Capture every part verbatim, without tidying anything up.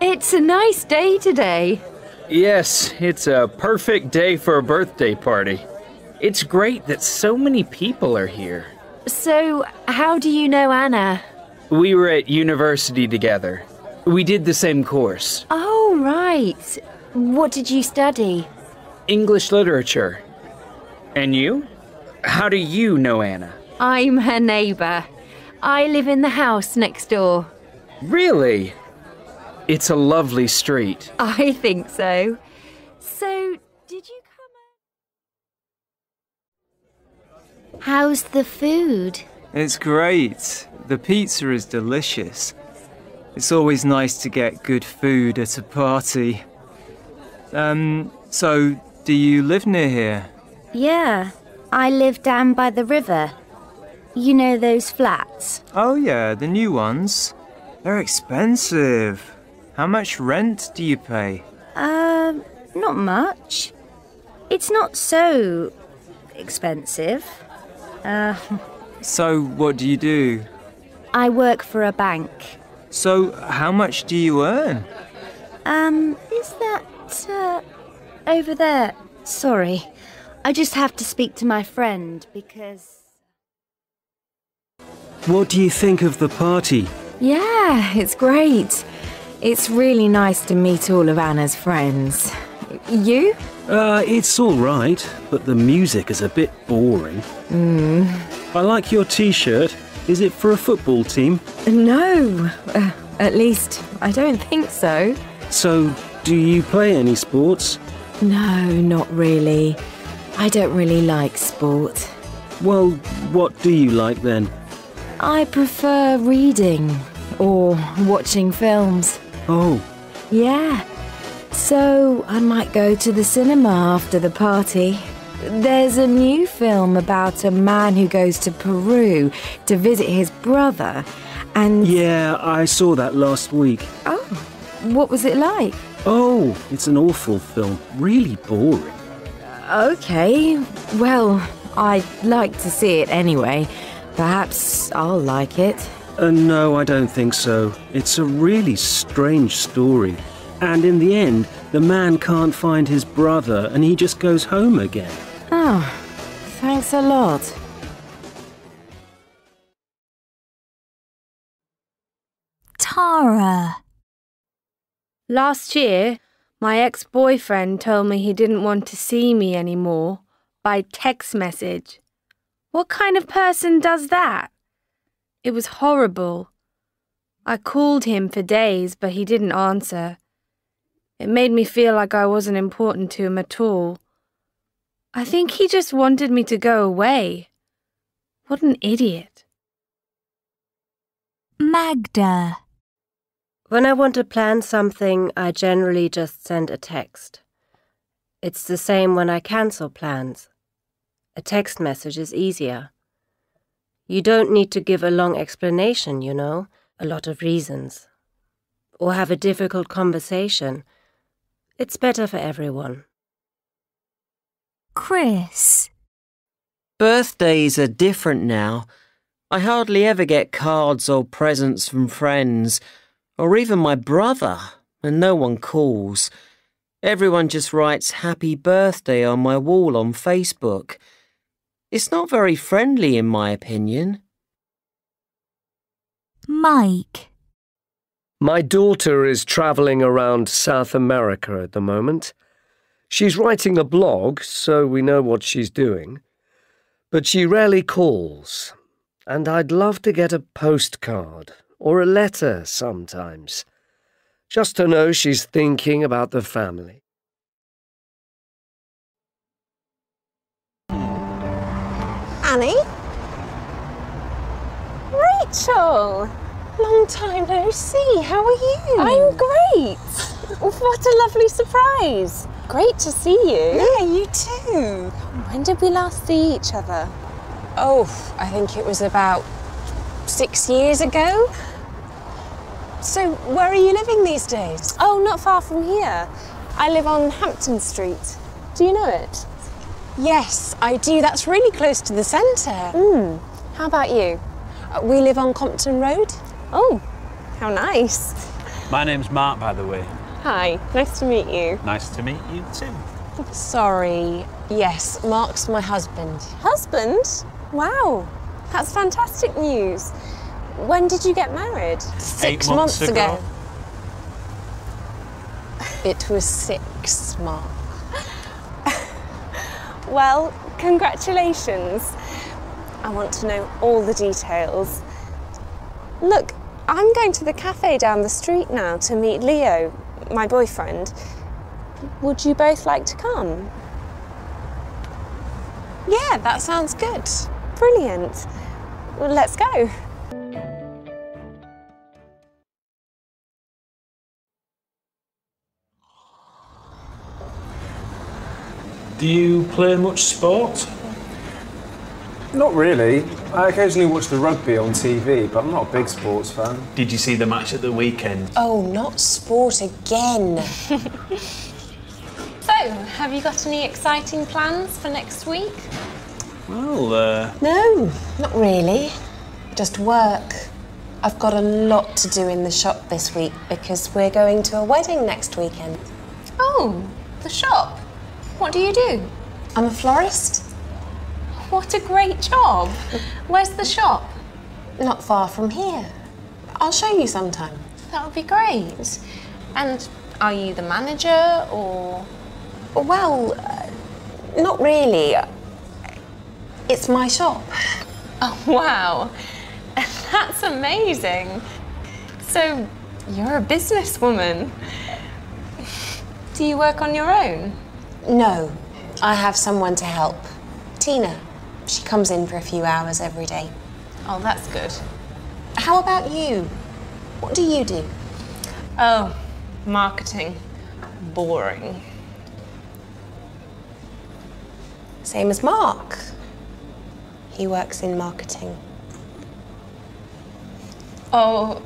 It's a nice day today. Yes, it's a perfect day for a birthday party. It's great that so many people are here. So, how do you know Anna? We were at university together. We did the same course. Oh, right. What did you study? English literature. And you? How do you know Anna? I'm her neighbor. I live in the house next door. Really? It's a lovely street. I think so. So, did you come? How's the food? It's great. The pizza is delicious. It's always nice to get good food at a party. Um, so, do you live near here? Yeah, I live down by the river. You know those flats? Oh yeah, the new ones. They're expensive. How much rent do you pay? Um, uh, not much. It's not so expensive. Uh... So, what do you do? I work for a bank. So, how much do you earn? Um, is that, uh, over there? Sorry. I just have to speak to my friend, because... What do you think of the party? Yeah, it's great. It's really nice to meet all of Anna's friends. You? Uh, it's all right, but the music is a bit boring. Mm. I like your t-shirt. Is it for a football team? No, uh, at least I don't think so. So, do you play any sports? No, not really. I don't really like sport. Well, what do you like then? I prefer reading or watching films. Oh. Yeah. So I might go to the cinema after the party. There's a new film about a man who goes to Peru to visit his brother and... Yeah, I saw that last week. Oh, what was it like? Oh, it's an awful film. Really boring. Okay, well, I'd like to see it anyway. Perhaps I'll like it. Uh, no, I don't think so. It's a really strange story. And in the end, the man can't find his brother and he just goes home again. Oh, thanks a lot. Tara. Last year, my ex-boyfriend told me he didn't want to see me anymore by text message. What kind of person does that? It was horrible. I called him for days, but he didn't answer. It made me feel like I wasn't important to him at all. I think he just wanted me to go away. What an idiot. Magda. When I want to plan something, I generally just send a text. It's the same when I cancel plans. A text message is easier. You don't need to give a long explanation, you know, a lot of reasons. Or have a difficult conversation. It's better for everyone. Chris. Birthdays are different now. I hardly ever get cards or presents from friends. Or even my brother, and no one calls. Everyone just writes happy birthday on my wall on Facebook. It's not very friendly in my opinion. Mike. My daughter is travelling around South America at the moment. She's writing a blog, so we know what she's doing. But she rarely calls, and I'd love to get a postcard. Or a letter sometimes, just to know she's thinking about the family. Annie? Rachel! Long time no see, how are you? I'm great! What a lovely surprise! Great to see you. Yeah, you too. When did we last see each other? Oh, I think it was about six years ago. So, where are you living these days? Oh, not far from here. I live on Hampton Street. Do you know it? Yes, I do. That's really close to the centre. Mm. How about you? Uh, we live on Compton Road. Oh, how nice. My name's Mark, by the way. Hi, nice to meet you. Nice to meet you too. Sorry, yes, Mark's my husband. Husband? Wow, that's fantastic news. When did you get married? Six Eight months, months ago. ago. It was six, Mark. Well, congratulations. I want to know all the details. Look, I'm going to the cafe down the street now to meet Leo, my boyfriend. Would you both like to come? Yeah, that sounds good. Brilliant. Well, let's go. Do you play much sport? Not really. I occasionally watch the rugby on T V, but I'm not a big sports fan. Did you see the match at the weekend? Oh, not sport again. So, have you got any exciting plans for next week? Well, uh... no, not really. Just work. I've got a lot to do in the shop this week because we're going to a wedding next weekend. Oh, the shop? What do you do? I'm a florist. What a great job! Where's the shop? Not far from here. I'll show you sometime. That would be great. And are you the manager or...? Well, uh, not really. It's my shop. Oh, wow. That's amazing. So, you're a businesswoman. Do you work on your own? No, I have someone to help. Tina. She comes in for a few hours every day. Oh, that's good. How about you? What do you do? Oh, marketing. Boring. Same as Mark. He works in marketing. Oh,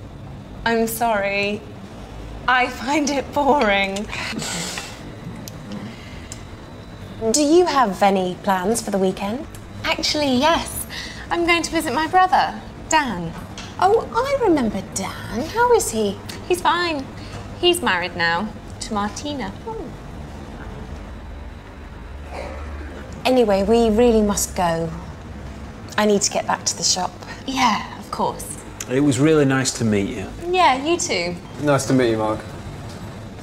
I'm sorry. I find it boring. Do you have any plans for the weekend? Actually, yes. I'm going to visit my brother, Dan. Oh, I remember Dan. How is he? He's fine. He's married now to Martina. Oh. Anyway, we really must go. I need to get back to the shop. Yeah, of course. It was really nice to meet you. Yeah, you too. Nice to meet you, Mark.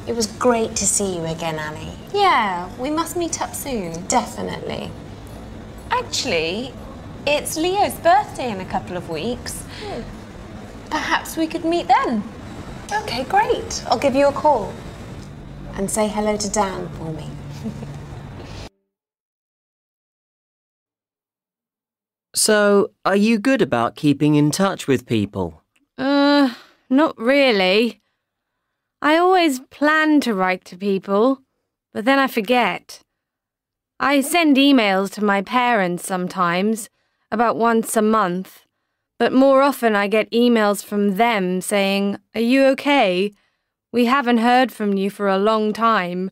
It was great to see you again, Annie. Yeah, we must meet up soon. Definitely. Actually, it's Leo's birthday in a couple of weeks. Hmm. Perhaps we could meet then. Okay, great. I'll give you a call. And say hello to Dan for me. So, are you good about keeping in touch with people? Uh, not really. I always plan to write to people, but then I forget. I send emails to my parents sometimes, about once a month, but more often I get emails from them saying, "Are you okay? We haven't heard from you for a long time."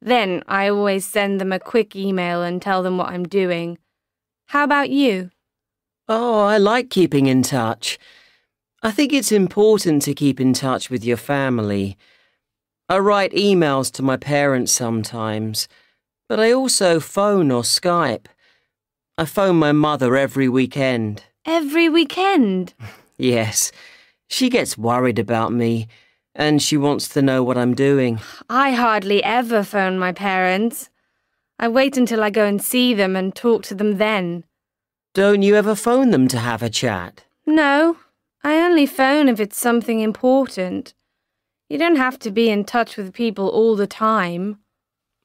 Then I always send them a quick email and tell them what I'm doing. How about you? Oh, I like keeping in touch. I think it's important to keep in touch with your family. I write emails to my parents sometimes, but I also phone or Skype. I phone my mother every weekend. Every weekend? Yes. She gets worried about me, and she wants to know what I'm doing. I hardly ever phone my parents. I wait until I go and see them and talk to them then. Don't you ever phone them to have a chat? No. I only phone if it's something important. You don't have to be in touch with people all the time.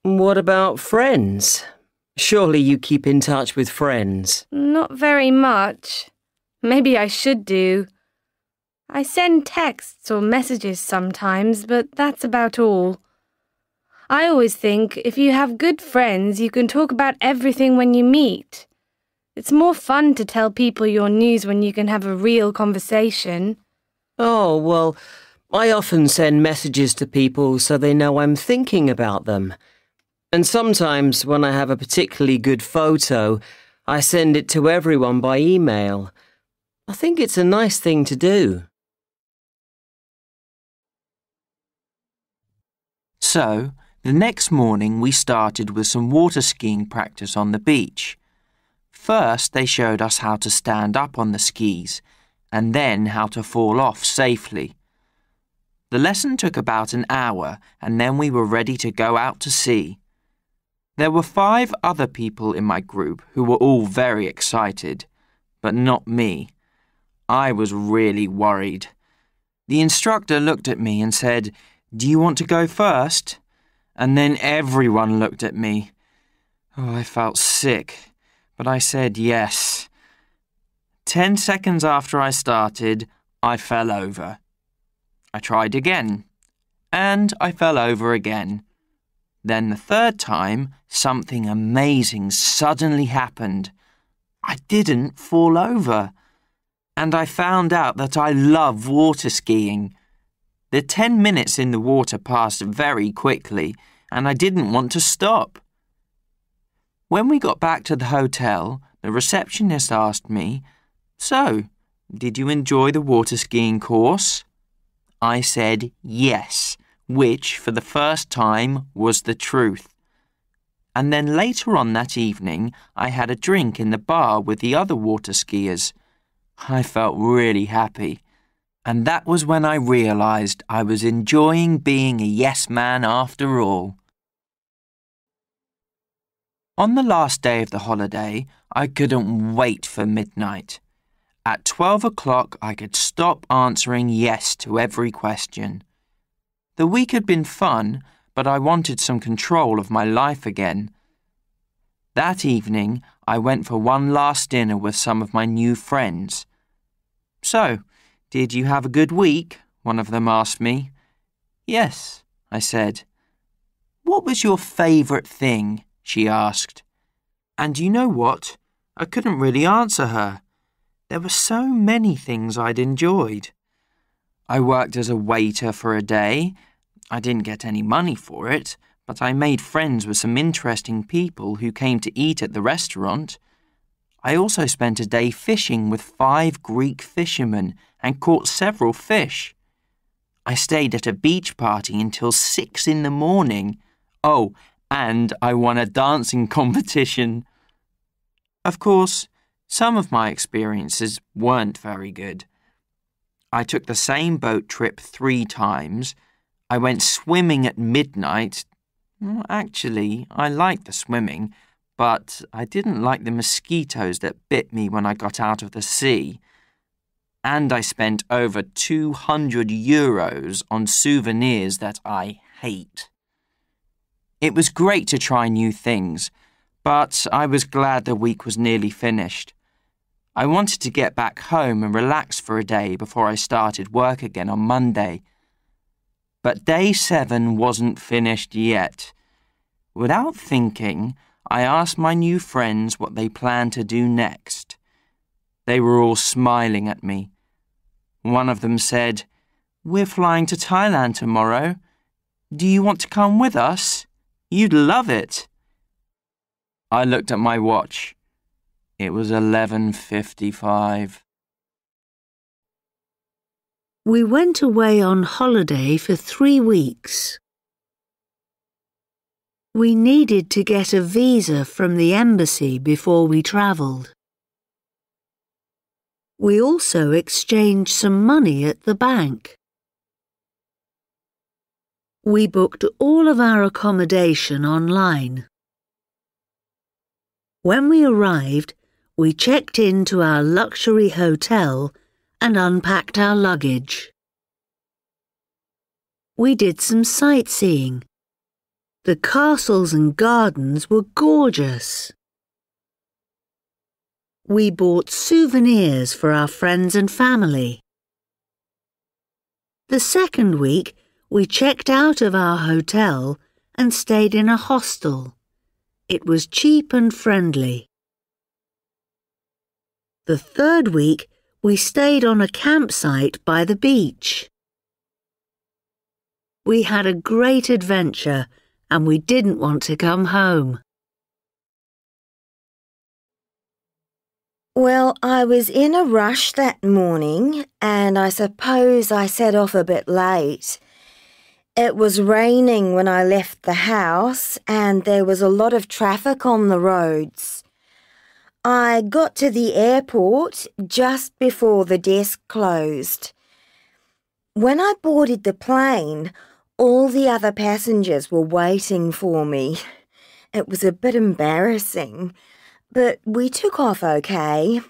What about friends? Surely you keep in touch with friends. Not very much. Maybe I should do. I send texts or messages sometimes, but that's about all. I always think if you have good friends, you can talk about everything when you meet. It's more fun to tell people your news when you can have a real conversation. Oh, well, I often send messages to people so they know I'm thinking about them. And sometimes when I have a particularly good photo, I send it to everyone by email. I think it's a nice thing to do. So, the next morning we started with some water skiing practice on the beach. First they showed us how to stand up on the skis and then how to fall off safely. The lesson took about an hour and then we were ready to go out to sea. There were five other people in my group who were all very excited, but not me. I was really worried. The instructor looked at me and said, "Do you want to go first?" And then everyone looked at me. Oh, I felt sick, but I said yes. Ten seconds after I started, I fell over. I tried again, and I fell over again. Then the third time, something amazing suddenly happened. I didn't fall over. And I found out that I love water skiing. The ten minutes in the water passed very quickly, and I didn't want to stop. When we got back to the hotel, the receptionist asked me, "So, did you enjoy the water skiing course?" I said yes, which for the first time was the truth. And then later on that evening, I had a drink in the bar with the other water skiers. I felt really happy. And that was when I realised I was enjoying being a yes man after all. On the last day of the holiday, I couldn't wait for midnight. At twelve o'clock, I could stop answering yes to every question. The week had been fun, but I wanted some control of my life again. That evening, I went for one last dinner with some of my new friends. "So, did you have a good week?" one of them asked me. "Yes," I said. "What was your favourite thing?" she asked. And you know what? I couldn't really answer her. There were so many things I'd enjoyed. I worked as a waiter for a day. I didn't get any money for it, but I made friends with some interesting people who came to eat at the restaurant. I also spent a day fishing with five Greek fishermen and caught several fish. I stayed at a beach party until six in the morning. Oh, and I won a dancing competition. Of course, some of my experiences weren't very good. I took the same boat trip three times. I went swimming at midnight. Actually, I liked the swimming, but I didn't like the mosquitoes that bit me when I got out of the sea. And I spent over two hundred euros on souvenirs that I hate. It was great to try new things, but I was glad the week was nearly finished. I wanted to get back home and relax for a day before I started work again on Monday. But day seven wasn't finished yet. Without thinking, I asked my new friends what they planned to do next. They were all smiling at me. One of them said, "We're flying to Thailand tomorrow. Do you want to come with us? You'd love it." I looked at my watch. It was eleven fifty-five. We went away on holiday for three weeks. We needed to get a visa from the embassy before we travelled. We also exchanged some money at the bank. We booked all of our accommodation online. When we arrived, we checked into our luxury hotel and unpacked our luggage. We did some sightseeing. The castles and gardens were gorgeous. We bought souvenirs for our friends and family. The second week, we checked out of our hotel and stayed in a hostel. It was cheap and friendly. The third week, we stayed on a campsite by the beach. We had a great adventure and we didn't want to come home. Well, I was in a rush that morning and I suppose I set off a bit late. It was raining when I left the house and there was a lot of traffic on the roads. I got to the airport just before the desk closed. When I boarded the plane, all the other passengers were waiting for me. It was a bit embarrassing, but we took off okay.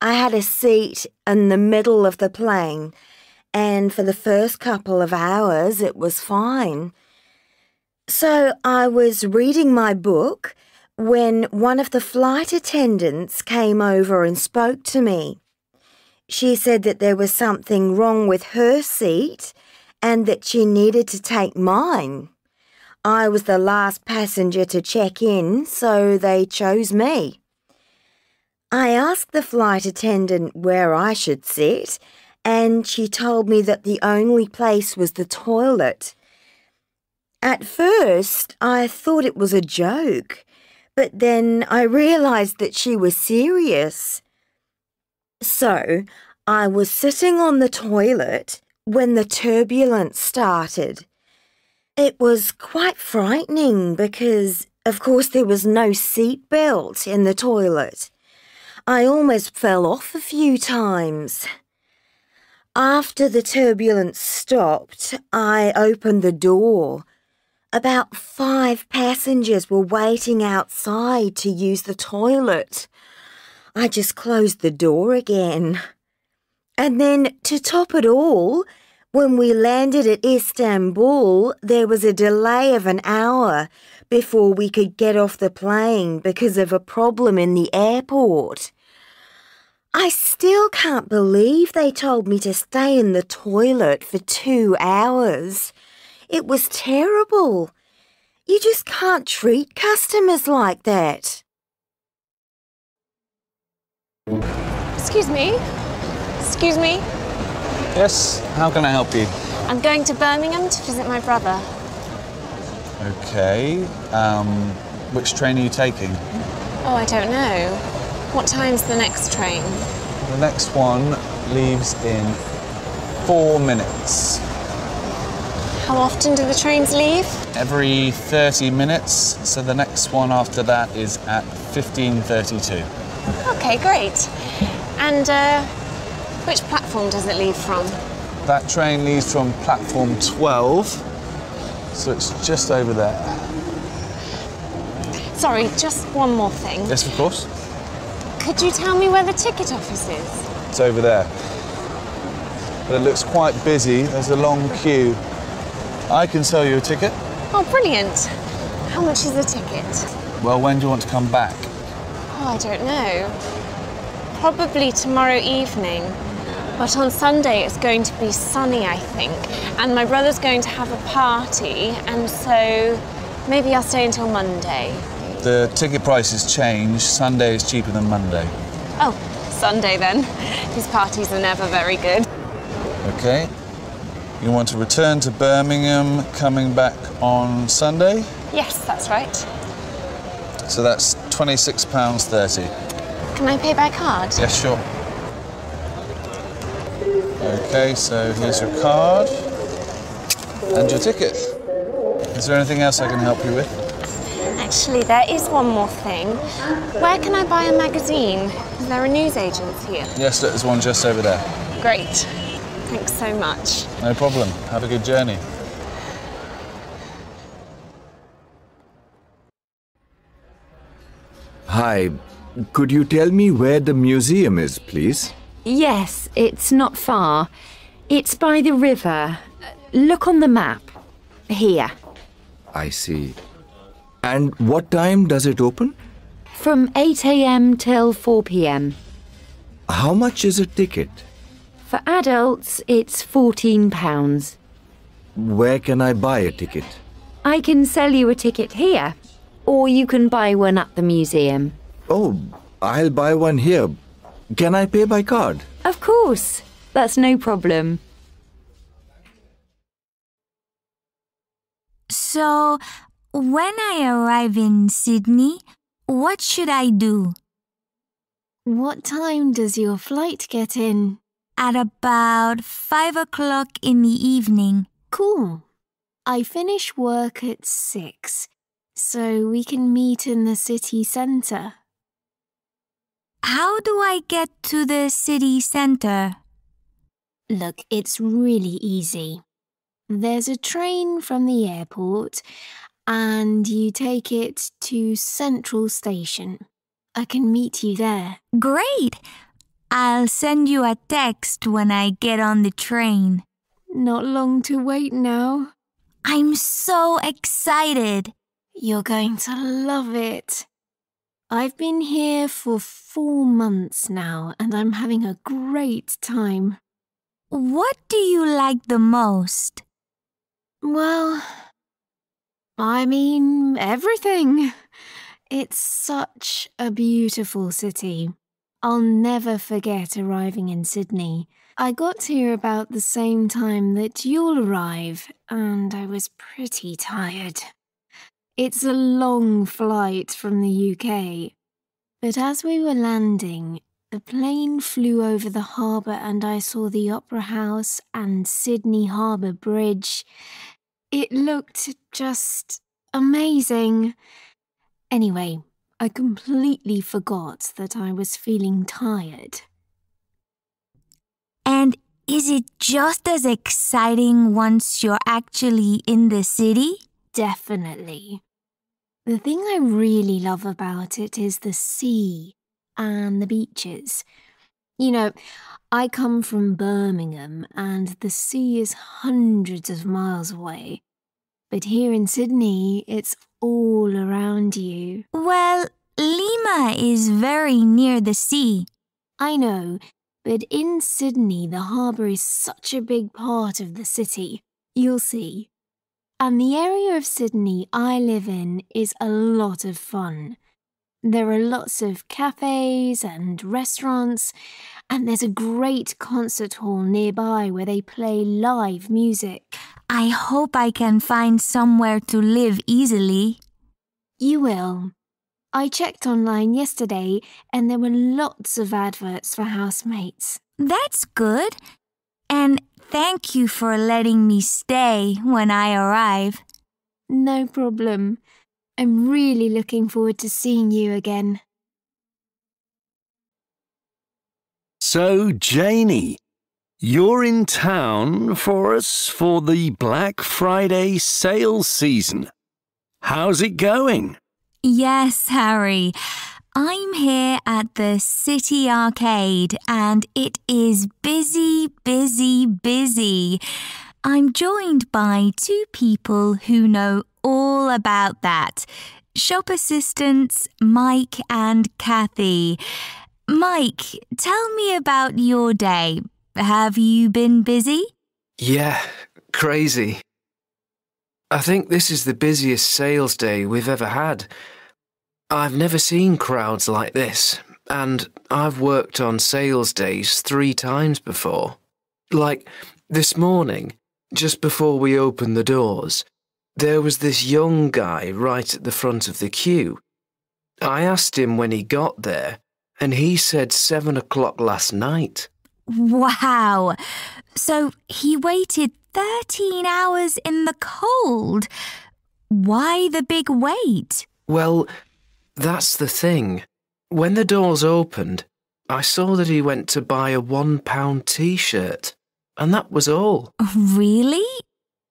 I had a seat in the middle of the plane, and for the first couple of hours it was fine. So I was reading my book when one of the flight attendants came over and spoke to me. She said that there was something wrong with her seat and that she needed to take mine. I was the last passenger to check in, so they chose me. I asked the flight attendant where I should sit, and she told me that the only place was the toilet. At first, I thought it was a joke, but then I realised that she was serious. So, I was sitting on the toilet when the turbulence started. It was quite frightening because, of course, there was no seat belt in the toilet. I almost fell off a few times. After the turbulence stopped, I opened the door. About five passengers were waiting outside to use the toilet. I just closed the door again. And then, to top it all, when we landed at Istanbul, there was a delay of an hour before we could get off the plane because of a problem in the airport. I still can't believe they told me to stay in the toilet for two hours. It was terrible. You just can't treat customers like that. Excuse me? Excuse me? Yes, how can I help you? I'm going to Birmingham to visit my brother. OK. Um, which train are you taking? Oh, I don't know. What time's the next train? The next one leaves in four minutes. How often do the trains leave? Every thirty minutes, so the next one after that is at fifteen thirty-two. OK, great. And uh, which platform does it leave from? That train leaves from platform twelve, so it's just over there. Sorry, just one more thing. Yes, of course. Could you tell me where the ticket office is? It's over there. But it looks quite busy. There's a long queue. I can sell you a ticket. Oh, brilliant. How much is the ticket? Well, when do you want to come back? Oh, I don't know. Probably tomorrow evening. But on Sunday, it's going to be sunny, I think. And my brother's going to have a party, and so maybe I'll stay until Monday. The ticket price has changed. Sunday is cheaper than Monday. Oh, Sunday then. His parties are never very good. OK. You want to return to Birmingham, coming back on Sunday? Yes, that's right. So that's twenty-six pounds thirty. Can I pay by card? Yes, sure. OK, so here's your card and your ticket. Is there anything else I can help you with? Actually, there is one more thing. Where can I buy a magazine? Is there a newsagent here? Yes, there's one just over there. Great. Thanks so much. No problem. Have a good journey. Hi. Could you tell me where the museum is, please? Yes, it's not far. It's by the river. Look on the map. Here. I see. And what time does it open? From eight a m till four p m. How much is a ticket? For adults, it's fourteen pounds. Where can I buy a ticket? I can sell you a ticket here, or you can buy one at the museum. Oh, I'll buy one here. Can I pay by card? Of course. That's no problem. So, when I arrive in Sydney, what should I do? What time does your flight get in? At about five o'clock in the evening. Cool. I finish work at six, so we can meet in the city centre. How do I get to the city centre? Look, it's really easy. There's a train from the airport and you take it to Central Station. I can meet you there. Great! I'll send you a text when I get on the train. Not long to wait now. I'm so excited. You're going to love it. I've been here for four months now and I'm having a great time. What do you like the most? Well, I mean, everything. It's such a beautiful city. I'll never forget arriving in Sydney. I got here about the same time that you'll arrive, and I was pretty tired. It's a long flight from the U K. But as we were landing, the plane flew over the harbour and I saw the Opera House and Sydney Harbour Bridge. It looked just amazing. Anyway, I completely forgot that I was feeling tired. And is it just as exciting once you're actually in the city? Definitely. The thing I really love about it is the sea and the beaches. You know, I come from Birmingham and the sea is hundreds of miles away. But here in Sydney, it's all around you. Well, Lima is very near the sea. I know, but in Sydney, the harbour is such a big part of the city. You'll see. And the area of Sydney I live in is a lot of fun. There are lots of cafes and restaurants, and there's a great concert hall nearby where they play live music. I hope I can find somewhere to live easily. You will. I checked online yesterday and there were lots of adverts for housemates. That's good. And thank you for letting me stay when I arrive. No problem. I'm really looking forward to seeing you again. So, Janie, you're in town for us for the Black Friday sales season. How's it going? Yes, Harry. I'm here at the City Arcade and it is busy, busy, busy. I'm joined by two people who know all about that. Shop assistants Mike and Kathy. Mike, tell me about your day. Have you been busy? Yeah, crazy. I think this is the busiest sales day we've ever had. I've never seen crowds like this, and I've worked on sales days three times before. Like, this morning, just before we opened the doors, there was this young guy right at the front of the queue. I asked him when he got there, and he said seven o'clock last night. Wow! So he waited thirteen hours in the cold. Why the big wait? Well, that's the thing. When the doors opened, I saw that he went to buy a one pound T-shirt, and that was all. Really?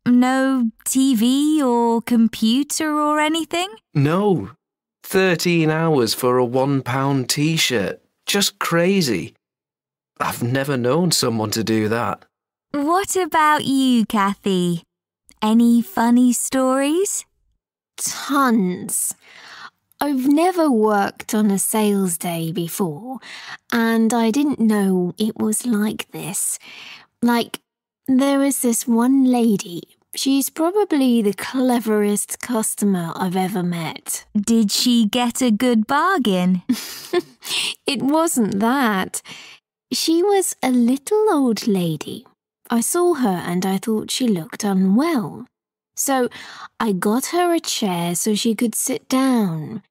No T V or computer or anything? No. thirteen hours for a one pound T-shirt. Just crazy. I've never known someone to do that. What about you, Kathy? Any funny stories? Tons. I've never worked on a sales day before, and I didn't know it was like this. Like, there was this one lady. She's probably the cleverest customer I've ever met. Did she get a good bargain? It wasn't that. She was a little old lady. I saw her and I thought she looked unwell. So I got her a chair so she could sit down.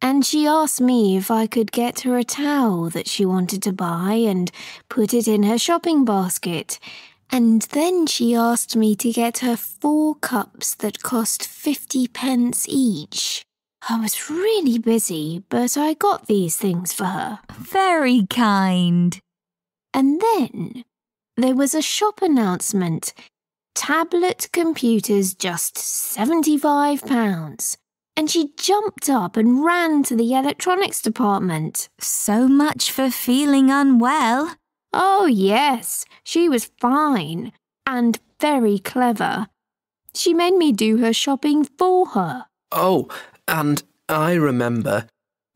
And she asked me if I could get her a towel that she wanted to buy and put it in her shopping basket. And then she asked me to get her four cups that cost fifty pence each. I was really busy, but I got these things for her. Very kind. And then there was a shop announcement. Tablet computers just seventy-five pounds. And she jumped up and ran to the electronics department. So much for feeling unwell. Oh, yes, she was fine and very clever. She made me do her shopping for her. Oh, and I remember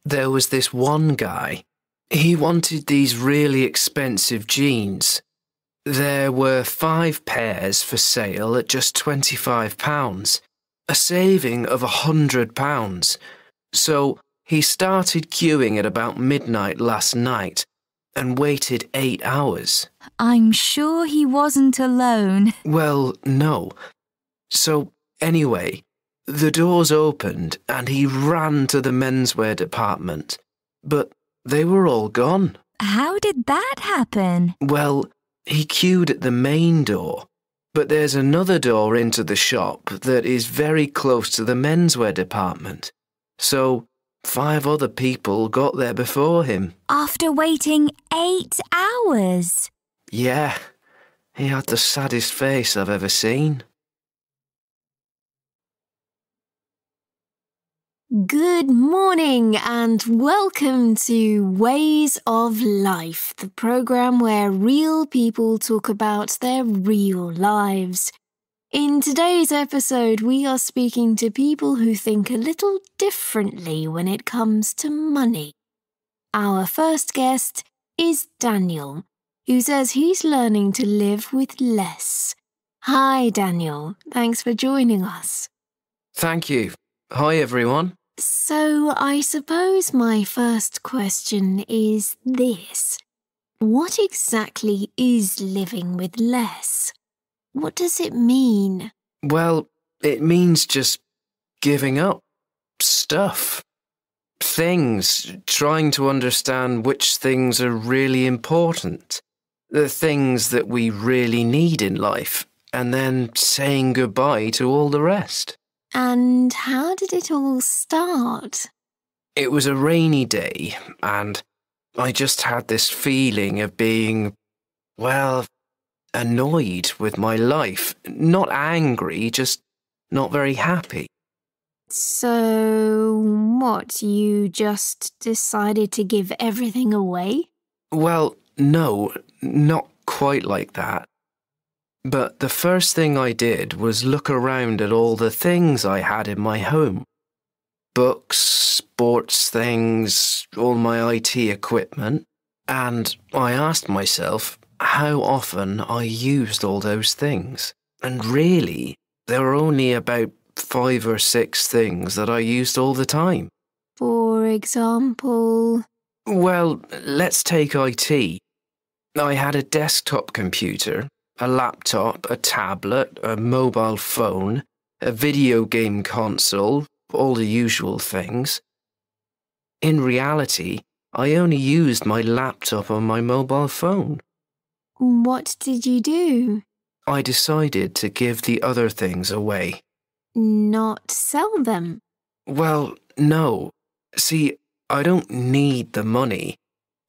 there was this one guy. He wanted these really expensive jeans. There were five pairs for sale at just twenty-five pounds, a saving of a hundred pounds. So he started queuing at about midnight last night and waited eight hours. I'm sure he wasn't alone. Well, no. So, anyway, the doors opened and he ran to the menswear department. But they were all gone. How did that happen? Well, he queued at the main door. But there's another door into the shop that is very close to the menswear department. So five other people got there before him. After waiting eight hours? Yeah. He had the saddest face I've ever seen. Good morning and welcome to Ways of Life, the programme where real people talk about their real lives. In today's episode, we are speaking to people who think a little differently when it comes to money. Our first guest is Daniel, who says he's learning to live with less. Hi, Daniel. Thanks for joining us. Thank you. Hi, everyone. So, I suppose my first question is this. What exactly is living with less? What does it mean? Well, it means just giving up stuff, things, trying to understand which things are really important, the things that we really need in life, and then saying goodbye to all the rest. And how did it all start? It was a rainy day, and I just had this feeling of being, well, annoyed with my life. Not angry, just not very happy. So, what, you just decided to give everything away? Well, no, not quite like that. But the first thing I did was look around at all the things I had in my home. Books, sports things, all my I T equipment. And I asked myself how often I used all those things. And really, there were only about five or six things that I used all the time. For example? Well, let's take I T. I had a desktop computer, a laptop, a tablet, a mobile phone, a video game console, all the usual things. In reality, I only used my laptop and my mobile phone. What did you do? I decided to give the other things away. Not sell them? Well, no. See, I don't need the money,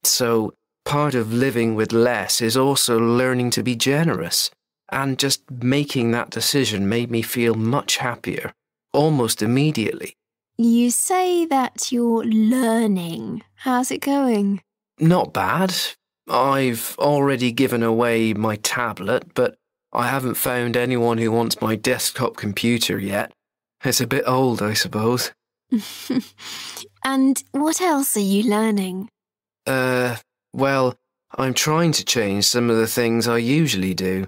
so part of living with less is also learning to be generous, and just making that decision made me feel much happier, almost immediately. You say that you're learning. How's it going? Not bad. I've already given away my tablet, but I haven't found anyone who wants my desktop computer yet. It's a bit old, I suppose. And what else are you learning? Uh... Well, I'm trying to change some of the things I usually do.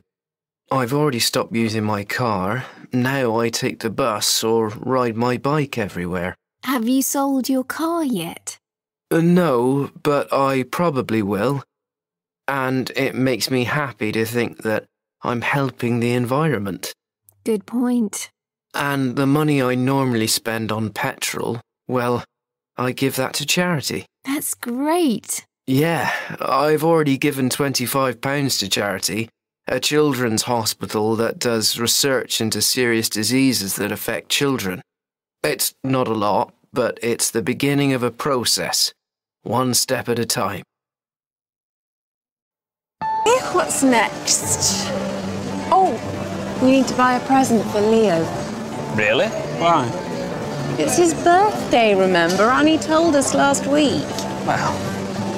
I've already stopped using my car. Now I take the bus or ride my bike everywhere. Have you sold your car yet? Uh, no, but I probably will. And it makes me happy to think that I'm helping the environment. Good point. And the money I normally spend on petrol, well, I give that to charity. That's great. Yeah, I've already given twenty-five pounds to charity, a children's hospital that does research into serious diseases that affect children. It's not a lot, but it's the beginning of a process, one step at a time. What's next? Oh, we need to buy a present for Leo. Really? Why? It's his birthday, remember? Annie told us last week. Well,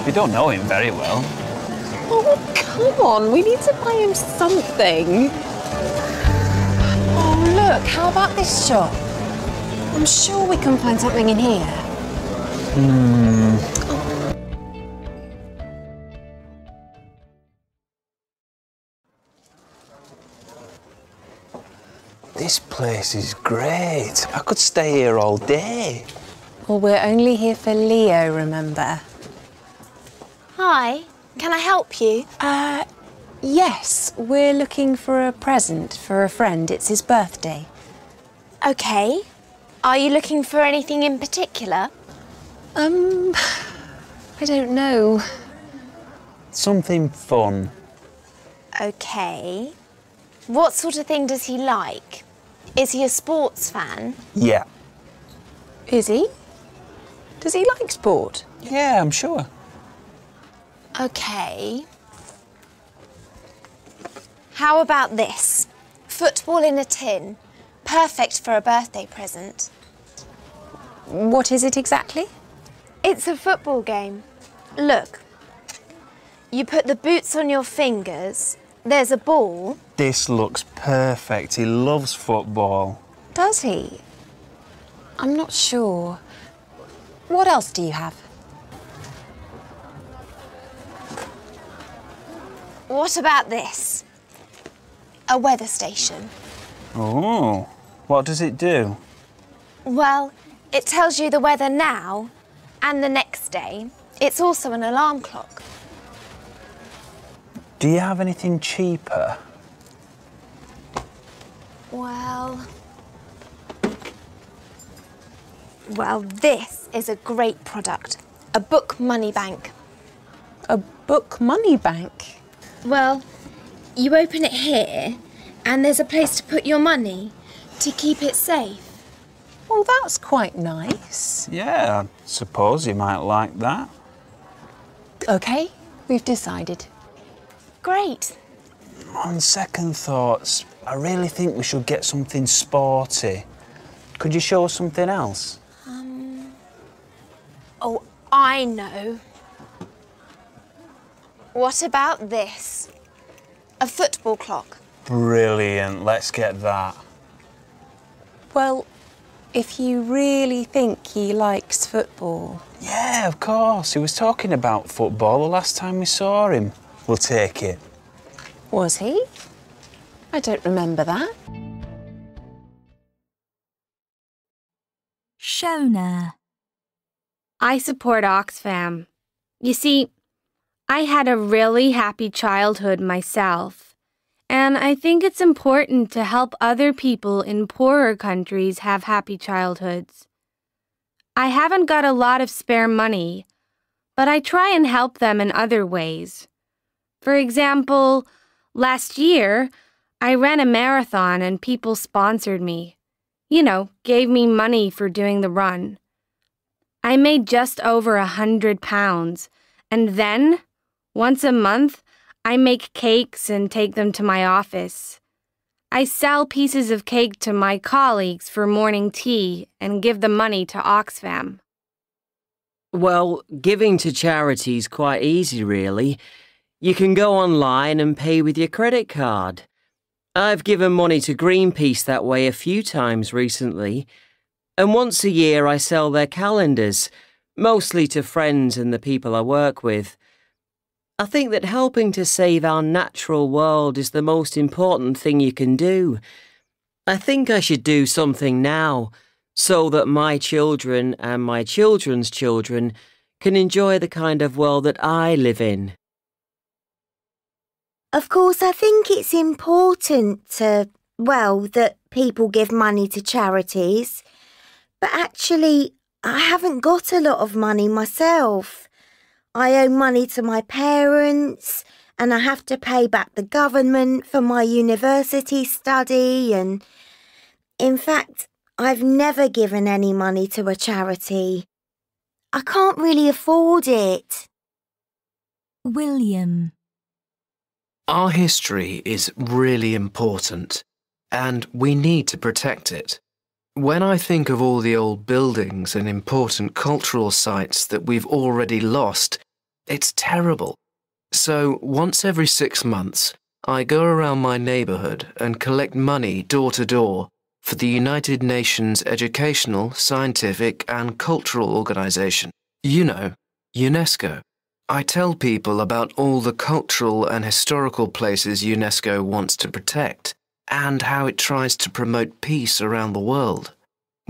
we don't know him very well. Oh, come on, we need to buy him something. Oh, look, how about this shop? I'm sure we can find something in here. Hmm. Oh. This place is great. I could stay here all day. Well, we're only here for Leo, remember? Hi. Can I help you? Uh, yes. We're looking for a present for a friend. It's his birthday. OK. Are you looking for anything in particular? Um, I don't know. Something fun. OK. What sort of thing does he like? Is he a sports fan? Yeah. Is he? Does he like sport? Yeah, I'm sure. OK. How about this? Football in a tin. Perfect for a birthday present. What is it exactly? It's a football game. Look. You put the boots on your fingers. There's a ball. This looks perfect. He loves football. Does he? I'm not sure. What else do you have? What about this? A weather station. Oh, what does it do? Well, it tells you the weather now and the next day. It's also an alarm clock. Do you have anything cheaper? Well... Well, this is a great product. A book money bank. A book money bank? Well, you open it here, and there's a place to put your money to keep it safe. Well, that's quite nice. Yeah, I suppose you might like that. OK, we've decided. Great. On second thoughts, I really think we should get something sporty. Could you show us something else? Um... Oh, I know. What about this? A football clock. Brilliant. Let's get that. Well, if you really think he likes football... Yeah, of course. He was talking about football the last time we saw him. We'll take it. Was he? I don't remember that. Shona. I support Oxfam. You see, I had a really happy childhood myself, and I think it's important to help other people in poorer countries have happy childhoods. I haven't got a lot of spare money, but I try and help them in other ways. For example, last year, I ran a marathon and people sponsored me. You know, gave me money for doing the run. I made just over a hundred pounds, and then... Once a month, I make cakes and take them to my office. I sell pieces of cake to my colleagues for morning tea and give the money to Oxfam. Well, giving to charity is quite easy, really. You can go online and pay with your credit card. I've given money to Greenpeace that way a few times recently, and once a year I sell their calendars, mostly to friends and the people I work with. I think that helping to save our natural world is the most important thing you can do. I think I should do something now, so that my children and my children's children can enjoy the kind of world that I live in. Of course, I think it's important to, well, that people give money to charities. But actually, I haven't got a lot of money myself. I owe money to my parents and I have to pay back the government for my university study, and in fact, I've never given any money to a charity. I can't really afford it. William. Our history is really important, and we need to protect it. When I think of all the old buildings and important cultural sites that we've already lost, it's terrible. So once every six months, I go around my neighbourhood and collect money door to door for the United Nations Educational, Scientific and Cultural Organisation. You know, UNESCO. I tell people about all the cultural and historical places UNESCO wants to protect, and how it tries to promote peace around the world.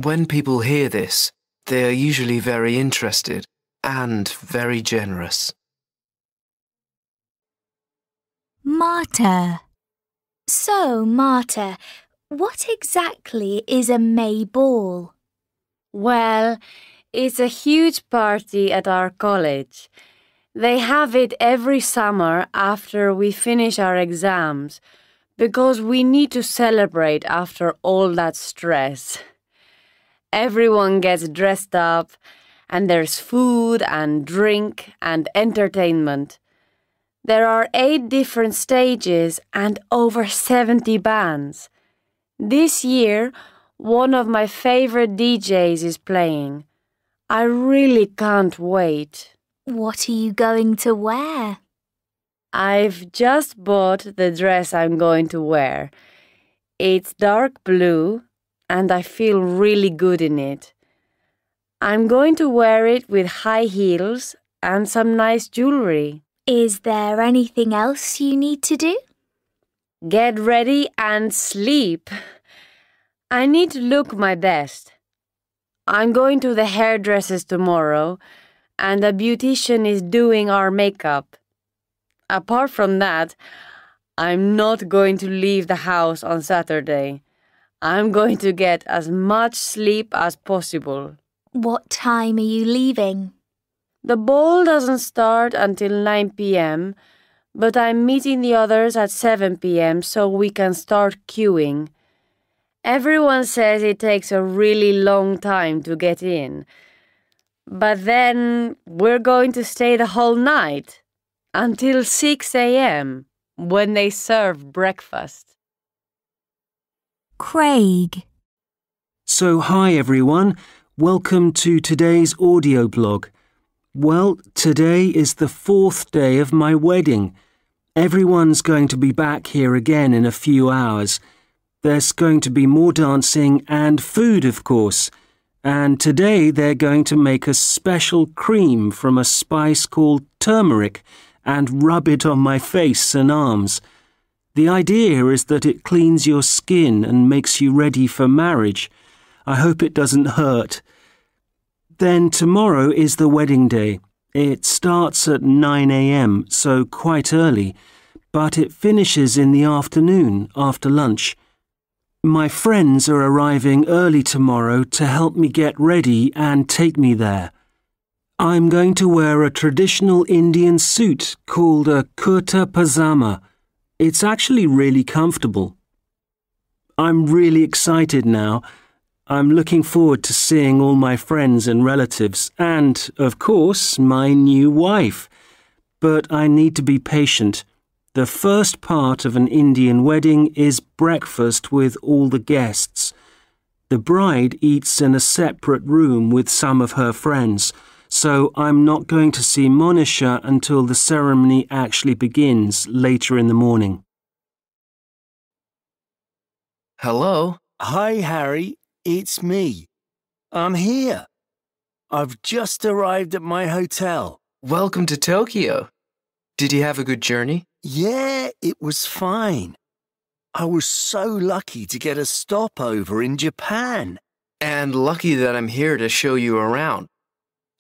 When people hear this, they are usually very interested and very generous. Marta. So, Marta, what exactly is a May Ball? Well, it's a huge party at our college. They have it every summer after we finish our exams, because we need to celebrate after all that stress. Everyone gets dressed up, and there's food and drink and entertainment. There are eight different stages and over seventy bands. This year, one of my favorite D Js is playing. I really can't wait. What are you going to wear? I've just bought the dress I'm going to wear. It's dark blue, and I feel really good in it. I'm going to wear it with high heels and some nice jewelry. Is there anything else you need to do? Get ready and sleep. I need to look my best. I'm going to the hairdresser's tomorrow, and the beautician is doing our makeup. Apart from that, I'm not going to leave the house on Saturday. I'm going to get as much sleep as possible. What time are you leaving? The ball doesn't start until nine p m, but I'm meeting the others at seven p m so we can start queuing. Everyone says it takes a really long time to get in. But then we're going to stay the whole night. Until six a m, when they serve breakfast. Craig. So, hi everyone. Welcome to today's audio blog. Well, today is the fourth day of my wedding. Everyone's going to be back here again in a few hours. There's going to be more dancing and food, of course. And today they're going to make a special cream from a spice called turmeric, and rub it on my face and arms. The idea is that it cleans your skin and makes you ready for marriage. I hope it doesn't hurt. Then tomorrow is the wedding day. It starts at nine a m, so quite early, but it finishes in the afternoon after lunch. My friends are arriving early tomorrow to help me get ready and take me there. I'm going to wear a traditional Indian suit called a kurta pajama. It's actually really comfortable. I'm really excited now. I'm looking forward to seeing all my friends and relatives and, of course, my new wife. But I need to be patient. The first part of an Indian wedding is breakfast with all the guests. The bride eats in a separate room with some of her friends. So I'm not going to see Monisha until the ceremony actually begins later in the morning. Hello. Hi, Harry. It's me. I'm here. I've just arrived at my hotel. Welcome to Tokyo. Did you have a good journey? Yeah, it was fine. I was so lucky to get a stopover in Japan. And lucky that I'm here to show you around.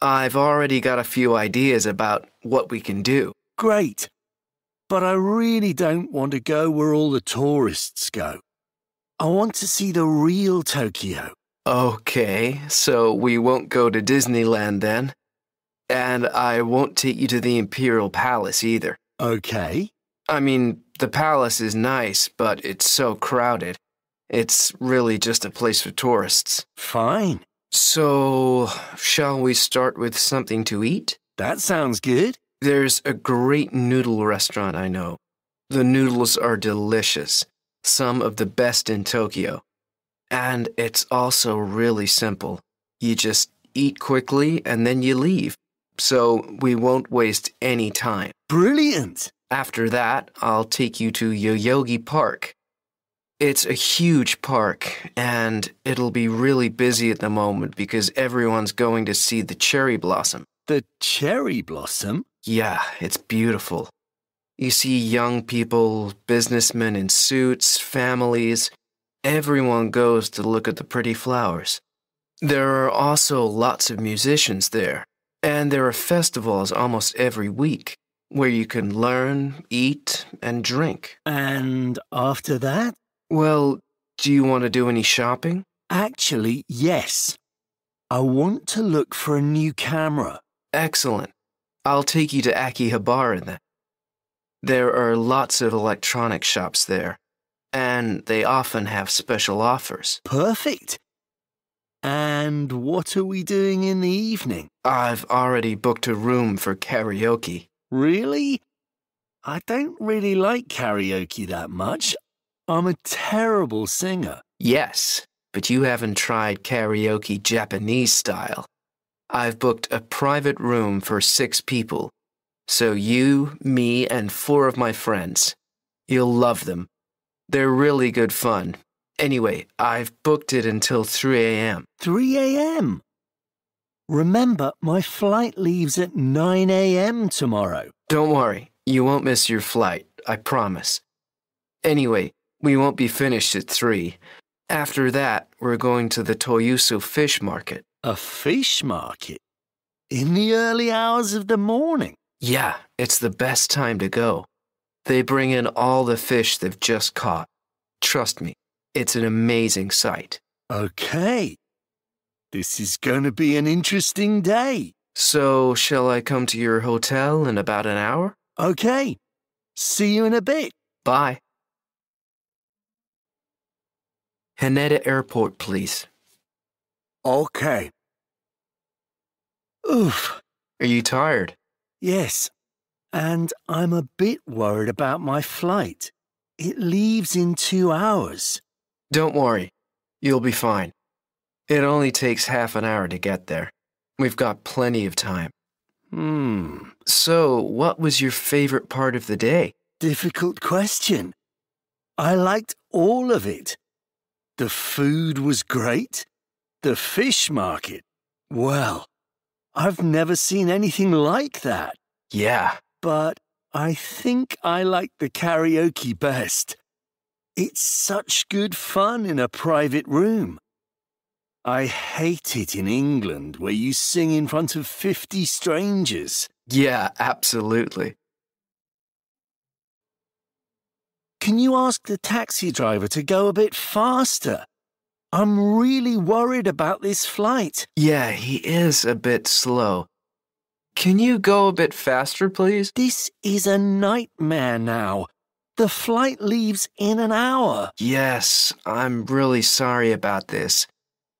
I've already got a few ideas about what we can do. Great. But I really don't want to go where all the tourists go. I want to see the real Tokyo. Okay, so we won't go to Disneyland then. And I won't take you to the Imperial Palace either. Okay. I mean, the palace is nice, but it's so crowded. It's really just a place for tourists. Fine. So, shall we start with something to eat? That sounds good. There's a great noodle restaurant I know. The noodles are delicious, some of the best in Tokyo. And it's also really simple. You just eat quickly and then you leave, so we won't waste any time. Brilliant! After that, I'll take you to Yoyogi Park. It's a huge park, and it'll be really busy at the moment because everyone's going to see the cherry blossom. The cherry blossom? Yeah, it's beautiful. You see young people, businessmen in suits, families. Everyone goes to look at the pretty flowers. There are also lots of musicians there, and there are festivals almost every week, where you can learn, eat, and drink. And after that? Well, do you want to do any shopping? Actually, yes. I want to look for a new camera. Excellent. I'll take you to Akihabara then. There are lots of electronic shops there, and they often have special offers. Perfect. And what are we doing in the evening? I've already booked a room for karaoke. Really? I don't really like karaoke that much. I'm a terrible singer. Yes, but you haven't tried karaoke Japanese style. I've booked a private room for six people. So you, me, and four of my friends. You'll love them. They're really good fun. Anyway, I've booked it until three A M three A M? Remember, my flight leaves at nine A M tomorrow. Don't worry, you won't miss your flight, I promise. Anyway, we won't be finished at three. After that, we're going to the Toyusu fish market. A fish market? In the early hours of the morning? Yeah, it's the best time to go. They bring in all the fish they've just caught. Trust me, it's an amazing sight. Okay. This is going to be an interesting day. So, shall I come to your hotel in about an hour? Okay. See you in a bit. Bye. Haneda Airport, please. Okay. Oof. Are you tired? Yes. And I'm a bit worried about my flight. It leaves in two hours. Don't worry. You'll be fine. It only takes half an hour to get there. We've got plenty of time. Hmm. So, what was your favorite part of the day? Difficult question. I liked all of it. The food was great. The fish market. Well, I've never seen anything like that. Yeah. But I think I liked the karaoke best. It's such good fun in a private room. I hate it in England, where you sing in front of fifty strangers. Yeah, absolutely. Can you ask the taxi driver to go a bit faster? I'm really worried about this flight. Yeah, he is a bit slow. Can you go a bit faster, please? This is a nightmare now. The flight leaves in an hour. Yes, I'm really sorry about this.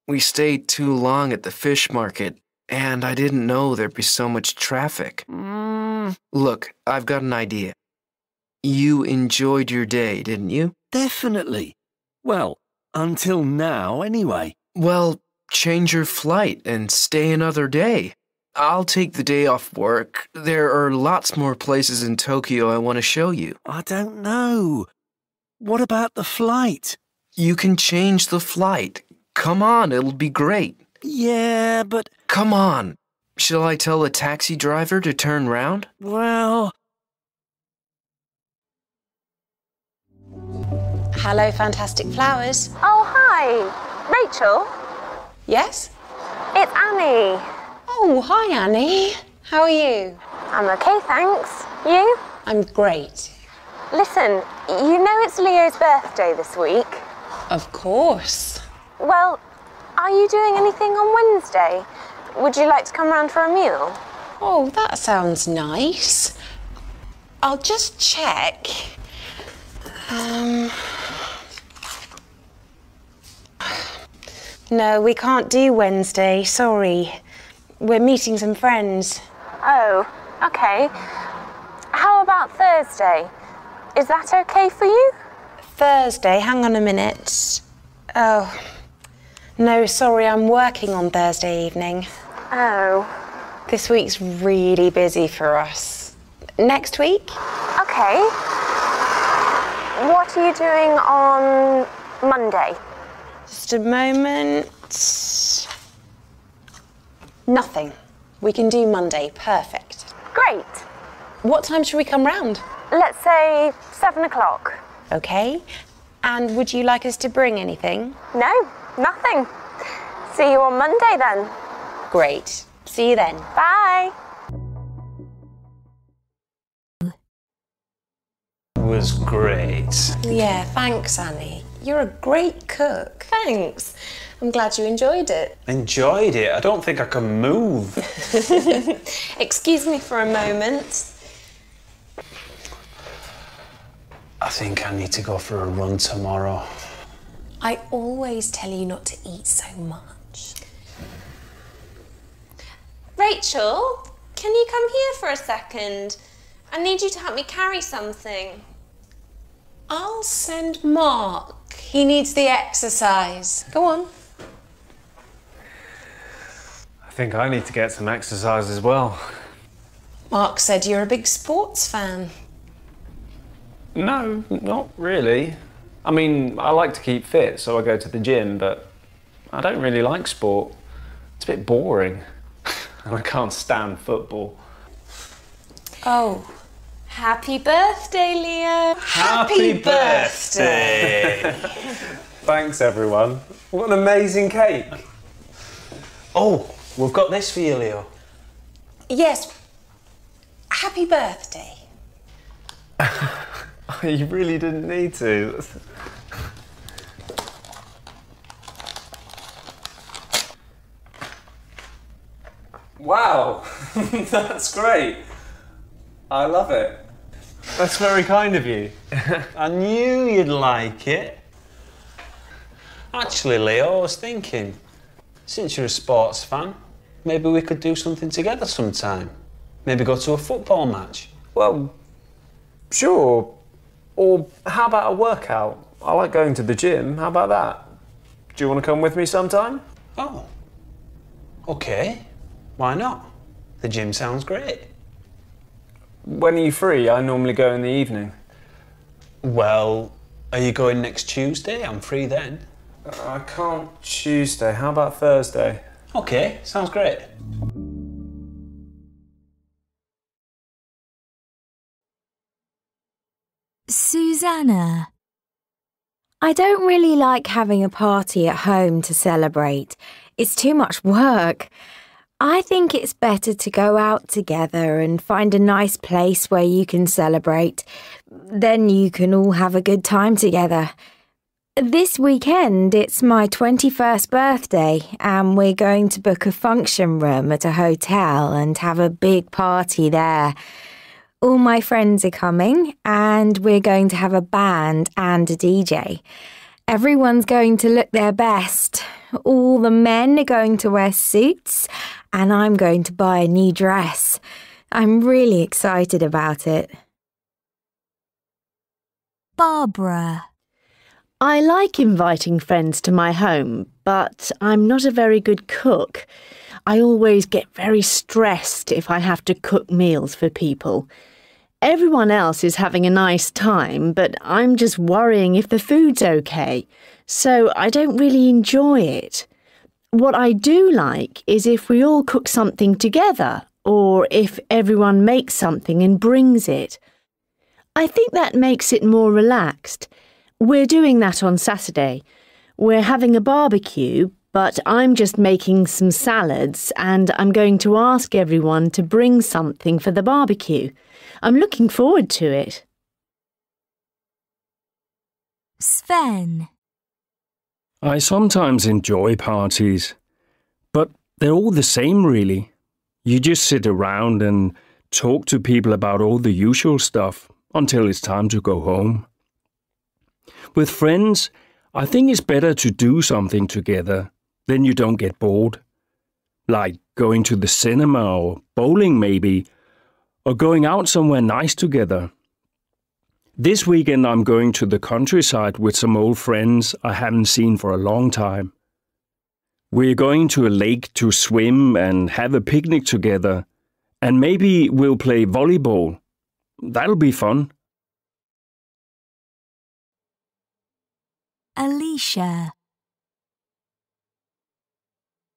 We stayed too long at the fish market, and I didn't know there'd be so much traffic. Mm. Look, I've got an idea. You enjoyed your day, didn't you? Definitely. Well, until now, anyway. Well, change your flight and stay another day. I'll take the day off work. There are lots more places in Tokyo I want to show you. I don't know. What about the flight? You can change the flight. Come on, it'll be great. Yeah, but... Come on. Shall I tell the taxi driver to turn round? Well... Hello, Fantastic Flowers. Oh, hi. Rachel? Yes? It's Annie. Oh, hi, Annie. How are you? I'm okay, thanks. You? I'm great. Listen, you know it's Leo's birthday this week. Of course. Well, are you doing anything on Wednesday? Would you like to come round for a meal? Oh, that sounds nice. I'll just check. Um, no, we can't do Wednesday, sorry. We're meeting some friends. Oh, okay. How about Thursday? Is that okay for you? Thursday, hang on a minute. Oh, no, sorry, I'm working on Thursday evening. Oh. This week's really busy for us. Next week? Okay. What are you doing on Monday? Just a moment. Nothing. We can do Monday, perfect. Great. What time should we come round? Let's say seven o'clock. Okay. And would you like us to bring anything? No, nothing. See you on Monday then. Great. See you then. Bye. It was great. Yeah, thanks, Annie. You're a great cook. Thanks. I'm glad you enjoyed it. Enjoyed it? I don't think I can move. Excuse me for a moment. I think I need to go for a run tomorrow. I always tell you not to eat so much. Rachel, can you come here for a second? I need you to help me carry something. I'll send Mark. He needs the exercise. Go on. I think I need to get some exercise as well. Mark said you're a big sports fan. No, not really. I mean, I like to keep fit, so I go to the gym, but I don't really like sport. It's a bit boring, and I can't stand football. Oh. Happy birthday, Leo! Happy, Happy birthday! Thanks, everyone. What an amazing cake. Oh, we've got this for you, Leo. Yes. Happy birthday. You really didn't need to. Wow, that's great. I love it. That's very kind of you. I knew you'd like it. Actually, Leo, I was thinking, since you're a sports fan, maybe we could do something together sometime. Maybe go to a football match. Well, sure. Or how about a workout? I like going to the gym. How about that? Do you want to come with me sometime? Oh. Okay. Why not? The gym sounds great. When are you free? I normally go in the evening. Well, are you going next Tuesday? I'm free then. I can't Tuesday. How about Thursday? Okay, sounds great. Susanna. I don't really like having a party at home to celebrate. It's too much work. I think it's better to go out together and find a nice place where you can celebrate. Then you can all have a good time together. This weekend, it's my twenty-first birthday, and we're going to book a function room at a hotel and have a big party there. All my friends are coming, and we're going to have a band and a D J. Everyone's going to look their best. All the men are going to wear suits, and I'm going to buy a new dress. I'm really excited about it. Barbara. I like inviting friends to my home, but I'm not a very good cook. I always get very stressed if I have to cook meals for people. Everyone else is having a nice time, but I'm just worrying if the food's okay, so I don't really enjoy it. What I do like is if we all cook something together, or if everyone makes something and brings it. I think that makes it more relaxed. We're doing that on Saturday. We're having a barbecue, but I'm just making some salads, and I'm going to ask everyone to bring something for the barbecue. I'm looking forward to it. Sven. I sometimes enjoy parties, but they're all the same, really. You just sit around and talk to people about all the usual stuff until it's time to go home. With friends, I think it's better to do something together, then you don't get bored. Like going to the cinema or bowling maybe, or going out somewhere nice together. This weekend I'm going to the countryside with some old friends I haven't seen for a long time. We're going to a lake to swim and have a picnic together, and maybe we'll play volleyball. That'll be fun. Alicia.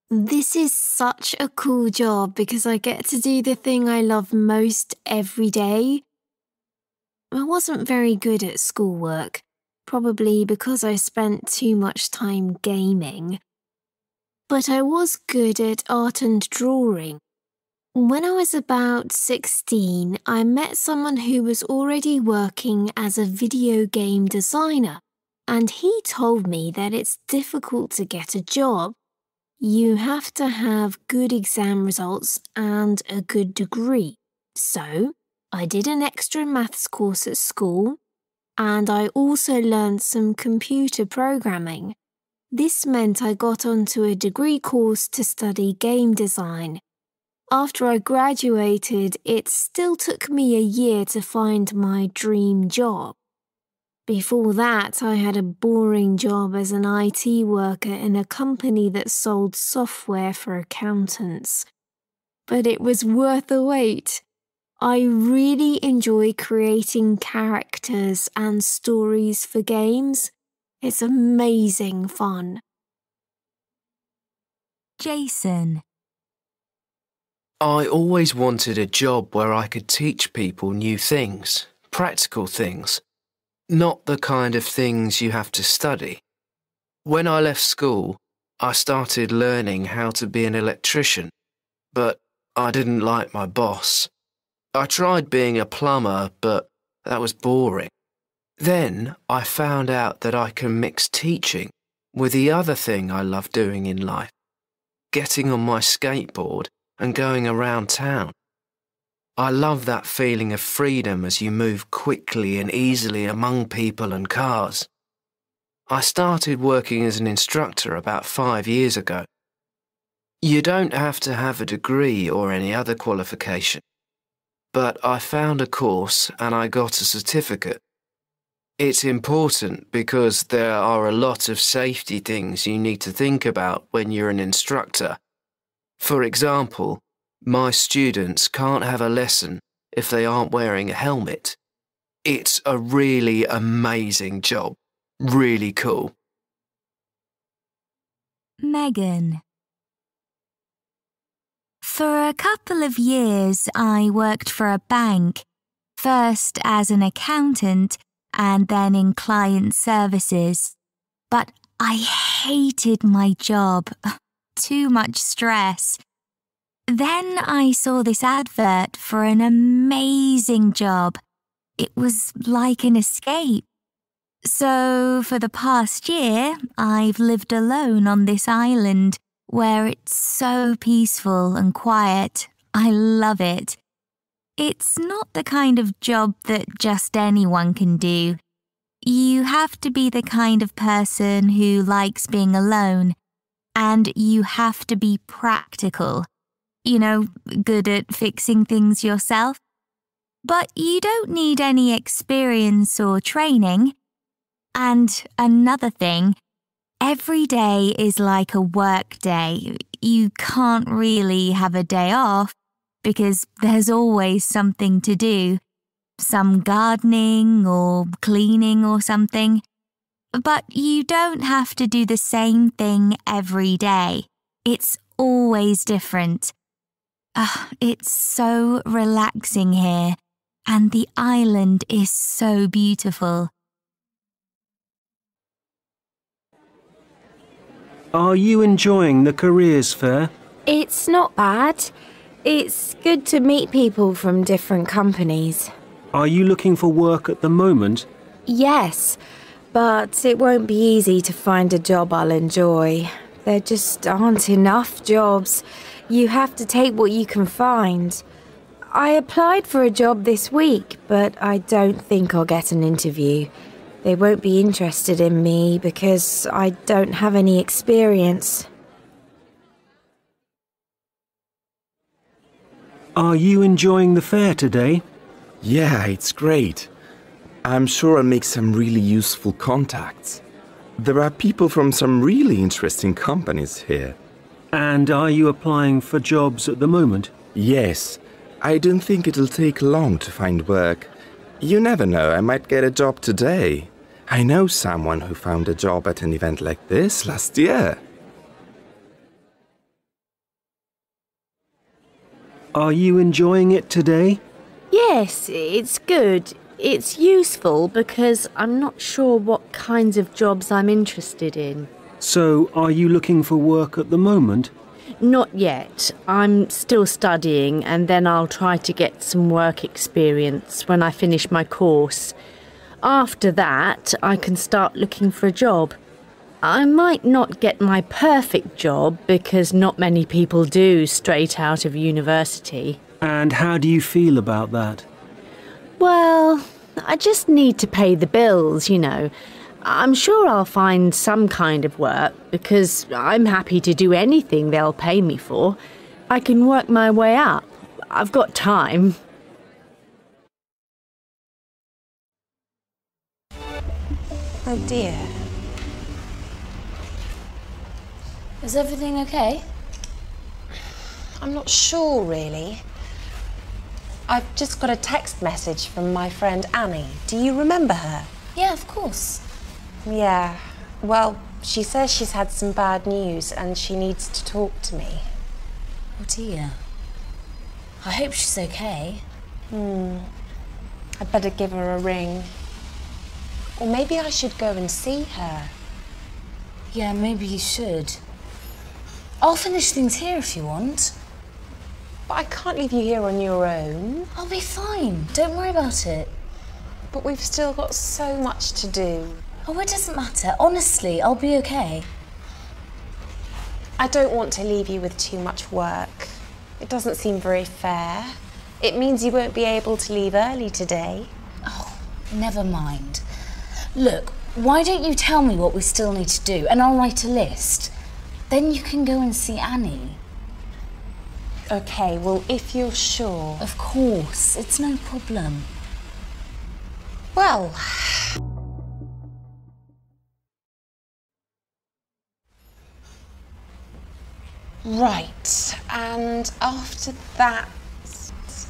This is such a cool job because I get to do the thing I love most every day. I wasn't very good at schoolwork, probably because I spent too much time gaming. But I was good at art and drawing. When I was about sixteen, I met someone who was already working as a video game designer. And he told me that it's difficult to get a job. You have to have good exam results and a good degree. So, I did an extra maths course at school, and I also learned some computer programming. This meant I got onto a degree course to study game design. After I graduated, it still took me a year to find my dream job. Before that, I had a boring job as an I T worker in a company that sold software for accountants. But it was worth the wait. I really enjoy creating characters and stories for games. It's amazing fun. Jason. I always wanted a job where I could teach people new things, practical things. Not the kind of things you have to study. When I left school, I started learning how to be an electrician, but I didn't like my boss. I tried being a plumber, but that was boring. Then I found out that I can mix teaching with the other thing I love doing in life, getting on my skateboard and going around town. I love that feeling of freedom as you move quickly and easily among people and cars. I started working as an instructor about five years ago. You don't have to have a degree or any other qualification, but I found a course and I got a certificate. It's important because there are a lot of safety things you need to think about when you're an instructor. For example, my students can't have a lesson if they aren't wearing a helmet. It's a really amazing job. Really cool. Megan. For a couple of years, I worked for a bank, first as an accountant and then in client services. But I hated my job. Too much stress. Then I saw this advert for an amazing job. It was like an escape. So for the past year, I've lived alone on this island where it's so peaceful and quiet. I love it. It's not the kind of job that just anyone can do. You have to be the kind of person who likes being alone, and you have to be practical. You know, good at fixing things yourself. But you don't need any experience or training. And another thing, every day is like a work day. You can't really have a day off because there's always something to do. Some gardening or cleaning or something. But you don't have to do the same thing every day. It's always different. Uh, it's so relaxing here, and the island is so beautiful. Are you enjoying the careers fair? It's not bad. It's good to meet people from different companies. Are you looking for work at the moment? Yes, but it won't be easy to find a job I'll enjoy. There just aren't enough jobs. You have to take what you can find. I applied for a job this week, but I don't think I'll get an interview. They won't be interested in me because I don't have any experience. Are you enjoying the fair today? Yeah, it's great. I'm sure I'll make some really useful contacts. There are people from some really interesting companies here. And are you applying for jobs at the moment? Yes. I don't think it'll take long to find work. You never know, I might get a job today. I know someone who found a job at an event like this last year. Are you enjoying it today? Yes, it's good. It's useful because I'm not sure what kinds of jobs I'm interested in. So, are you looking for work at the moment? Not yet. I'm still studying, and then I'll try to get some work experience when I finish my course. After that, I can start looking for a job. I might not get my perfect job because not many people do straight out of university. And how do you feel about that? Well, I just need to pay the bills, you know. I'm sure I'll find some kind of work because I'm happy to do anything they'll pay me for. I can work my way up. I've got time. Oh dear. Is everything okay? I'm not sure, really. I've just got a text message from my friend Annie. Do you remember her? Yeah, of course. Yeah. Well, she says she's had some bad news and she needs to talk to me. Oh dear. I hope she's okay. Hmm. I'd better give her a ring. Or maybe I should go and see her. Yeah, maybe you should. I'll finish things here if you want. But I can't leave you here on your own. I'll be fine. Don't worry about it. But we've still got so much to do. Oh, it doesn't matter. Honestly, I'll be okay. I don't want to leave you with too much work. It doesn't seem very fair. It means you won't be able to leave early today. Oh, never mind. Look, why don't you tell me what we still need to do and I'll write a list. Then you can go and see Annie. Okay, well, if you're sure. Of course, it's no problem. Well... Right, and after that...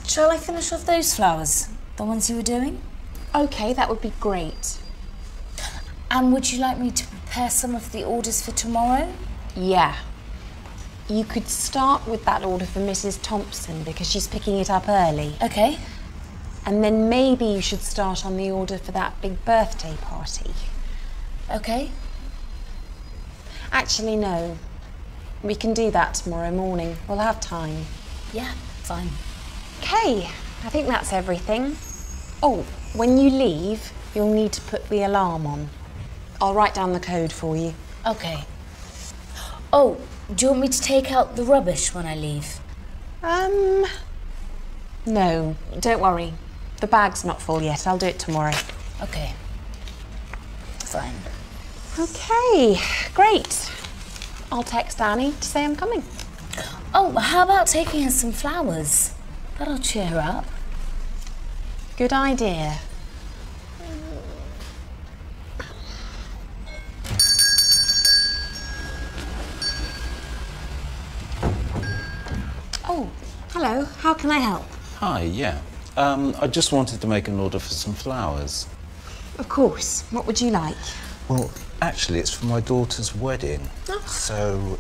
Shall I finish off those flowers? The ones you were doing? Okay, that would be great. And would you like me to prepare some of the orders for tomorrow? Yeah. You could start with that order for Missus Thompson because she's picking it up early. Okay. And then maybe you should start on the order for that big birthday party. Okay. Actually, no. We can do that tomorrow morning. We'll have time. Yeah, fine. Okay. I think that's everything. Oh, when you leave, you'll need to put the alarm on. I'll write down the code for you. Okay. Oh, do you want me to take out the rubbish when I leave? Um... No, don't worry. The bag's not full yet. I'll do it tomorrow. Okay. Fine. Okay, great. I'll text Annie to say I'm coming. Oh, how about taking her some flowers? That'll cheer her up. Good idea. Oh, hello. How can I help? Hi, yeah. Um, I just wanted to make an order for some flowers. Of course. What would you like? Well, actually, it's for my daughter's wedding. Oh. So,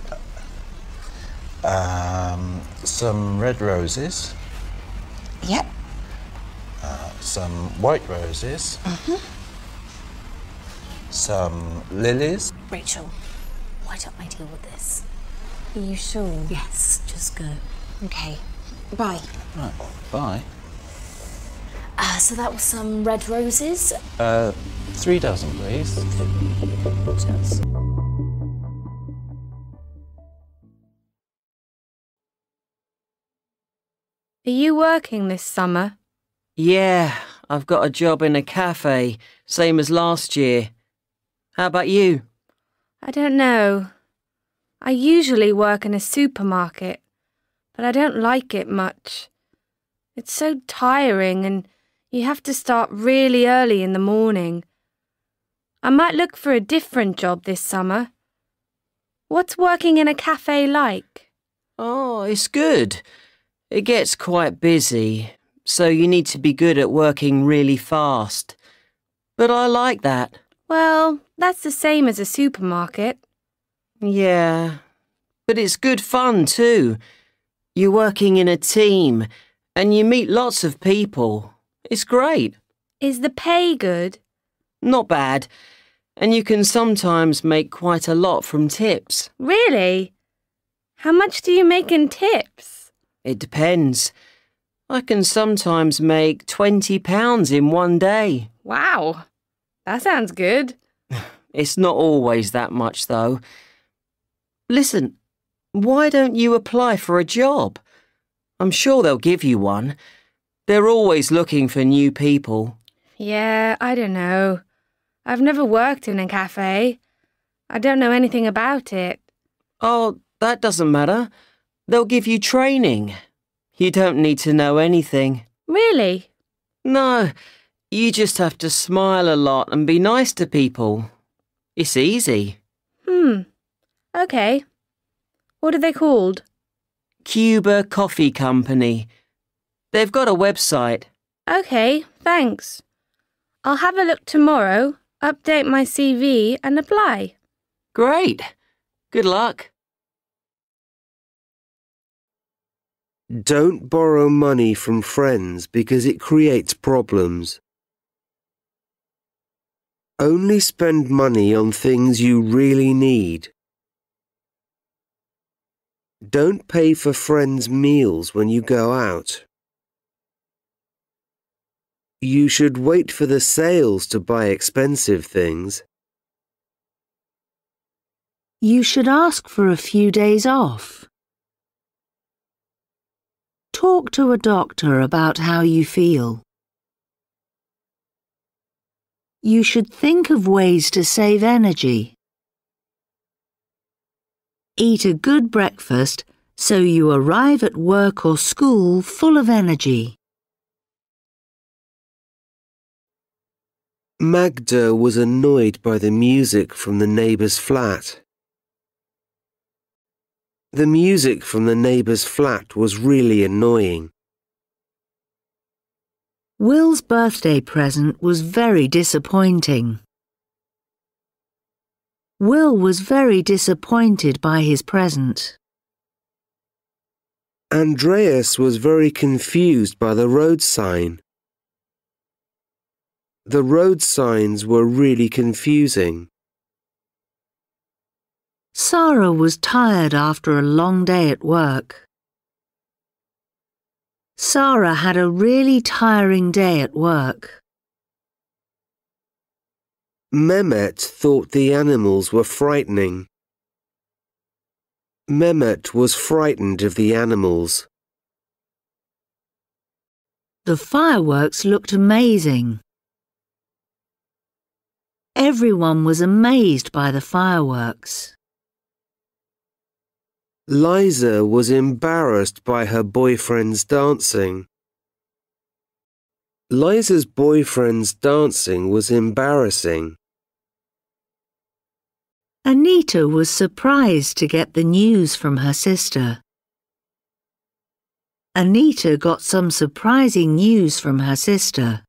um, some red roses. Yep. Uh, some white roses. Mm-hmm. Some lilies. Rachel, why don't I deal with this? Are you sure? Yes, just go. Okay. Bye. Right. Bye. Uh, so that was some red roses. Uh, three dozen, please. Cheers. Are you working this summer? Yeah, I've got a job in a cafe, same as last year. How about you? I don't know. I usually work in a supermarket, but I don't like it much. It's so tiring and you have to start really early in the morning. I might look for a different job this summer. What's working in a cafe like? Oh, it's good. It gets quite busy, so you need to be good at working really fast. But I like that. Well, that's the same as a supermarket. Yeah, but it's good fun too. You're working in a team and you meet lots of people. It's great. Is the pay good? Not bad. And you can sometimes make quite a lot from tips. Really? How much do you make in tips? It depends. I can sometimes make twenty pounds in one day. Wow, that sounds good. It's not always that much, though. Listen, why don't you apply for a job? I'm sure they'll give you one. They're always looking for new people. Yeah, I don't know. I've never worked in a cafe. I don't know anything about it. Oh, that doesn't matter. They'll give you training. You don't need to know anything. Really? No, you just have to smile a lot and be nice to people. It's easy. Hmm. Okay. What are they called? Cuba Coffee Company. They've got a website. Okay, thanks. I'll have a look tomorrow, update my C V and apply. Great. Good luck. Don't borrow money from friends because it creates problems. Only spend money on things you really need. Don't pay for friends' meals when you go out. You should wait for the sales to buy expensive things. You should ask for a few days off. Talk to a doctor about how you feel. You should think of ways to save energy. Eat a good breakfast so you arrive at work or school full of energy. Magda was annoyed by the music from the neighbour's flat. The music from the neighbour's flat was really annoying. Will's birthday present was very disappointing. Will was very disappointed by his present. Andreas was very confused by the road sign. The road signs were really confusing. Sarah was tired after a long day at work. Sarah had a really tiring day at work. Mehmet thought the animals were frightening. Mehmet was frightened of the animals. The fireworks looked amazing. Everyone was amazed by the fireworks. Liza was embarrassed by her boyfriend's dancing. Liza's boyfriend's dancing was embarrassing. Anita was surprised to get the news from her sister. Anita got some surprising news from her sister.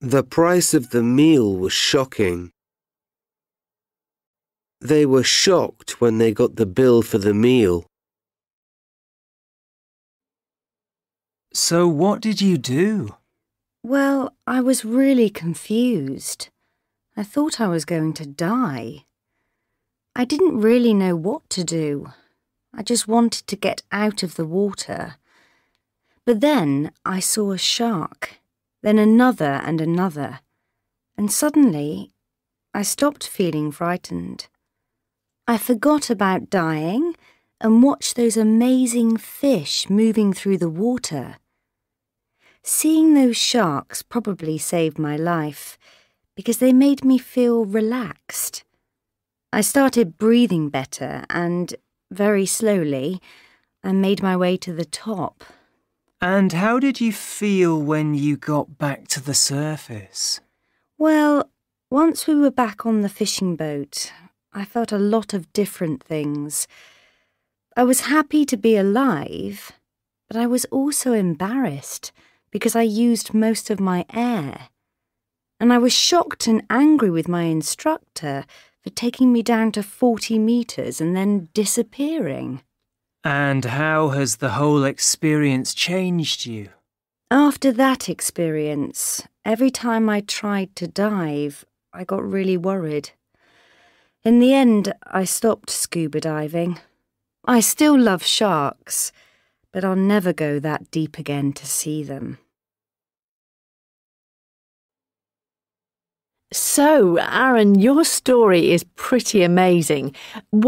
The price of the meal was shocking. They were shocked when they got the bill for the meal. So what did you do? Well, I was really confused. I thought I was going to die. I didn't really know what to do. I just wanted to get out of the water. But then I saw a shark. Then another and another, and suddenly I stopped feeling frightened. I forgot about dying and watch those amazing fish moving through the water. Seeing those sharks probably saved my life, because they made me feel relaxed. I started breathing better and, very slowly, I made my way to the top. And how did you feel when you got back to the surface? Well, once we were back on the fishing boat, I felt a lot of different things. I was happy to be alive, but I was also embarrassed because I used most of my air. And I was shocked and angry with my instructor for taking me down to forty metres and then disappearing. And how has the whole experience changed you? After that experience, every time I tried to dive, I got really worried. In the end, I stopped scuba diving. I still love sharks, but I'll never go that deep again to see them. So, Aaron, your story is pretty amazing.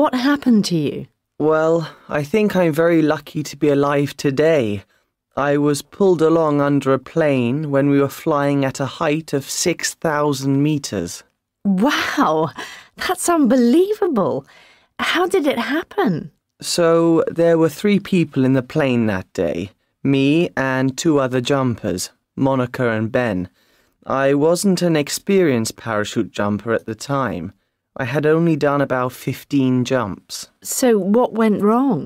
What happened to you? Well, I think I'm very lucky to be alive today. I was pulled along under a plane when we were flying at a height of six thousand metres. Wow, that's unbelievable. How did it happen? So, there were three people in the plane that day, me and two other jumpers, Monica and Ben. I wasn't an experienced parachute jumper at the time. I had only done about fifteen jumps. So what went wrong?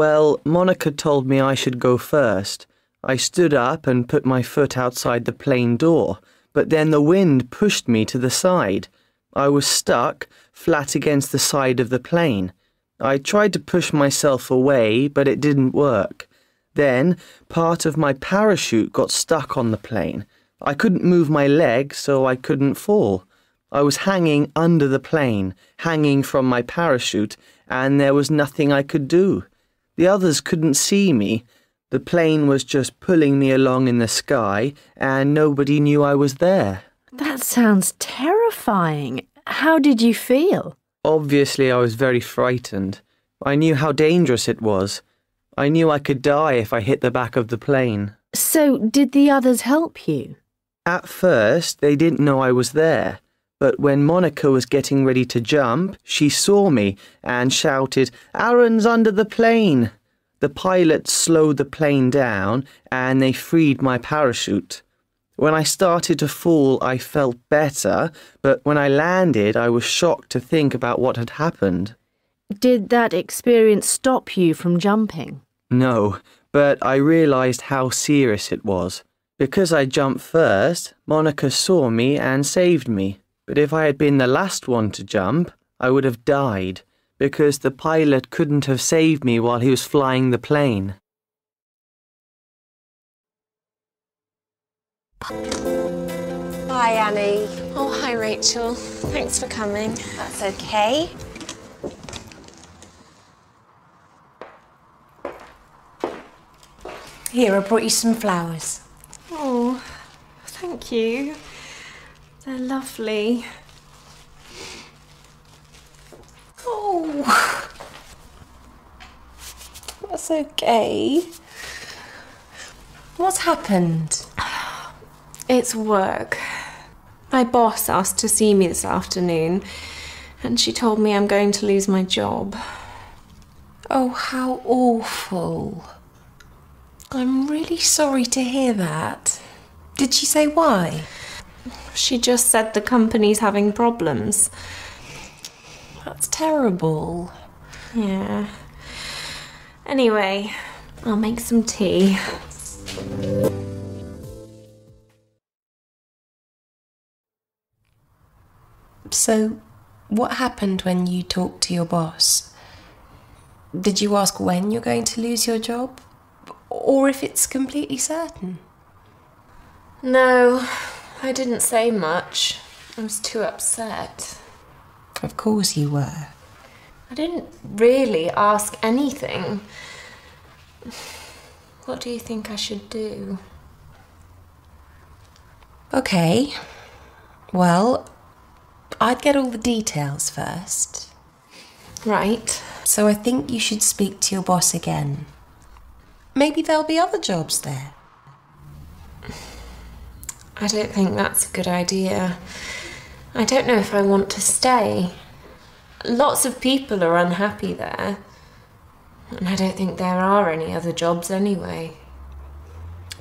Well, Monica told me I should go first. I stood up and put my foot outside the plane door, but then the wind pushed me to the side. I was stuck, flat against the side of the plane. I tried to push myself away, but it didn't work. Then, part of my parachute got stuck on the plane. I couldn't move my leg, so I couldn't fall. I was hanging under the plane, hanging from my parachute, and there was nothing I could do. The others couldn't see me. The plane was just pulling me along in the sky, and nobody knew I was there. That sounds terrifying. How did you feel? Obviously, I was very frightened. I knew how dangerous it was. I knew I could die if I hit the back of the plane. So, did the others help you? At first, they didn't know I was there, but when Monica was getting ready to jump, she saw me and shouted, "Aaron's under the plane!" The pilot slowed the plane down and they freed my parachute. When I started to fall, I felt better, but when I landed, I was shocked to think about what had happened. Did that experience stop you from jumping? No, but I realised how serious it was. Because I jumped first, Monica saw me and saved me. But if I had been the last one to jump, I would have died, because the pilot couldn't have saved me while he was flying the plane. Hi, Annie. Oh, hi, Rachel. Thanks for coming. That's okay. Here, I brought you some flowers. Oh, thank you. They're lovely. Oh, that's okay. What's happened? It's work. My boss asked to see me this afternoon, and she told me I'm going to lose my job. Oh, how awful. I'm really sorry to hear that. Did she say why? She just said the company's having problems. That's terrible. Yeah. Anyway, I'll make some tea. So, what happened when you talked to your boss? Did you ask when you're going to lose your job? Or if it's completely certain? No, I didn't say much. I was too upset. Of course you were. I didn't really ask anything. What do you think I should do? Okay. Well, I'd get all the details first. Right. so I think you should speak to your boss again. Maybe there'll be other jobs there. I don't think that's a good idea. I don't know if I want to stay. Lots of people are unhappy there, and I don't think there are any other jobs anyway.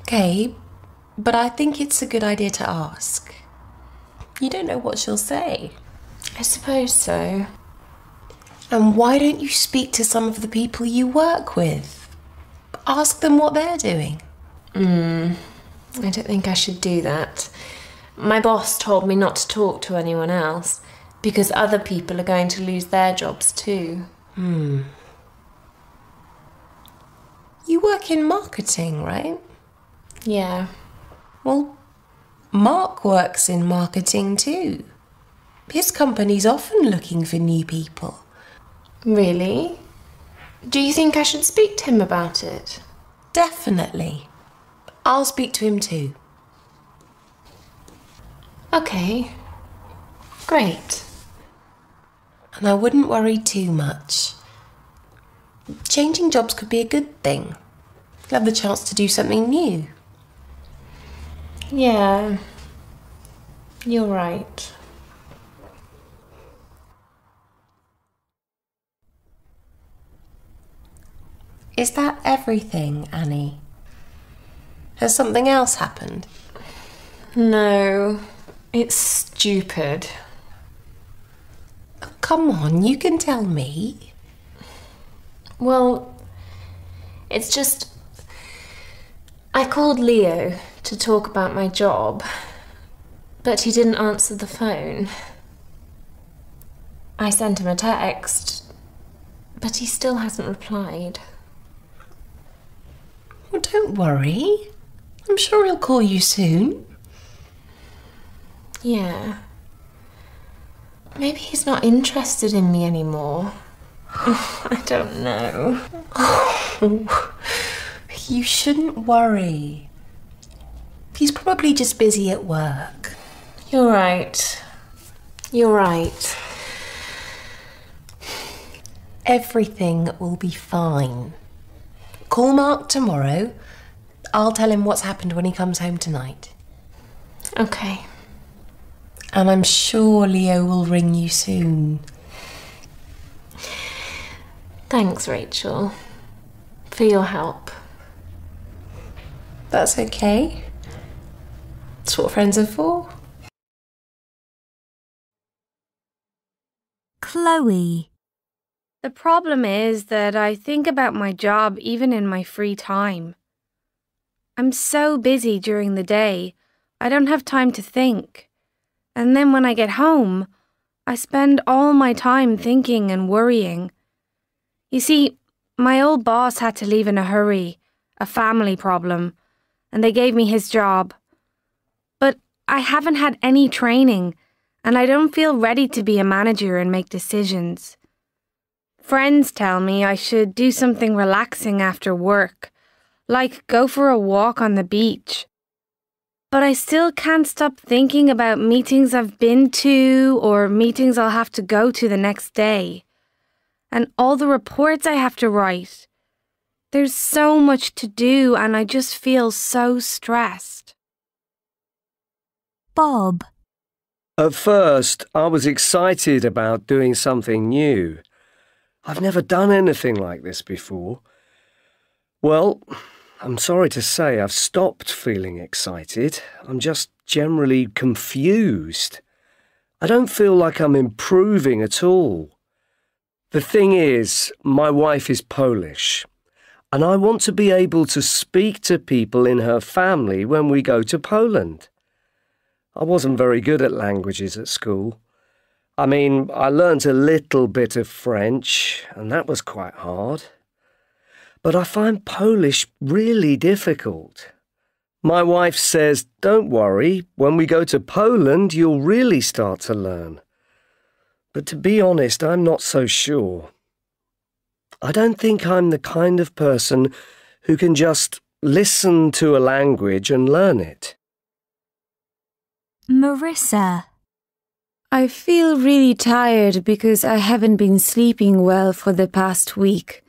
Okay, but I think it's a good idea to ask. You don't know what she'll say. I suppose so. And why don't you speak to some of the people you work with? Ask them what they're doing. Hmm, I don't think I should do that. My boss told me not to talk to anyone else, because other people are going to lose their jobs too. Hmm. You work in marketing, right? Yeah. Well, Mark works in marketing too. His company's often looking for new people. Really? Do you think I should speak to him about it? Definitely. I'll speak to him too. Okay. Great. And I wouldn't worry too much. Changing jobs could be a good thing. You'll have the chance to do something new. Yeah, you're right. Is that everything, Annie? Has something else happened? No, it's stupid. Oh, come on, you can tell me. Well, it's just, I called Leo to talk about my job, but he didn't answer the phone. I sent him a text, but he still hasn't replied. Well, don't worry. I'm sure he'll call you soon. Yeah. Maybe he's not interested in me anymore. I don't know. Oh, you shouldn't worry. He's probably just busy at work. You're right. You're right. Everything will be fine. Call Mark tomorrow. I'll tell him what's happened when he comes home tonight. Okay. And I'm sure Leo will ring you soon. Thanks, Rachel, for your help. That's okay. That's what friends are for. Chloe. The problem is that I think about my job even in my free time. I'm so busy during the day, I don't have time to think. And then when I get home, I spend all my time thinking and worrying. You see, my old boss had to leave in a hurry, a family problem, and they gave me his job. But I haven't had any training, and I don't feel ready to be a manager and make decisions. Friends tell me I should do something relaxing after work, like go for a walk on the beach. But I still can't stop thinking about meetings I've been to or meetings I'll have to go to the next day. And all the reports I have to write. There's so much to do and I just feel so stressed. Bob. At first, I was excited about doing something new. I've never done anything like this before. Well, I'm sorry to say I've stopped feeling excited. I'm just generally confused. I don't feel like I'm improving at all. The thing is, my wife is Polish, and I want to be able to speak to people in her family when we go to Poland. I wasn't very good at languages at school. I mean, I learnt a little bit of French, and that was quite hard. But I find Polish really difficult. My wife says, "Don't worry, when we go to Poland, you'll really start to learn." But to be honest, I'm not so sure. I don't think I'm the kind of person who can just listen to a language and learn it. Marissa. I feel really tired because I haven't been sleeping well for the past week.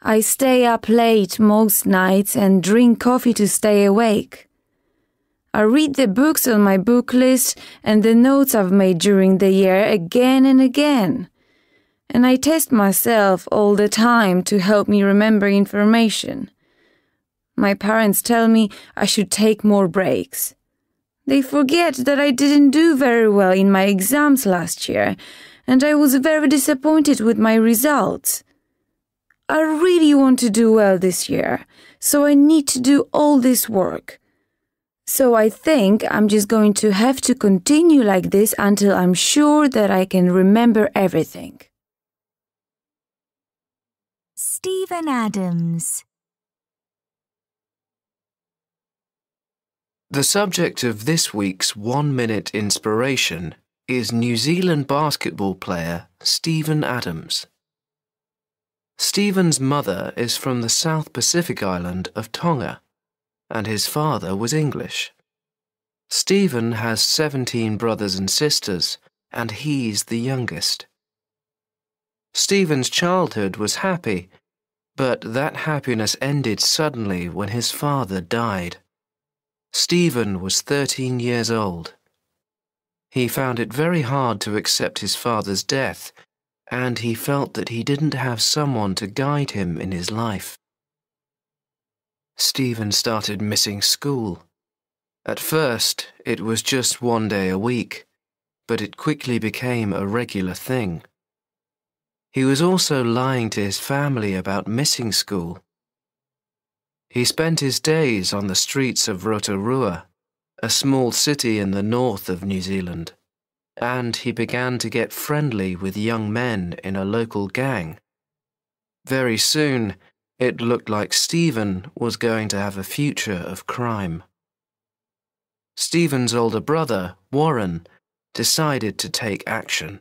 I stay up late most nights and drink coffee to stay awake. I read the books on my book list and the notes I've made during the year again and again. And I test myself all the time to help me remember information. My parents tell me I should take more breaks. They forget that I didn't do very well in my exams last year, and I was very disappointed with my results. I really want to do well this year, so I need to do all this work. So I think I'm just going to have to continue like this until I'm sure that I can remember everything. Stephen Adams. The subject of this week's one-minute inspiration is New Zealand basketball player Stephen Adams. Stephen's mother is from the South Pacific island of Tonga, and his father was English. Stephen has seventeen brothers and sisters, and he's the youngest. Stephen's childhood was happy, but that happiness ended suddenly when his father died. Stephen was thirteen years old. He found it very hard to accept his father's death, and he felt that he didn't have someone to guide him in his life. Stephen started missing school. At first, it was just one day a week, but it quickly became a regular thing. He was also lying to his family about missing school. He spent his days on the streets of Rotorua, a small city in the north of New Zealand. And he began to get friendly with young men in a local gang. Very soon, it looked like Stephen was going to have a future of crime. Stephen's older brother, Warren, decided to take action.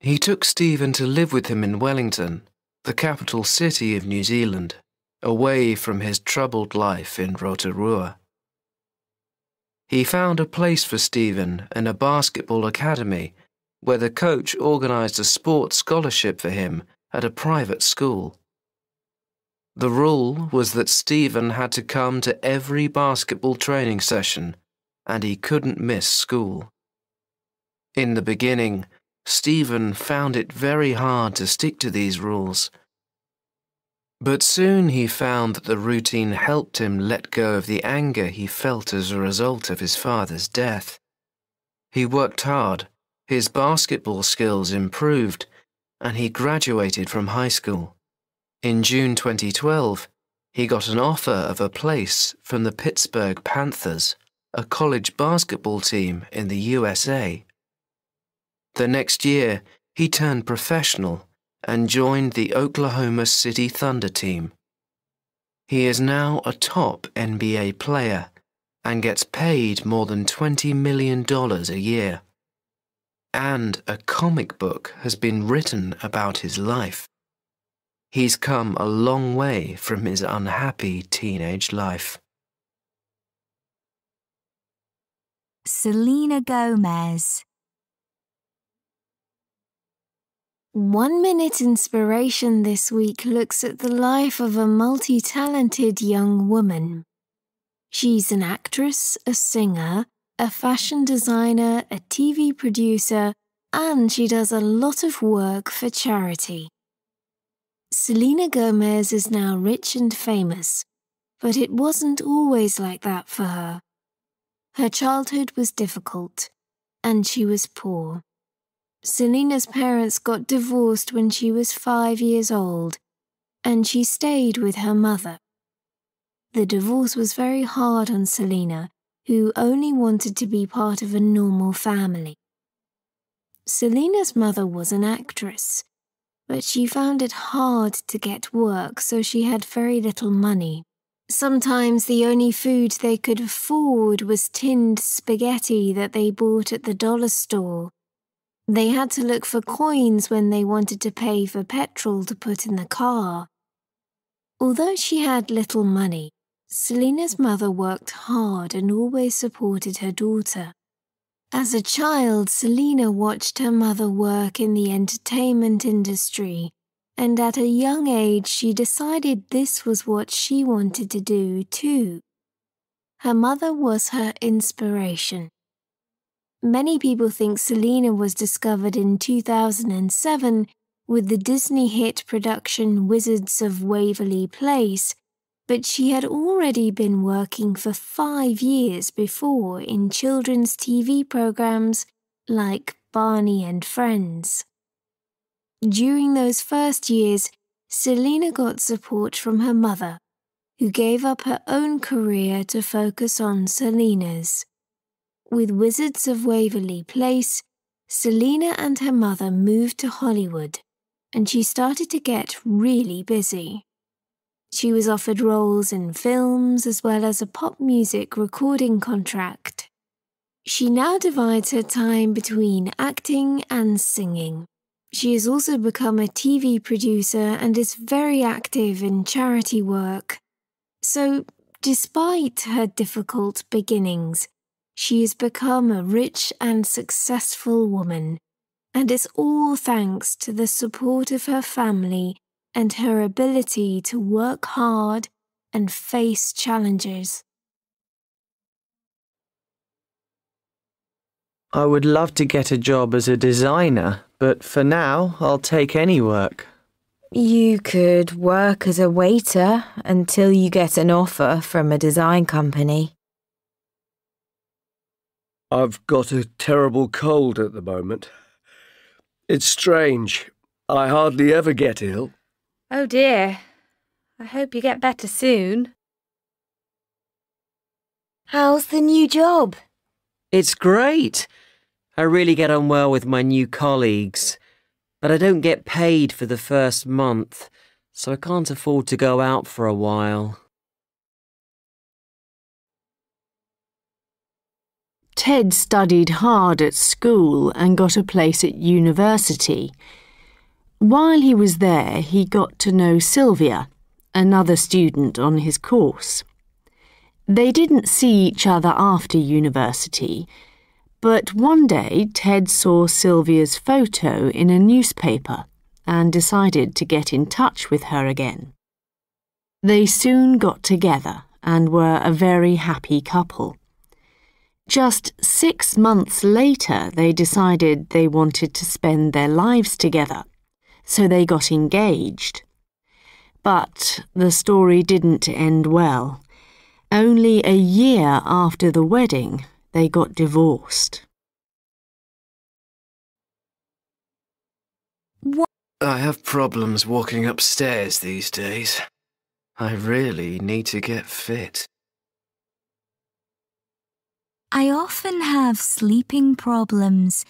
He took Stephen to live with him in Wellington, the capital city of New Zealand, away from his troubled life in Rotorua. He found a place for Stephen in a basketball academy where the coach organized a sports scholarship for him at a private school. The rule was that Stephen had to come to every basketball training session and he couldn't miss school. In the beginning, Stephen found it very hard to stick to these rules. But soon he found that the routine helped him let go of the anger he felt as a result of his father's death. He worked hard, his basketball skills improved, and he graduated from high school. In June twenty twelve, he got an offer of a place from the Pittsburgh Panthers, a college basketball team in the U S A. The next year, he turned professional and joined the Oklahoma City Thunder team. He is now a top N B A player and gets paid more than twenty million dollars a year. And a comic book has been written about his life. He's come a long way from his unhappy teenage life. Selena Gomez. One-minute inspiration this week looks at the life of a multi-talented young woman. She's an actress, a singer, a fashion designer, a T V producer, and she does a lot of work for charity. Selena Gomez is now rich and famous, but it wasn't always like that for her. Her childhood was difficult, and she was poor. Selena's parents got divorced when she was five years old, and she stayed with her mother. The divorce was very hard on Selena, who only wanted to be part of a normal family. Selena's mother was an actress, but she found it hard to get work, so she had very little money. Sometimes the only food they could afford was tinned spaghetti that they bought at the dollar store. They had to look for coins when they wanted to pay for petrol to put in the car. Although she had little money, Selena's mother worked hard and always supported her daughter. As a child, Selena watched her mother work in the entertainment industry, and at a young age she decided this was what she wanted to do too. Her mother was her inspiration. Many people think Selena was discovered in two thousand seven with the Disney hit production Wizards of Waverly Place, but she had already been working for five years before in children's T V programs like Barney and Friends. During those first years, Selena got support from her mother, who gave up her own career to focus on Selena's. With Wizards of Waverly Place, Selena and her mother moved to Hollywood, and she started to get really busy. She was offered roles in films as well as a pop music recording contract. She now divides her time between acting and singing. She has also become a T V producer and is very active in charity work. So, despite her difficult beginnings, she has become a rich and successful woman, and it's all thanks to the support of her family and her ability to work hard and face challenges. I would love to get a job as a designer, but for now, I'll take any work. You could work as a waiter until you get an offer from a design company. I've got a terrible cold at the moment. It's strange. I hardly ever get ill. Oh dear. I hope you get better soon. How's the new job? It's great. I really get on well with my new colleagues, but I don't get paid for the first month, so I can't afford to go out for a while. Ted studied hard at school and got a place at university. While he was there, he got to know Sylvia, another student on his course. They didn't see each other after university, but one day Ted saw Sylvia's photo in a newspaper and decided to get in touch with her again. They soon got together and were a very happy couple. Just six months later, they decided they wanted to spend their lives together, so they got engaged. But the story didn't end well. Only a year after the wedding, they got divorced. What? I have problems walking upstairs these days. I really need to get fit. I often have sleeping problems.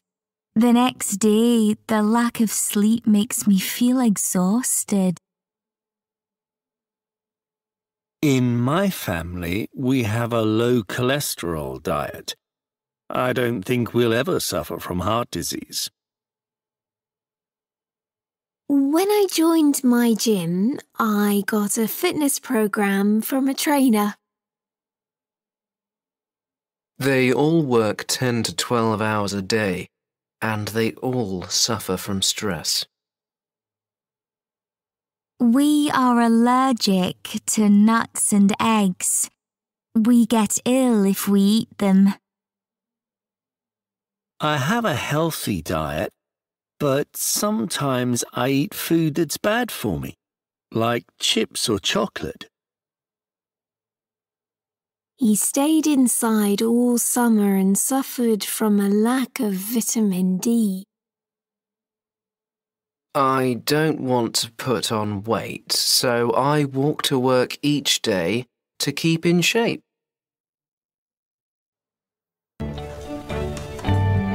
The next day, the lack of sleep makes me feel exhausted. In my family, we have a low cholesterol diet. I don't think we'll ever suffer from heart disease. When I joined my gym, I got a fitness program from a trainer. They all work ten to twelve hours a day, and they all suffer from stress. We are allergic to nuts and eggs. We get ill if we eat them. I have a healthy diet, but sometimes I eat food that's bad for me, like chips or chocolate. He stayed inside all summer and suffered from a lack of vitamin D. I don't want to put on weight, so I walk to work each day to keep in shape.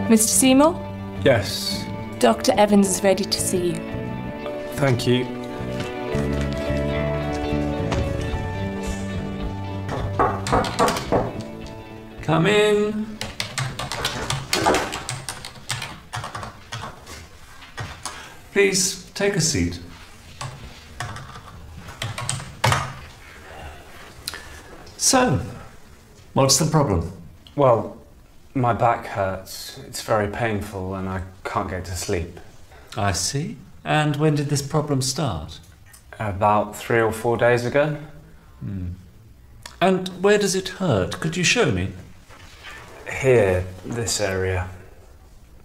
Mister Seymour? Yes. Doctor Evans is ready to see you. Thank you. Come in. Please take a seat. So, what's the problem? Well, My back hurts. It's very painful and I can't get to sleep. I see. And when did this problem start? About three or four days ago. Hmm. And where does it hurt? Could you show me? Here, this area.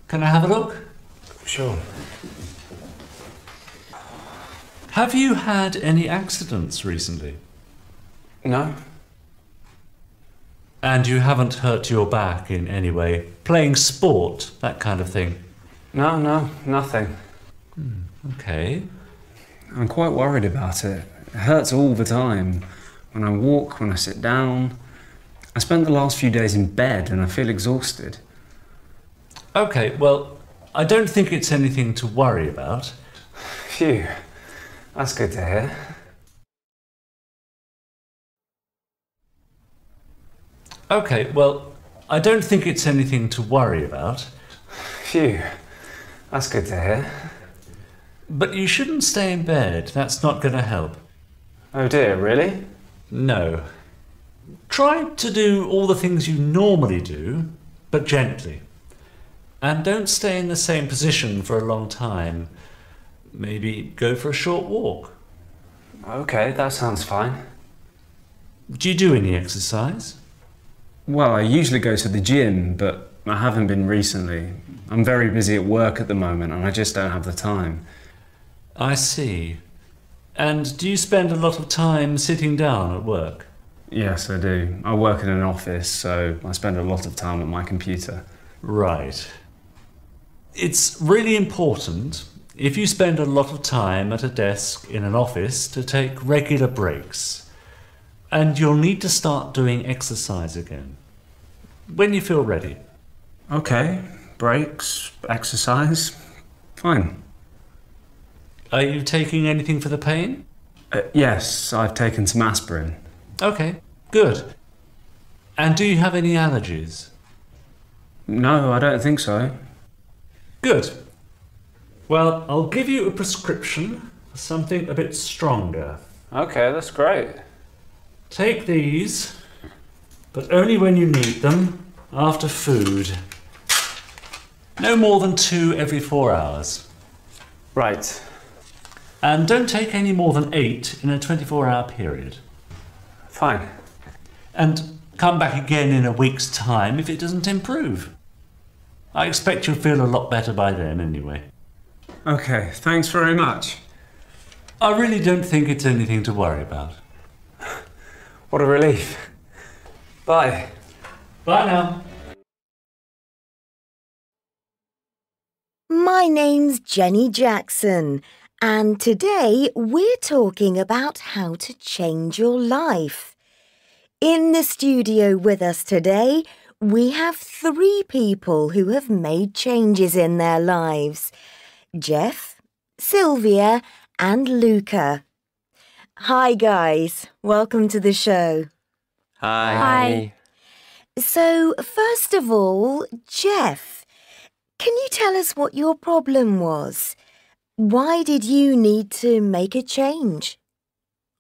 Can I have a look? Sure. Have you had any accidents recently? No. And you haven't hurt your back in any way? Playing sport, that kind of thing? No, no, nothing. Hmm, okay. I'm quite worried about it. It hurts all the time. When I walk, when I sit down. I spent the last few days in bed and I feel exhausted. Okay, well, I don't think it's anything to worry about. Phew, that's good to hear. Okay, well, I don't think it's anything to worry about. Phew, that's good to hear. But you shouldn't stay in bed. That's not going to help. Oh dear, really? No. Try to do all the things you normally do, but gently. And don't stay in the same position for a long time. Maybe go for a short walk. Okay, that sounds fine. Do you do any exercise? Well, I usually go to the gym, but I haven't been recently. I'm very busy at work at the moment and I just don't have the time. I see. And do you spend a lot of time sitting down at work? Yes, I do. I work in an office, so I spend a lot of time at my computer. Right. It's really important, if you spend a lot of time at a desk in an office, to take regular breaks. And you'll need to start doing exercise again, when you feel ready. Okay. Breaks, exercise, fine. Are you taking anything for the pain? Uh, yes, I've taken some aspirin. Okay, good. And do you have any allergies? No, I don't think so. Good. Well, I'll give you a prescription for something a bit stronger. Okay, that's great. Take these, but only when you need them, after food. No more than two every four hours. Right. And don't take any more than eight in a twenty-four hour period. Fine. And come back again in a week's time if it doesn't improve. I expect you'll feel a lot better by then anyway. Okay, thanks very much. I really don't think it's anything to worry about. What a relief. Bye. Bye now. My name's Jenny Jackson, and today we're talking about how to change your life. In the studio with us today, we have three people who have made changes in their lives: Jeff, Sylvia, and Luca. Hi, guys. Welcome to the show. Hi. Hi. So, first of all, Jeff, can you tell us what your problem was? Why did you need to make a change?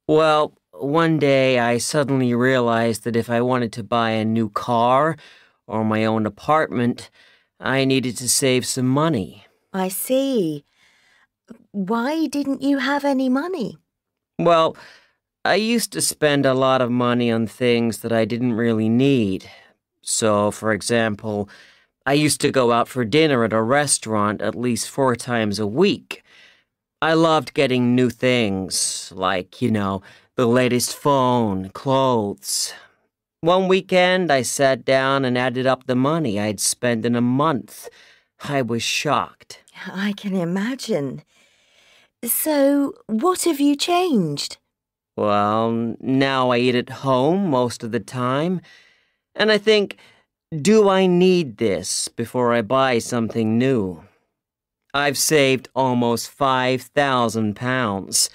Well, one day I suddenly realized that if I wanted to buy a new car or my own apartment, I needed to save some money. I see. Why didn't you have any money? Well, I used to spend a lot of money on things that I didn't really need. So, for example, I used to go out for dinner at a restaurant at least four times a week. I loved getting new things, like, you know, the latest phone, clothes. One weekend, I sat down and added up the money I'd spent in a month. I was shocked. I can imagine. So, what have you changed? Well, now I eat at home most of the time, and I think, do I need this before I buy something new? I've saved almost five thousand pounds.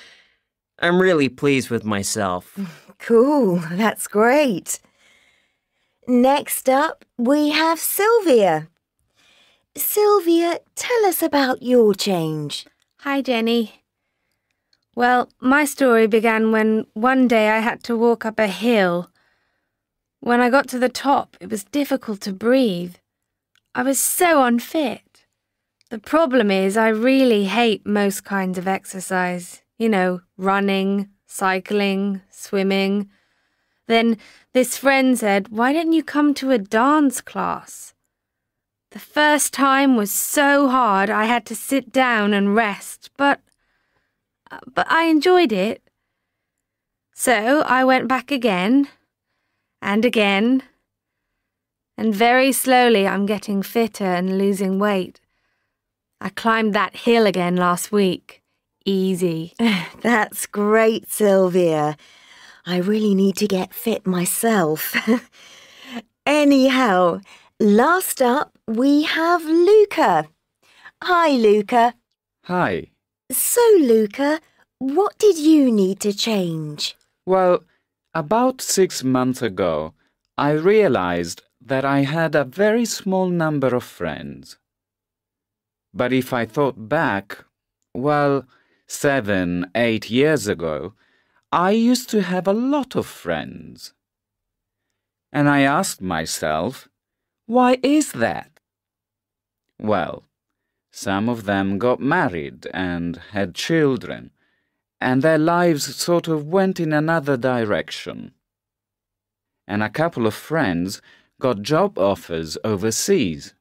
I'm really pleased with myself. Cool, that's great. Next up, we have Sylvia. Sylvia, tell us about your change. Hi, Jenny. Well, my story began when one day I had to walk up a hill. When I got to the top, it was difficult to breathe. I was so unfit. The problem is I really hate most kinds of exercise. You know, running, cycling, swimming. Then this friend said, "Why didn't you come to a dance class?" The first time was so hard I had to sit down and rest, but, but I enjoyed it. So I went back again. And again. And very slowly I'm getting fitter and losing weight. I climbed that hill again last week. Easy. That's great, Sylvia. I really need to get fit myself. Anyhow, last up we have Luca. Hi, Luca. Hi. So, Luca, what did you need to change? Well, about six months ago, I realized that I had a very small number of friends. But if I thought back, well, seven, eight years ago, I used to have a lot of friends. And I asked myself, why is that? Well, some of them got married and had children, and their lives sort of went in another direction. And a couple of friends got job offers overseas.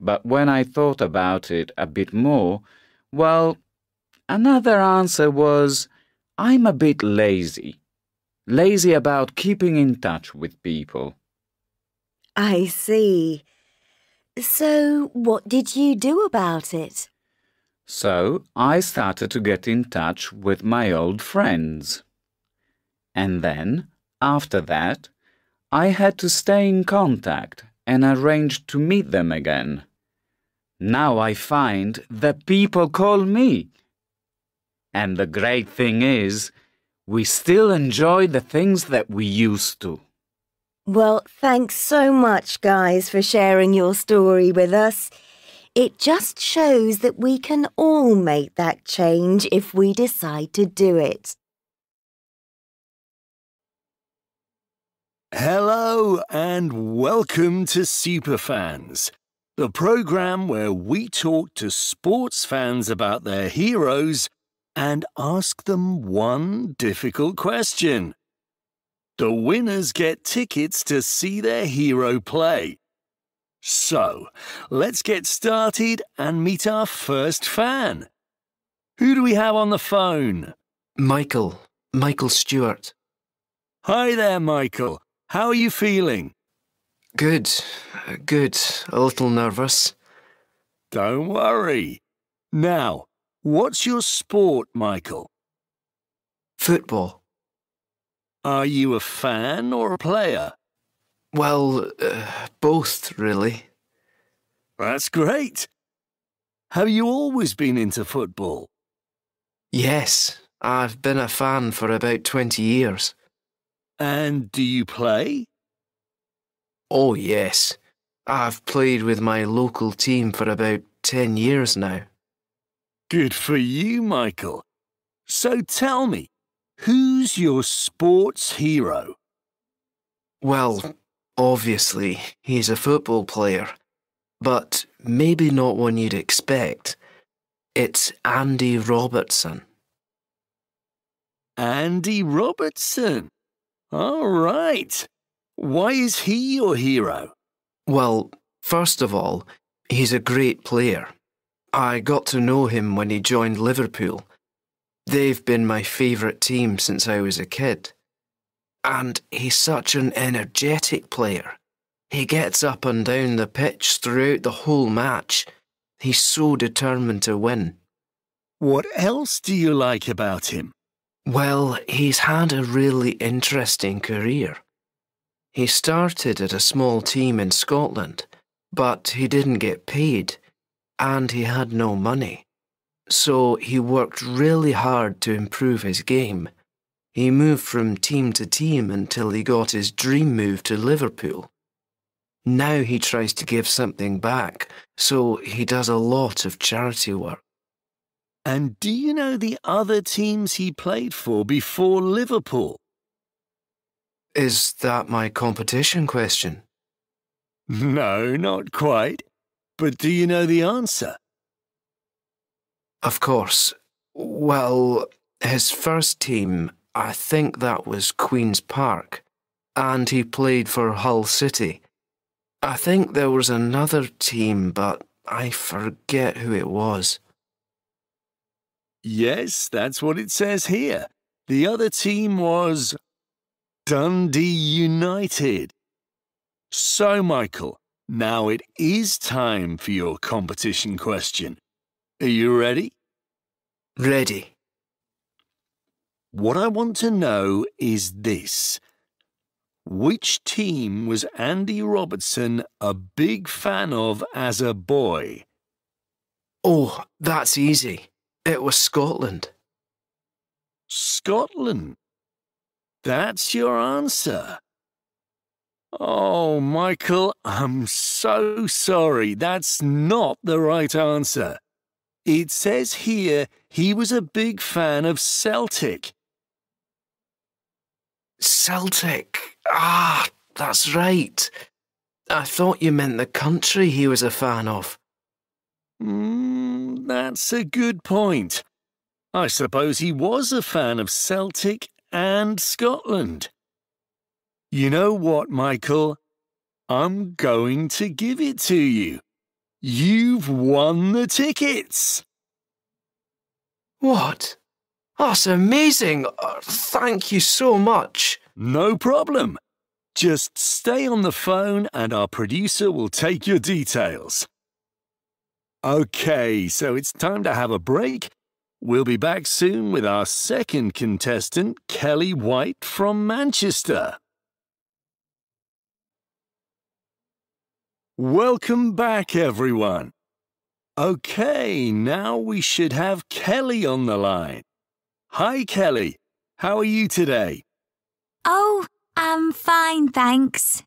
But when I thought about it a bit more, well, another answer was, I'm a bit lazy. Lazy about keeping in touch with people. I see. So what did you do about it? So I started to get in touch with my old friends. And then, after that, I had to stay in contact and arrange to meet them again. Now I find that people call me. And the great thing is, we still enjoy the things that we used to. Well, thanks so much, guys, for sharing your story with us. It just shows that we can all make that change if we decide to do it. Hello and welcome to Superfans, the programme where we talk to sports fans about their heroes and ask them one difficult question. The winners get tickets to see their hero play. So, let's get started and meet our first fan. Who do we have on the phone? Michael. Michael Stewart. Hi there, Michael. How are you feeling? Good. Good. A little nervous. Don't worry. Now, what's your sport, Michael? Football. Are you a fan or a player? Well, uh, both, really. That's great. Have you always been into football? Yes, I've been a fan for about twenty years. And do you play? Oh, yes. I've played with my local team for about ten years now. Good for you, Michael. So tell me, who's your sports hero? Well, obviously, he's a football player, but maybe not one you'd expect. It's Andy Robertson. Andy Robertson? All right. Why is he your hero? Well, first of all, he's a great player. I got to know him when he joined Liverpool. They've been my favourite team since I was a kid. And he's such an energetic player. He gets up and down the pitch throughout the whole match. He's so determined to win. What else do you like about him? Well, he's had a really interesting career. He started at a small team in Scotland, but he didn't get paid, and he had no money. So he worked really hard to improve his game. He moved from team to team until he got his dream move to Liverpool. Now he tries to give something back, so he does a lot of charity work. And do you know the other teams he played for before Liverpool? Is that my competition question? No, not quite. But do you know the answer? Of course. Well, his first team, I think that was Queen's Park, and he played for Hull City. I think there was another team, but I forget who it was. Yes, that's what it says here. The other team was Dundee United. So, Michael, now it is time for your competition question. Are you ready? Ready. What I want to know is this. Which team was Andy Robertson a big fan of as a boy? Oh, that's easy. It was Scotland. Scotland? That's your answer. Oh, Michael, I'm so sorry. That's not the right answer. It says here he was a big fan of Celtic. Celtic? Ah, that's right. I thought you meant the country he was a fan of. Mm, that's a good point. I suppose he was a fan of Celtic and Scotland. You know what, Michael? I'm going to give it to you. You've won the tickets. What? That's amazing. Thank you so much. No problem. Just stay on the phone and our producer will take your details. OK, so it's time to have a break. We'll be back soon with our second contestant, Kelly White from Manchester. Welcome back, everyone. OK, now we should have Kelly on the line. Hi, Kelly. How are you today? Oh, I'm fine, thanks.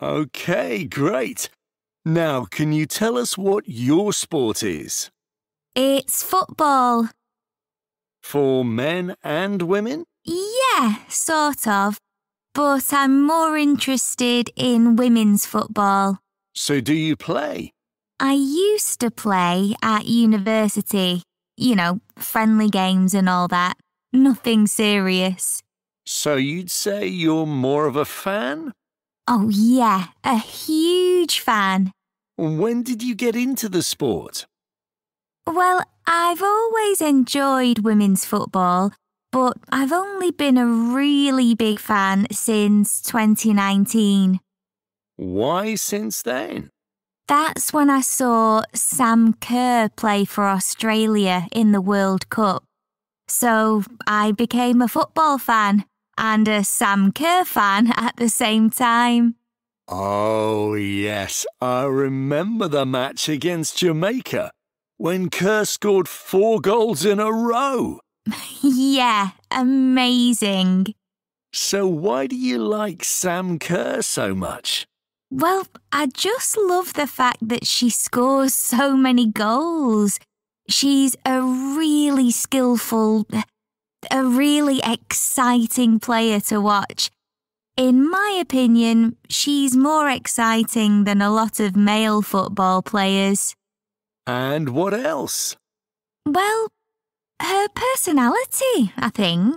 OK, great. Now, can you tell us what your sport is? It's football. For men and women? Yeah, sort of. But I'm more interested in women's football. So do you play? I used to play at university. You know, friendly games and all that. Nothing serious. So you'd say you're more of a fan? Oh, yeah, a huge fan. When did you get into the sport? Well, I've always enjoyed women's football, but I've only been a really big fan since twenty nineteen. Why since then? That's when I saw Sam Kerr play for Australia in the World Cup. So I became a football fan. And a Sam Kerr fan at the same time. Oh, yes. I remember the match against Jamaica when Kerr scored four goals in a row. Yeah, amazing. So why do you like Sam Kerr so much? Well, I just love the fact that she scores so many goals. She's a really skillful... a really exciting player to watch. In my opinion, she's more exciting than a lot of male football players. And what else? Well, her personality, I think.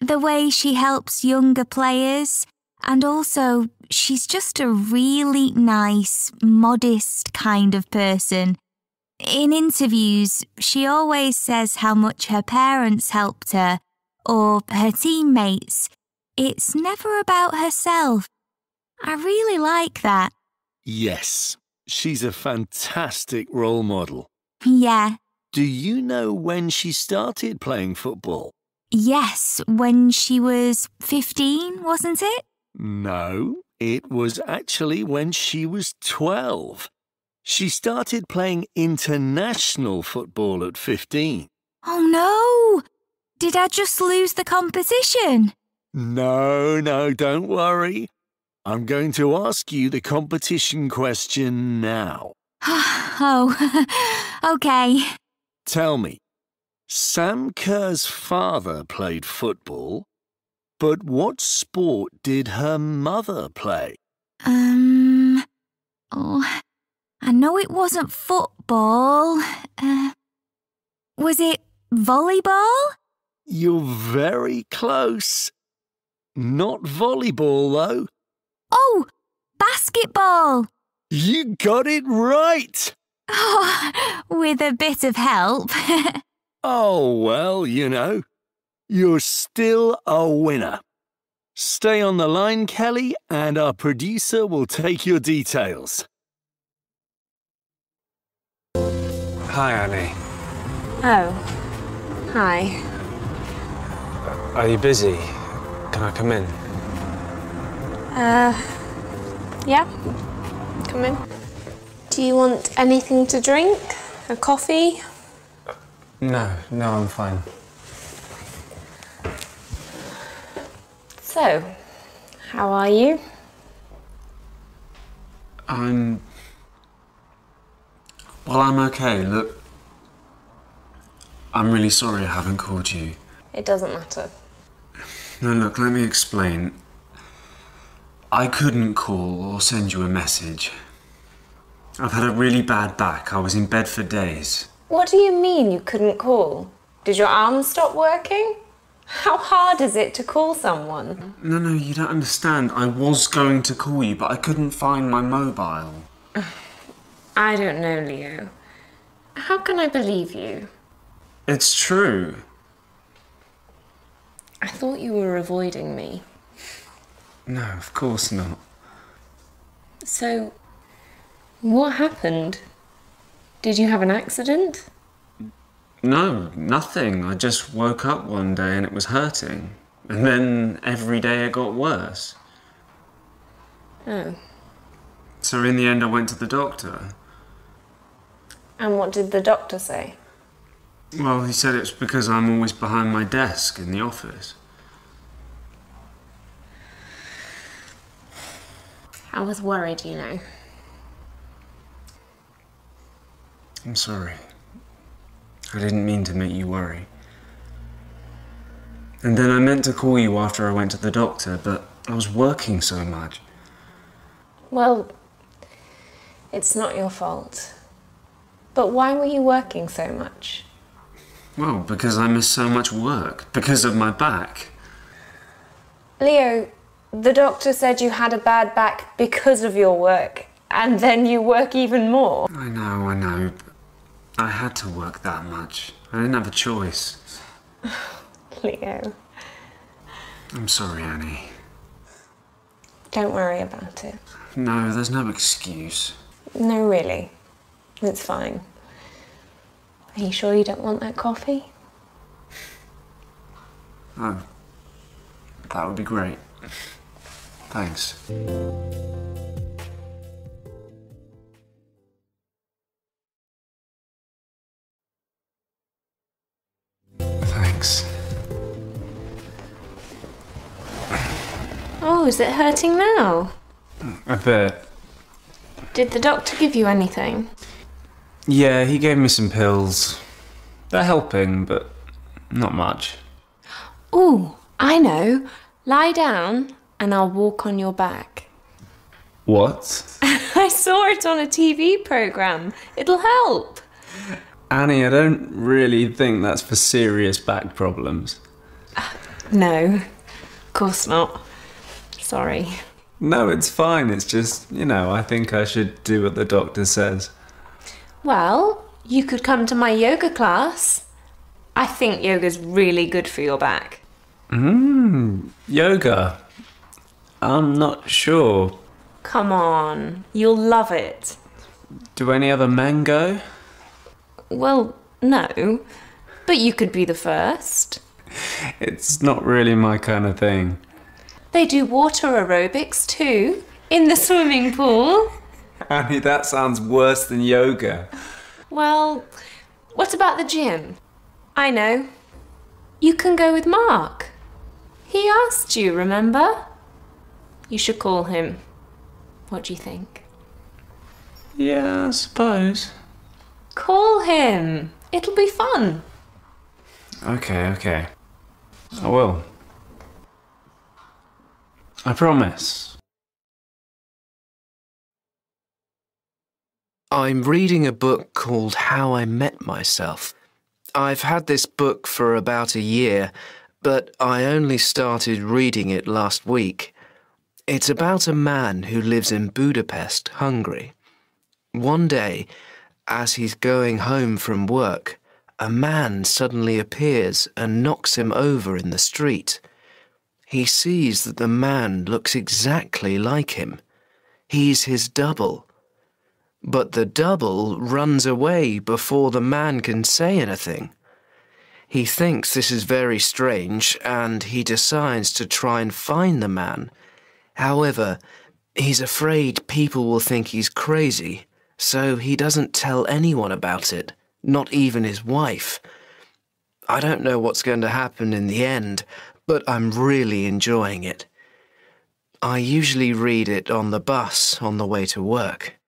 The way she helps younger players, and also she's just a really nice, modest kind of person. In interviews, she always says how much her parents helped her, or her teammates. It's never about herself. I really like that. Yes, she's a fantastic role model. Yeah. Do you know when she started playing football? Yes, when she was fifteen, wasn't it? No, it was actually when she was twelve. She started playing international football at fifteen. Oh, no! Did I just lose the competition? No, no, don't worry. I'm going to ask you the competition question now. Oh, OK. Tell me, Sam Kerr's father played football, But what sport did her mother play? Um... Oh, I know it wasn't football. Uh, was it volleyball? You're very close. Not volleyball, though. Oh, basketball. You got it right. Oh, with a bit of help. Oh, well, you know, you're still a winner. Stay on the line, Kelly, and our producer will take your details. Hi, Annie. Oh, hi. Are you busy? Can I come in? Uh, yeah, come in. Do you want anything to drink? A coffee? No, no, I'm fine. So, how are you? I'm... Well, I'm okay. Look, I'm really sorry I haven't called you. It doesn't matter. No, look, let me explain. I couldn't call or send you a message. I've had a really bad back. I was in bed for days. What do you mean you couldn't call? Did your arm stop working? How hard is it to call someone? No, no, you don't understand. I was going to call you, but I couldn't find my mobile. I don't know, Leo. How can I believe you? It's true. I thought you were avoiding me. No, of course not. So, what happened? Did you have an accident? No, nothing. I just woke up one day and it was hurting. And then every day it got worse. Oh. So in the end I went to the doctor. And what did the doctor say? Well, he said it's because I'm always behind my desk in the office. I was worried, you know. I'm sorry. I didn't mean to make you worry. And then I meant to call you after I went to the doctor, but I was working so much. Well, it's not your fault. But why were you working so much? Well, because I missed so much work, because of my back. Leo, the doctor said you had a bad back because of your work, and then you work even more. I know, I know. I had to work that much. I didn't have a choice. Leo. I'm sorry, Annie. Don't worry about it. No, there's no excuse. No, really. It's fine. Are you sure you don't want that coffee? Oh. That would be great. Thanks. Oh, is it hurting now? A bit. Did the doctor give you anything? Yeah, he gave me some pills. They're helping, but not much. Oh, I know. Lie down and I'll walk on your back. What? I saw it on a T V programme. It'll help. Annie, I don't really think that's for serious back problems. Uh, no, of course not. Sorry. No, it's fine. It's just, you know, I think I should do what the doctor says. Well, you could come to my yoga class. I think yoga's really good for your back. Mmm, yoga. I'm not sure. Come on, you'll love it. Do any other men go? Well, no, but you could be the first. It's not really my kind of thing. They do water aerobics too, in the swimming pool. Annie, that sounds worse than yoga. Well, what about the gym? I know. You can go with Mark. He asked you, remember? You should call him. What do you think? Yeah, I suppose. Call him. It'll be fun. Okay, okay. I will. I promise. I'm reading a book called How I Met Myself. I've had this book for about a year, but I only started reading it last week. It's about a man who lives in Budapest, Hungary. One day, as he's going home from work, a man suddenly appears and knocks him over in the street. He sees that the man looks exactly like him. He's his double. But the double runs away before the man can say anything. He thinks this is very strange, and he decides to try and find the man. However, he's afraid people will think he's crazy, so he doesn't tell anyone about it, not even his wife. I don't know what's going to happen in the end, but I'm really enjoying it. I usually read it on the bus on the way to work.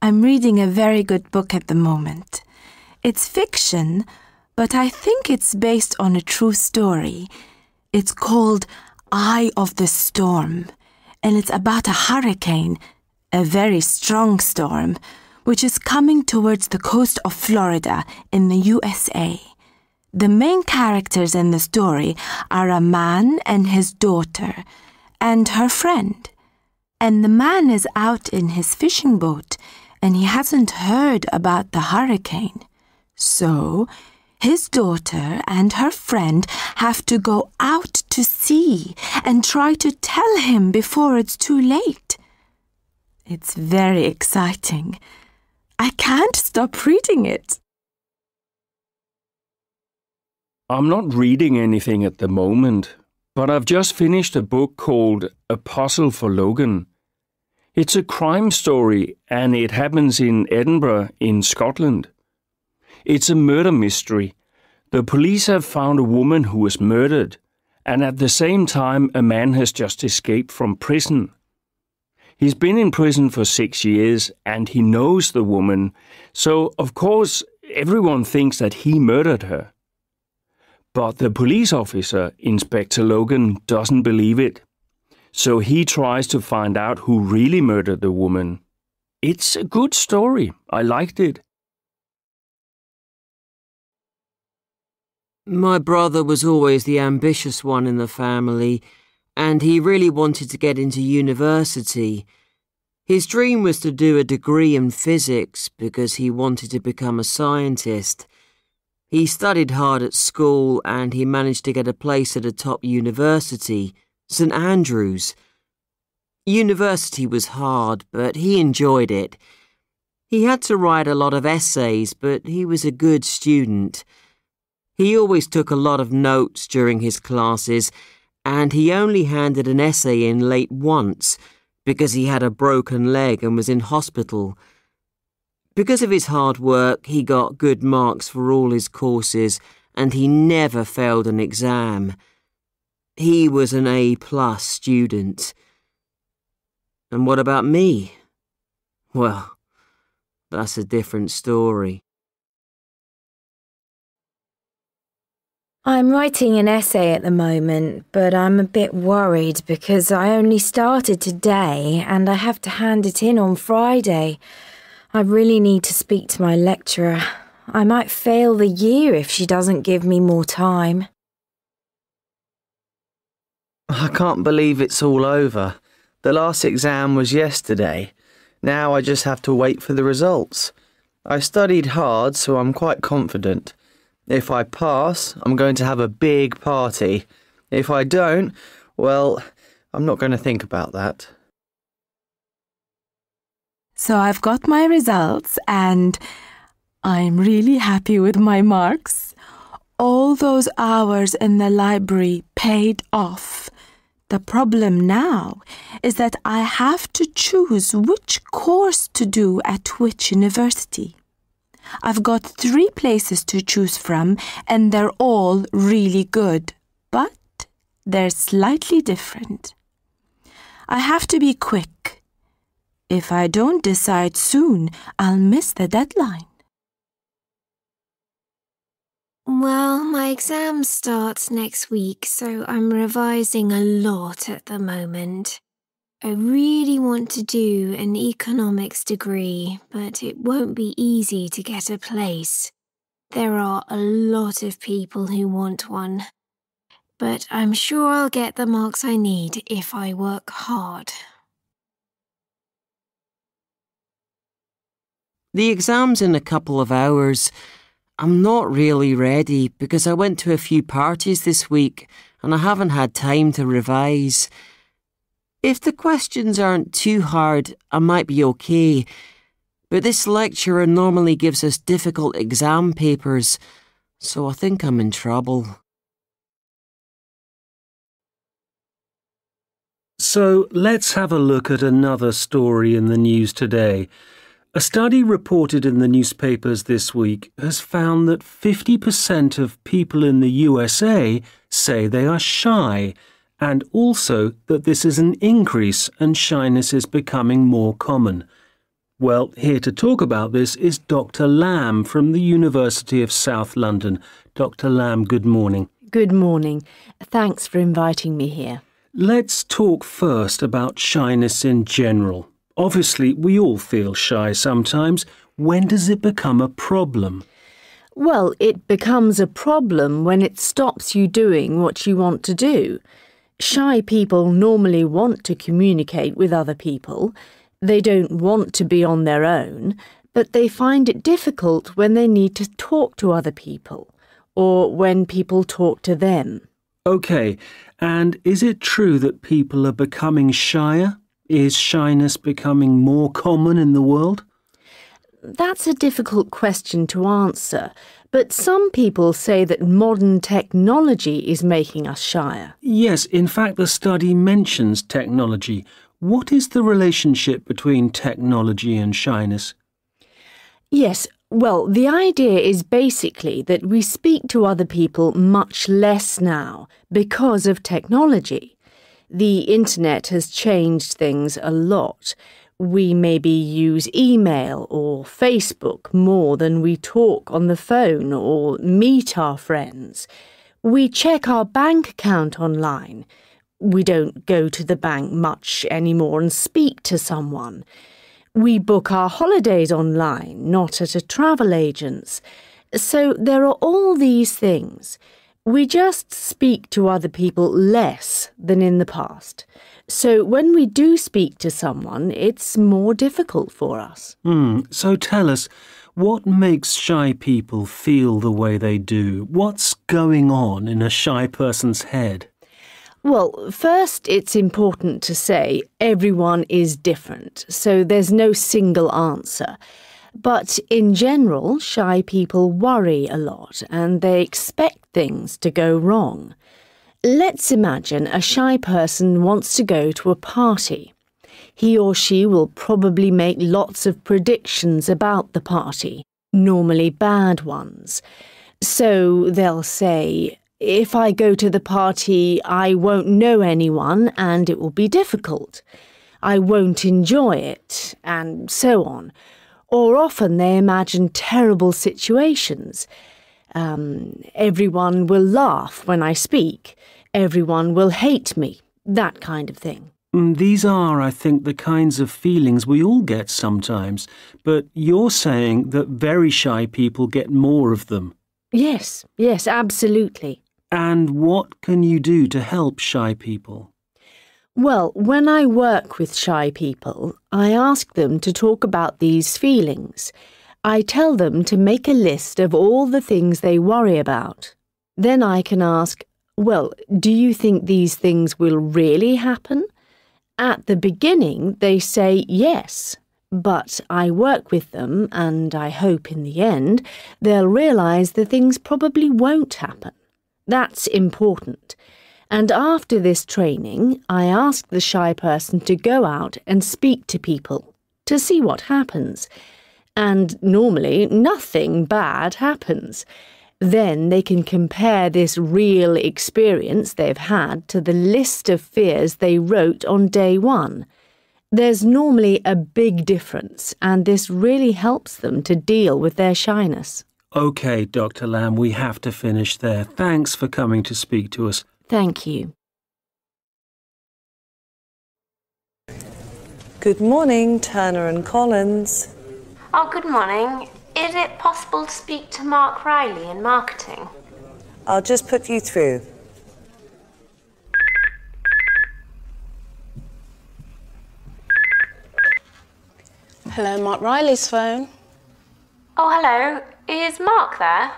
I'm reading a very good book at the moment. It's fiction, but I think it's based on a true story. It's called Eye of the Storm, and it's about a hurricane, a very strong storm, which is coming towards the coast of Florida in the U S A. The main characters in the story are a man and his daughter, and her friend. And the man is out in his fishing boat, and he hasn't heard about the hurricane. So, his daughter and her friend have to go out to sea and try to tell him before it's too late. It's very exciting. I can't stop reading it. I'm not reading anything at the moment, but I've just finished a book called A Puzzle for Logan. It's a crime story, and it happens in Edinburgh in Scotland. It's a murder mystery. The police have found a woman who was murdered, and at the same time a man has just escaped from prison. He's been in prison for six years, and he knows the woman, so of course everyone thinks that he murdered her. But the police officer, Inspector Logan, doesn't believe it, so he tries to find out who really murdered the woman. It's a good story. I liked it. My brother was always the ambitious one in the family, and he really wanted to get into university. His dream was to do a degree in physics because he wanted to become a scientist. He studied hard at school, and he managed to get a place at a top university, Saint Andrews. University was hard, but he enjoyed it. He had to write a lot of essays, but he was a good student. He always took a lot of notes during his classes, and he only handed an essay in late once because he had a broken leg and was in hospital. Because of his hard work, he got good marks for all his courses, and he never failed an exam. He was an A-plus student. And what about me? Well, that's a different story. I'm writing an essay at the moment, but I'm a bit worried because I only started today and I have to hand it in on Friday. I really need to speak to my lecturer. I might fail the year if she doesn't give me more time. I can't believe it's all over. The last exam was yesterday. Now I just have to wait for the results. I studied hard, so I'm quite confident. If I pass, I'm going to have a big party. If I don't, well, I'm not going to think about that. So I've got my results, and I'm really happy with my marks. All those hours in the library paid off. The problem now is that I have to choose which course to do at which university. I've got three places to choose from, and they're all really good, but they're slightly different. I have to be quick. If I don't decide soon, I'll miss the deadline. Well, my exam starts next week, so I'm revising a lot at the moment. I really want to do an economics degree, but it won't be easy to get a place. There are a lot of people who want one. But I'm sure I'll get the marks I need if I work hard. The exam's in a couple of hours. I'm not really ready because I went to a few parties this week and I haven't had time to revise. If the questions aren't too hard, I might be okay, but this lecturer normally gives us difficult exam papers, so I think I'm in trouble. So let's have a look at another story in the news today. A study reported in the newspapers this week has found that fifty percent of people in the U S A say they are shy, and also that this is an increase and shyness is becoming more common. Well, here to talk about this is Doctor Lamb from the University of South London. Doctor Lamb, good morning. Good morning. Thanks for inviting me here. Let's talk first about shyness in general. Obviously, we all feel shy sometimes. When does it become a problem? Well, it becomes a problem when it stops you doing what you want to do. Shy people normally want to communicate with other people. They don't want to be on their own, but they find it difficult when they need to talk to other people or when people talk to them. OK, and is it true that people are becoming shyer? Is shyness becoming more common in the world? That's a difficult question to answer, but some people say that modern technology is making us shyer. Yes, in fact, the study mentions technology. What is the relationship between technology and shyness? Yes, well, the idea is basically that we speak to other people much less now because of technology. The internet has changed things a lot. We maybe use email or Facebook more than we talk on the phone or meet our friends. We check our bank account online. We don't go to the bank much anymore and speak to someone. We book our holidays online, not at a travel agent's. So there are all these things. We just speak to other people less than in the past. So when we do speak to someone, it's more difficult for us. Mm. So tell us, what makes shy people feel the way they do? What's going on in a shy person's head? Well, first, it's important to say everyone is different, so there's no single answer. But in general, shy people worry a lot and they expect things to go wrong. Let's imagine a shy person wants to go to a party. He or she will probably make lots of predictions about the party, normally bad ones. So they'll say, if I go to the party, I won't know anyone and it will be difficult. I won't enjoy it, and so on. Or often they imagine terrible situations. Um, everyone will laugh when I speak. Everyone will hate me. That kind of thing. These are, I think, the kinds of feelings we all get sometimes. But you're saying that very shy people get more of them. Yes, yes, absolutely. And what can you do to help shy people? Well, when I work with shy people, I ask them to talk about these feelings. I tell them to make a list of all the things they worry about. Then I can ask, well, do you think these things will really happen? At the beginning, they say yes. But I work with them, and I hope in the end they'll realise the things probably won't happen. That's important. And after this training, I ask the shy person to go out and speak to people, to see what happens. And normally nothing bad happens. Then they can compare this real experience they've had to the list of fears they wrote on day one. There's normally a big difference, and this really helps them to deal with their shyness. Okay, Doctor Lamb, we have to finish there. Thanks for coming to speak to us. Thank you. Good morning, Turner and Collins. Oh, good morning. Is it possible to speak to Mark Riley in marketing? I'll just put you through. Hello, Mark Riley's phone. Oh, hello. Is Mark there?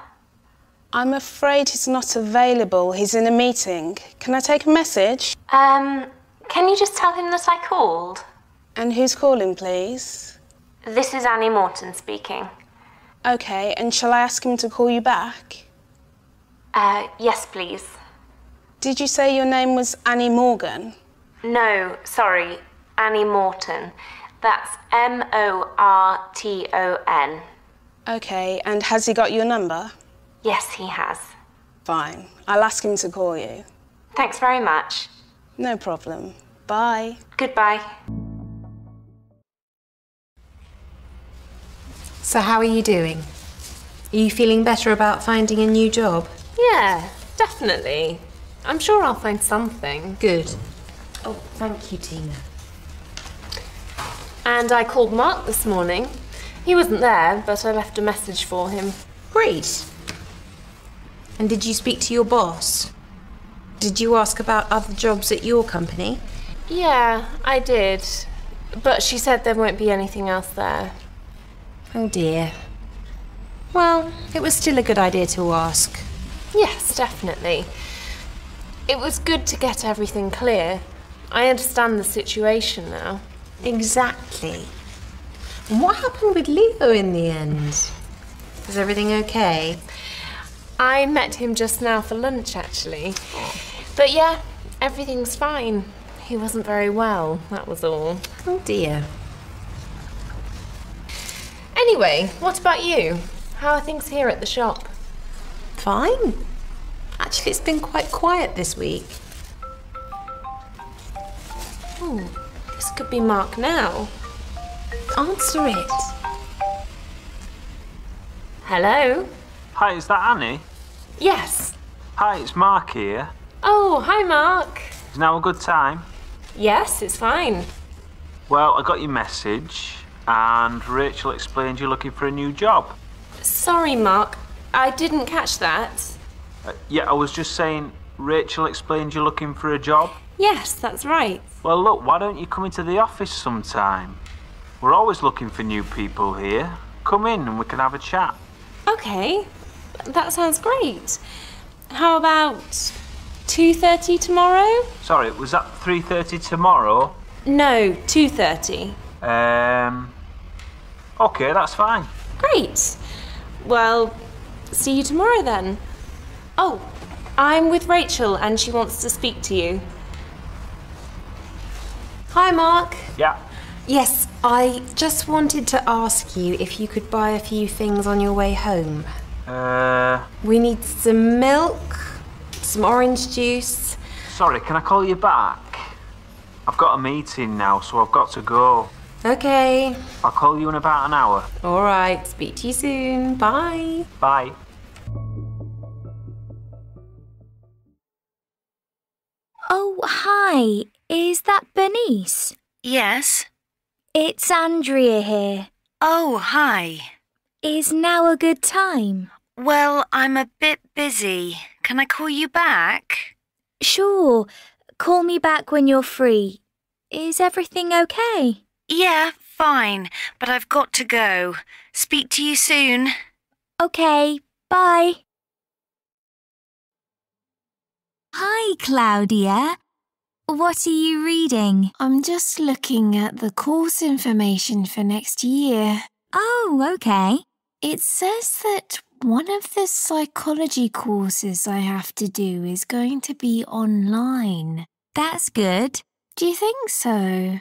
I'm afraid he's not available. He's in a meeting. Can I take a message? Um, can you just tell him that I called? And who's calling, please? This is Annie Morton speaking. OK, and shall I ask him to call you back? Uh, yes, please. Did you say your name was Annie Morgan? No, sorry, Annie Morton. That's M O R T O N. OK, and has he got your number? Yes, he has. Fine. I'll ask him to call you. Thanks very much. No problem. Bye. Goodbye. So how are you doing? Are you feeling better about finding a new job? Yeah, definitely. I'm sure I'll find something. Good. Oh, thank you, Tina. And I called Mark this morning. He wasn't there, but I left a message for him. Great. And did you speak to your boss? Did you ask about other jobs at your company? Yeah, I did. But she said there won't be anything else there. Oh dear. Well, it was still a good idea to ask. Yes, definitely. It was good to get everything clear. I understand the situation now. Exactly. And what happened with Leo in the end? Is everything okay? I met him just now for lunch, actually. But yeah, everything's fine. He wasn't very well, that was all. Oh dear. Anyway, what about you? How are things here at the shop? Fine. Actually, it's been quite quiet this week. Ooh, this could be Mark now. Answer it. Hello? Hi, is that Annie? Yes. Hi, it's Mark here. Oh, hi, Mark. Is now a good time? Yes, it's fine. Well, I got your message, and Rachel explained you're looking for a new job. Sorry, Mark. I didn't catch that. Uh, yeah, I was just saying Rachel explained you're looking for a job. Yes, that's right. Well, look, why don't you come into the office sometime? We're always looking for new people here. Come in and we can have a chat. OK, that sounds great. How about two thirty tomorrow? Sorry, was that three thirty tomorrow? No, two thirty. Um, OK, that's fine. Great. Well, see you tomorrow then. Oh, I'm with Rachel and she wants to speak to you. Hi, Mark. Yeah. Yes, I just wanted to ask you if you could buy a few things on your way home. Uh... We need some milk, some orange juice. Sorry, can I call you back? I've got a meeting now, so I've got to go. OK. I'll call you in about an hour. All right, speak to you soon. Bye. Bye. Oh, hi. Is that Bernice? Yes. It's Andrea here. Oh, hi. Is now a good time? Well, I'm a bit busy. Can I call you back? Sure. Call me back when you're free. Is everything okay? Yeah, fine. But I've got to go. Speak to you soon. Okay. Bye. Hi, Claudia. What are you reading? I'm just looking at the course information for next year. Oh, okay. It says that one of the psychology courses I have to do is going to be online. That's good. Do you think so?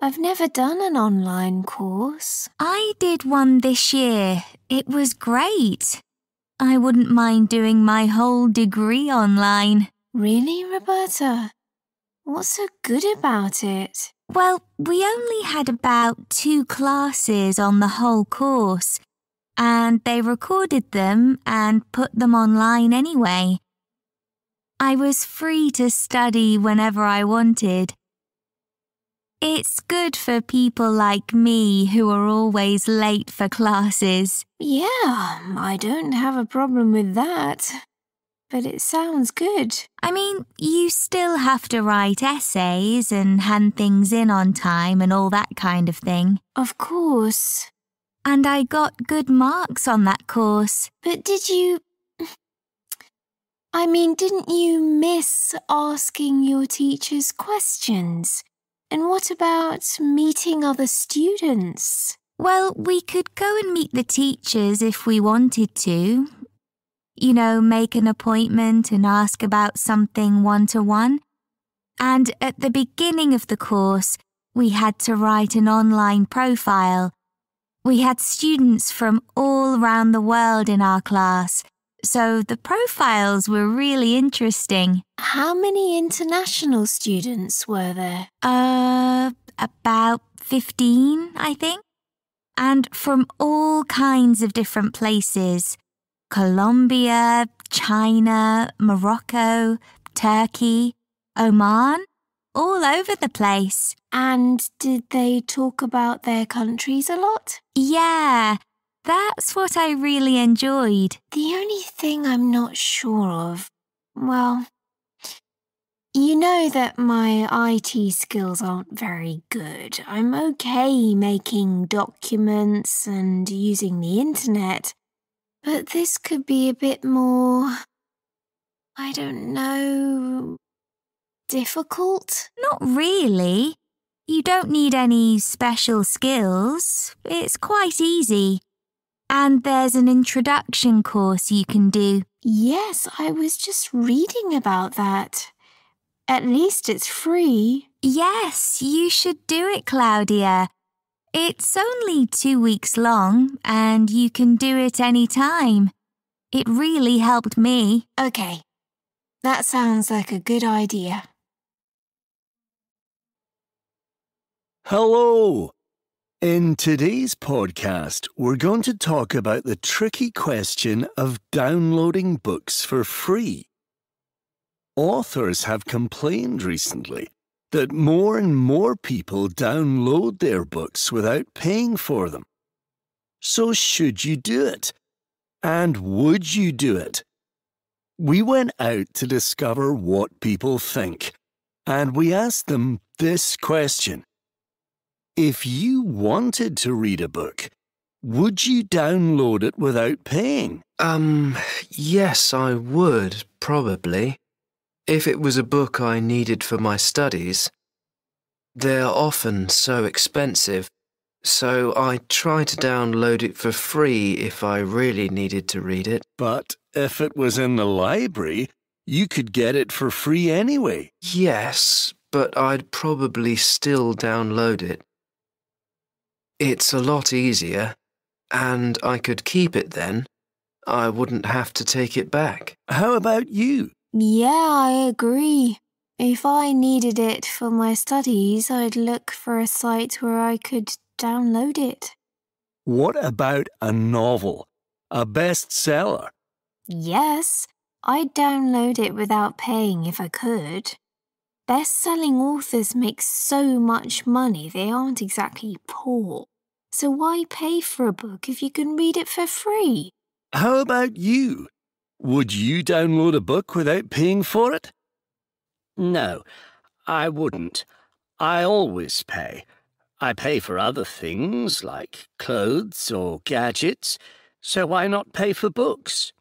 I've never done an online course. I did one this year. It was great. I wouldn't mind doing my whole degree online. Really, Roberta? What's so good about it? Well, we only had about two classes on the whole course, and they recorded them and put them online anyway. I was free to study whenever I wanted. It's good for people like me who are always late for classes. Yeah, I don't have a problem with that. But it sounds good. I mean, you still have to write essays and hand things in on time and all that kind of thing. Of course. And I got good marks on that course. But did you... I mean, didn't you miss asking your teachers questions? And what about meeting other students? Well, we could go and meet the teachers if we wanted to. You know, make an appointment and ask about something one-to-one. And at the beginning of the course, we had to write an online profile. We had students from all around the world in our class, so the profiles were really interesting. How many international students were there? Uh, about fifteen, I think. And from all kinds of different places. Colombia, China, Morocco, Turkey, Oman, all over the place. And did they talk about their countries a lot? Yeah, that's what I really enjoyed. The only thing I'm not sure of, well, you know that my I T skills aren't very good. I'm okay making documents and using the internet. But this could be a bit more, I don't know, difficult? Not really. You don't need any special skills. It's quite easy. And there's an introduction course you can do. Yes, I was just reading about that. At least it's free. Yes, you should do it, Claudia. It's only two weeks long, and you can do it any time. It really helped me. Okay, that sounds like a good idea. Hello! In today's podcast, we're going to talk about the tricky question of downloading books for free. Authors have complained recently that more and more people download their books without paying for them. So should you do it? And would you do it? We went out to discover what people think, and we asked them this question. If you wanted to read a book, would you download it without paying? Um, yes, I would, probably. If it was a book I needed for my studies. They're often so expensive, so I try to download it for free if I really needed to read it. But if it was in the library, you could get it for free anyway. Yes, but I'd probably still download it. It's a lot easier, and I could keep it then. I wouldn't have to take it back. How about you? Yeah, I agree. If I needed it for my studies, I'd look for a site where I could download it. What about a novel? A bestseller? Yes, I'd download it without paying if I could. Best-selling authors make so much money, they aren't exactly poor. So why pay for a book if you can read it for free? How about you? Would you download a book without paying for it? No, I wouldn't. I always pay. I pay for other things, like clothes or gadgets, so why not pay for books?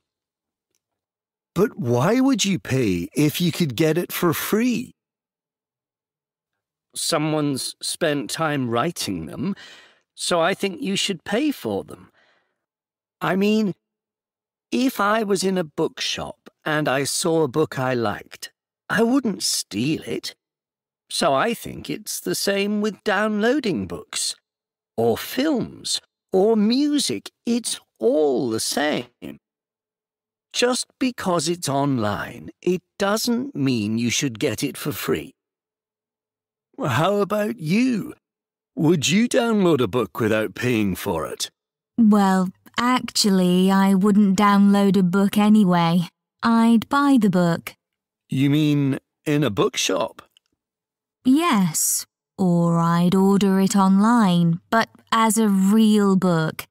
But why would you pay if you could get it for free? Someone's spent time writing them, so I think you should pay for them. I mean... If I was in a bookshop and I saw a book I liked, I wouldn't steal it. So I think it's the same with downloading books, or films, or music. It's all the same. Just because it's online, it doesn't mean you should get it for free. How about you? Would you download a book without paying for it? Well, Actually, I wouldn't download a book anyway. I'd buy the book. You mean in a bookshop? Yes, or I'd order it online, but as a real book.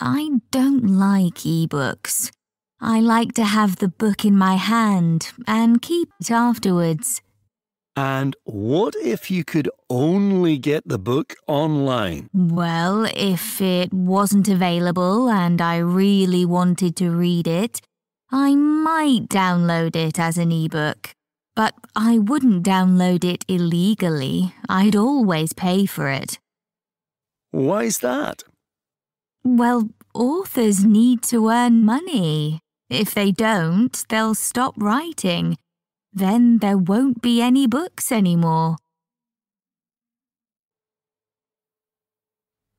I don't like e-books. I like to have the book in my hand and keep it afterwards. And what if you could only get the book online? Well, if it wasn't available and I really wanted to read it, I might download it as an e-book. But I wouldn't download it illegally. I'd always pay for it. Why's that? Well, authors need to earn money. If they don't, they'll stop writing. Then there won't be any books anymore.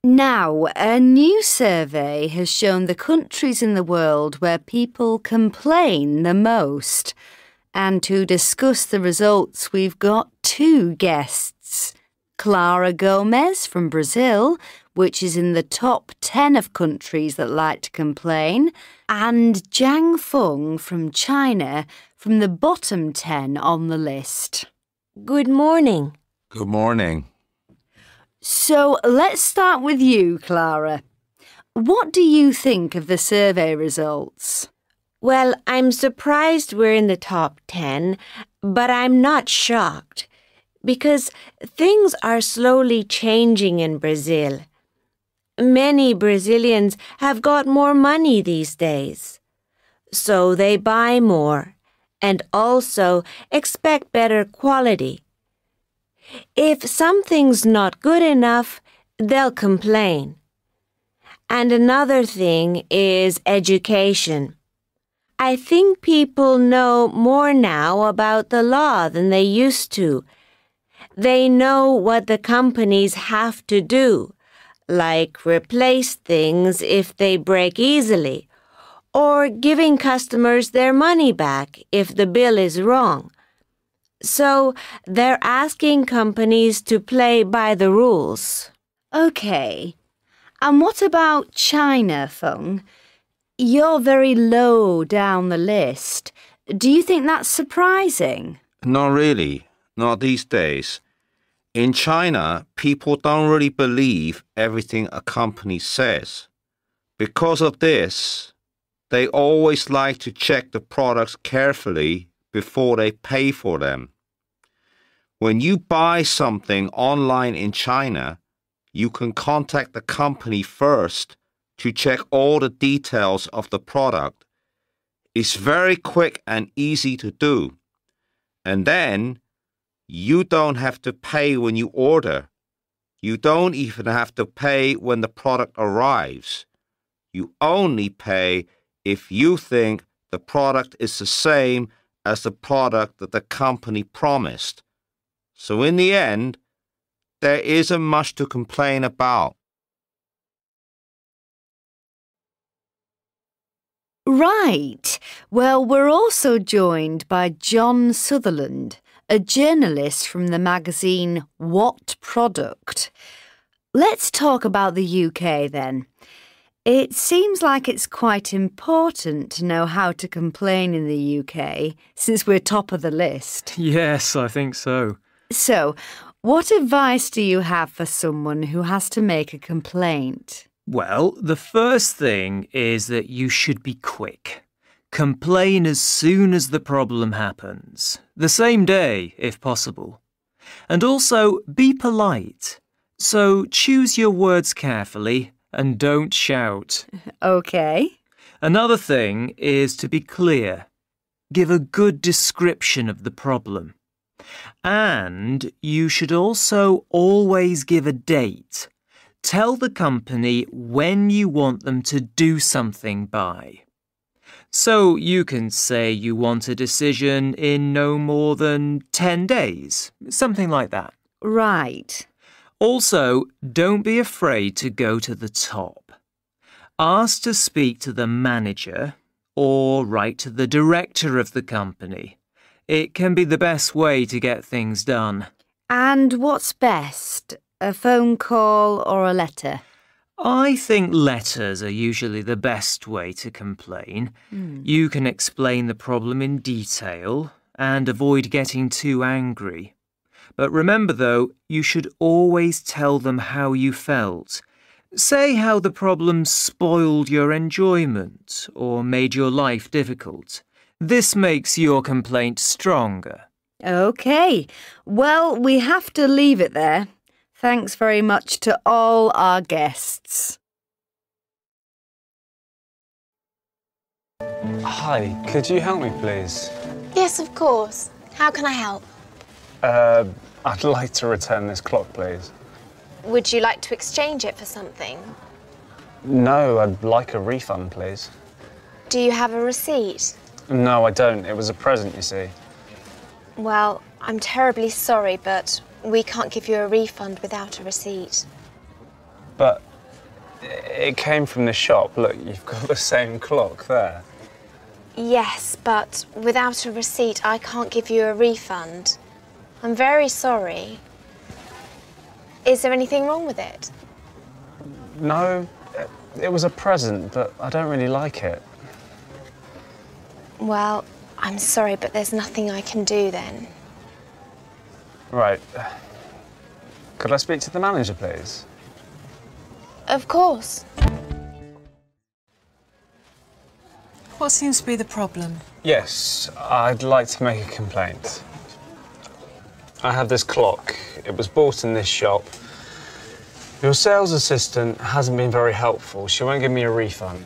Now, a new survey has shown the countries in the world where people complain the most. And to discuss the results, we've got two guests. Clara Gomez from Brazil, which is in the top ten of countries that like to complain, and Jiang Feng from China, from the bottom ten on the list. Good morning. Good morning. So let's start with you, Clara. What do you think of the survey results? Well, I'm surprised we're in the top ten, but I'm not shocked, because things are slowly changing in Brazil. Many Brazilians have got more money these days, so they buy more and also expect better quality. If something's not good enough, they'll complain. And another thing is education. I think people know more now about the law than they used to. They know what the companies have to do, like replace things if they break easily, or giving customers their money back if the bill is wrong. So they're asking companies to play by the rules. Okay. And what about China, Feng? You're very low down the list. Do you think that's surprising? Not really. Not these days. In China, people don't really believe everything a company says. Because of this, they always like to check the products carefully before they pay for them. When you buy something online in China, you can contact the company first to check all the details of the product. It's very quick and easy to do. And then, you don't have to pay when you order. You don't even have to pay when the product arrives. You only pay if you think the product is the same as the product that the company promised. So in the end, there isn't much to complain about. Right. Well, we're also joined by John Sutherland, a journalist from the magazine What Product. Let's talk about the U K then. It seems like it's quite important to know how to complain in the U K, since we're top of the list. Yes, I think so. So, what advice do you have for someone who has to make a complaint? Well, the first thing is that you should be quick. Complain as soon as the problem happens, the same day if possible. And also be polite, so choose your words carefully and don't shout. OK. Another thing is to be clear. Give a good description of the problem. And you should also always give a date. Tell the company when you want them to do something by. So you can say you want a decision in no more than ten days, something like that. Right. Also, don't be afraid to go to the top. Ask to speak to the manager or write to the director of the company. It can be the best way to get things done. And what's best, a phone call or a letter? I think letters are usually the best way to complain. Mm. You can explain the problem in detail and avoid getting too angry. But remember, though, you should always tell them how you felt. Say how the problem spoiled your enjoyment or made your life difficult. This makes your complaint stronger. OK. Well, we have to leave it there. Thanks very much to all our guests. Hi, could you help me, please? Yes, of course. How can I help? Uh, I'd like to return this clock, please. Would you like to exchange it for something? No, I'd like a refund, please. Do you have a receipt? No, I don't. It was a present, you see. Well, I'm terribly sorry, but we can't give you a refund without a receipt. But it came from the shop. Look, you've got the same clock there. Yes, but without a receipt, I can't give you a refund. I'm very sorry. Is there anything wrong with it? No, it was a present, but I don't really like it. Well, I'm sorry, but there's nothing I can do then. Right. Could I speak to the manager, please? Of course. What seems to be the problem? Yes, I'd like to make a complaint. I have this clock. It was bought in this shop. Your sales assistant hasn't been very helpful. She won't give me a refund.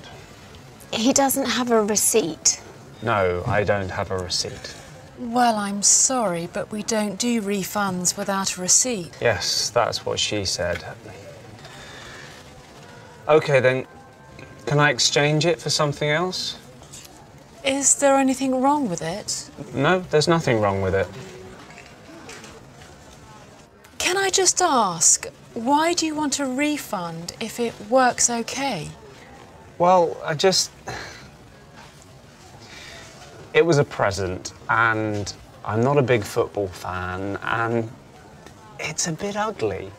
He doesn't have a receipt. No, I don't have a receipt. Well, I'm sorry, but we don't do refunds without a receipt. Yes, that's what she said. OK, then, can I exchange it for something else? Is there anything wrong with it? No, there's nothing wrong with it. Can I just ask, why do you want a refund if it works okay? Well, I just... It was a present, and I'm not a big football fan, and it's a bit ugly.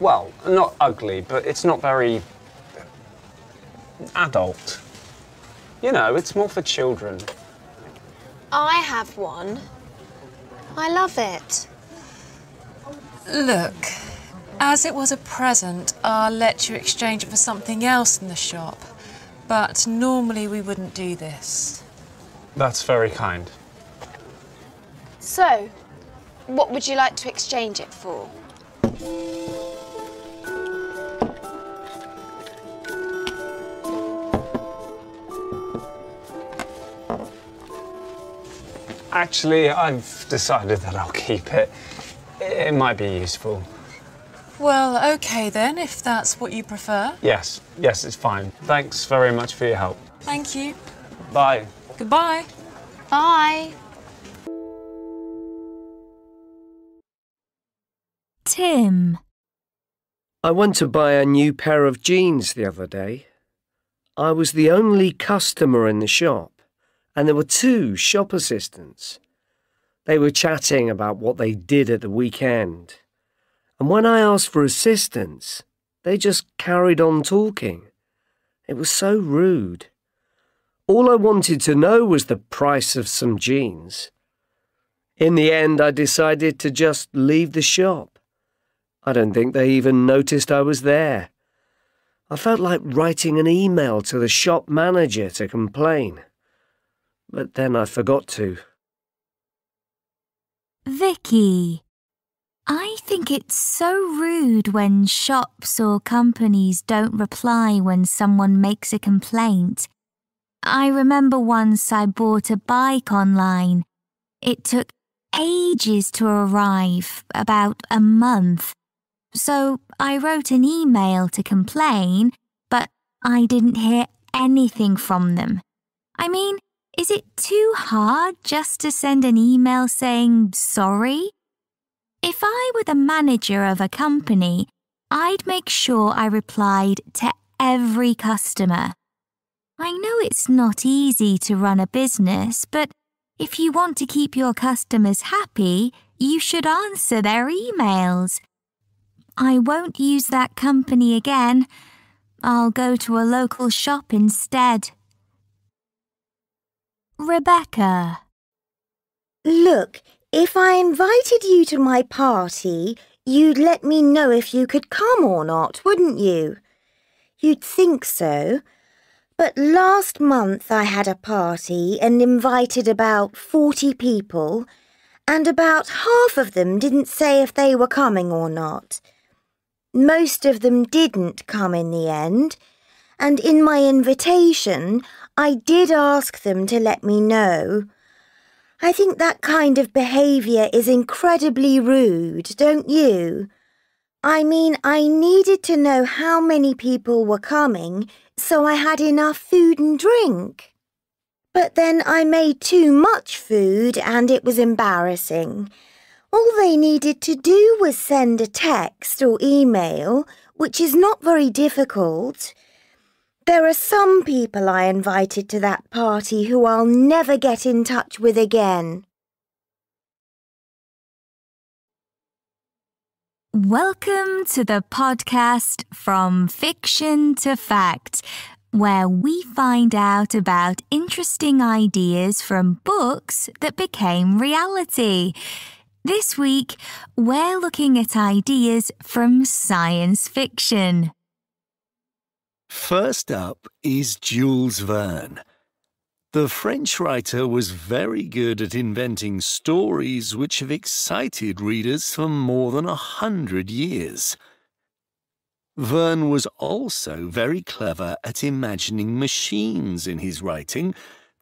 Well, not ugly, but it's not very adult. You know, it's more for children. I have one. I love it. Look, as it was a present, I'll let you exchange it for something else in the shop. But normally we wouldn't do this. That's very kind. So, what would you like to exchange it for? Actually, I've decided that I'll keep it. It might be useful. Well, OK then, if that's what you prefer. Yes, yes, it's fine. Thanks very much for your help. Thank you. Bye. Goodbye. Bye. Tim. I went to buy a new pair of jeans the other day. I was the only customer in the shop, and there were two shop assistants. They were chatting about what they did at the weekend. And when I asked for assistance, they just carried on talking. It was so rude. All I wanted to know was the price of some jeans. In the end, I decided to just leave the shop. I don't think they even noticed I was there. I felt like writing an email to the shop manager to complain. But then I forgot to. Vicky, I think it's so rude when shops or companies don't reply when someone makes a complaint. I remember once I bought a bike online. It took ages to arrive, about a month. So I wrote an email to complain, but I didn't hear anything from them. I mean, is it too hard just to send an email saying sorry? If I were the manager of a company, I'd make sure I replied to every customer. I know it's not easy to run a business, but if you want to keep your customers happy, you should answer their emails. I won't use that company again, I'll go to a local shop instead. Rebecca. Look, if I invited you to my party, you'd let me know if you could come or not, wouldn't you? You'd think so. But last month I had a party and invited about forty people, and about half of them didn't say if they were coming or not. Most of them didn't come in the end, and in my invitation I did ask them to let me know. I think that kind of behaviour is incredibly rude, don't you? I mean, I needed to know how many people were coming, so I had enough food and drink. But then I made too much food and it was embarrassing. All they needed to do was send a text or email, which is not very difficult. There are some people I invited to that party who I'll never get in touch with again. Welcome to the podcast From Fiction to Fact, where we find out about interesting ideas from books that became reality. This week, we're looking at ideas from science fiction. First up is Jules Verne. The French writer was very good at inventing stories which have excited readers for more than a hundred years. Verne was also very clever at imagining machines in his writing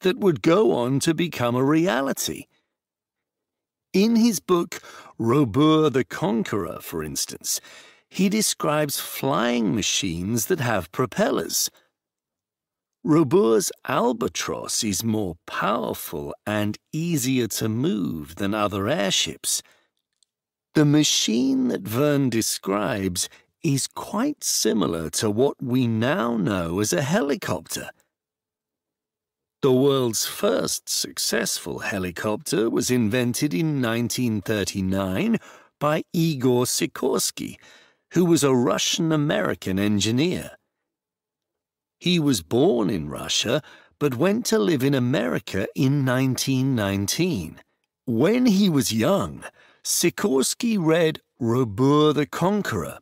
that would go on to become a reality. In his book Robur the Conqueror, for instance, he describes flying machines that have propellers. Robur's albatross is more powerful and easier to move than other airships. The machine that Verne describes is quite similar to what we now know as a helicopter. The world's first successful helicopter was invented in nineteen thirty-nine by Igor Sikorsky, who was a Russian-American engineer. He was born in Russia, but went to live in America in nineteen nineteen. When he was young, Sikorsky read Robur the Conqueror,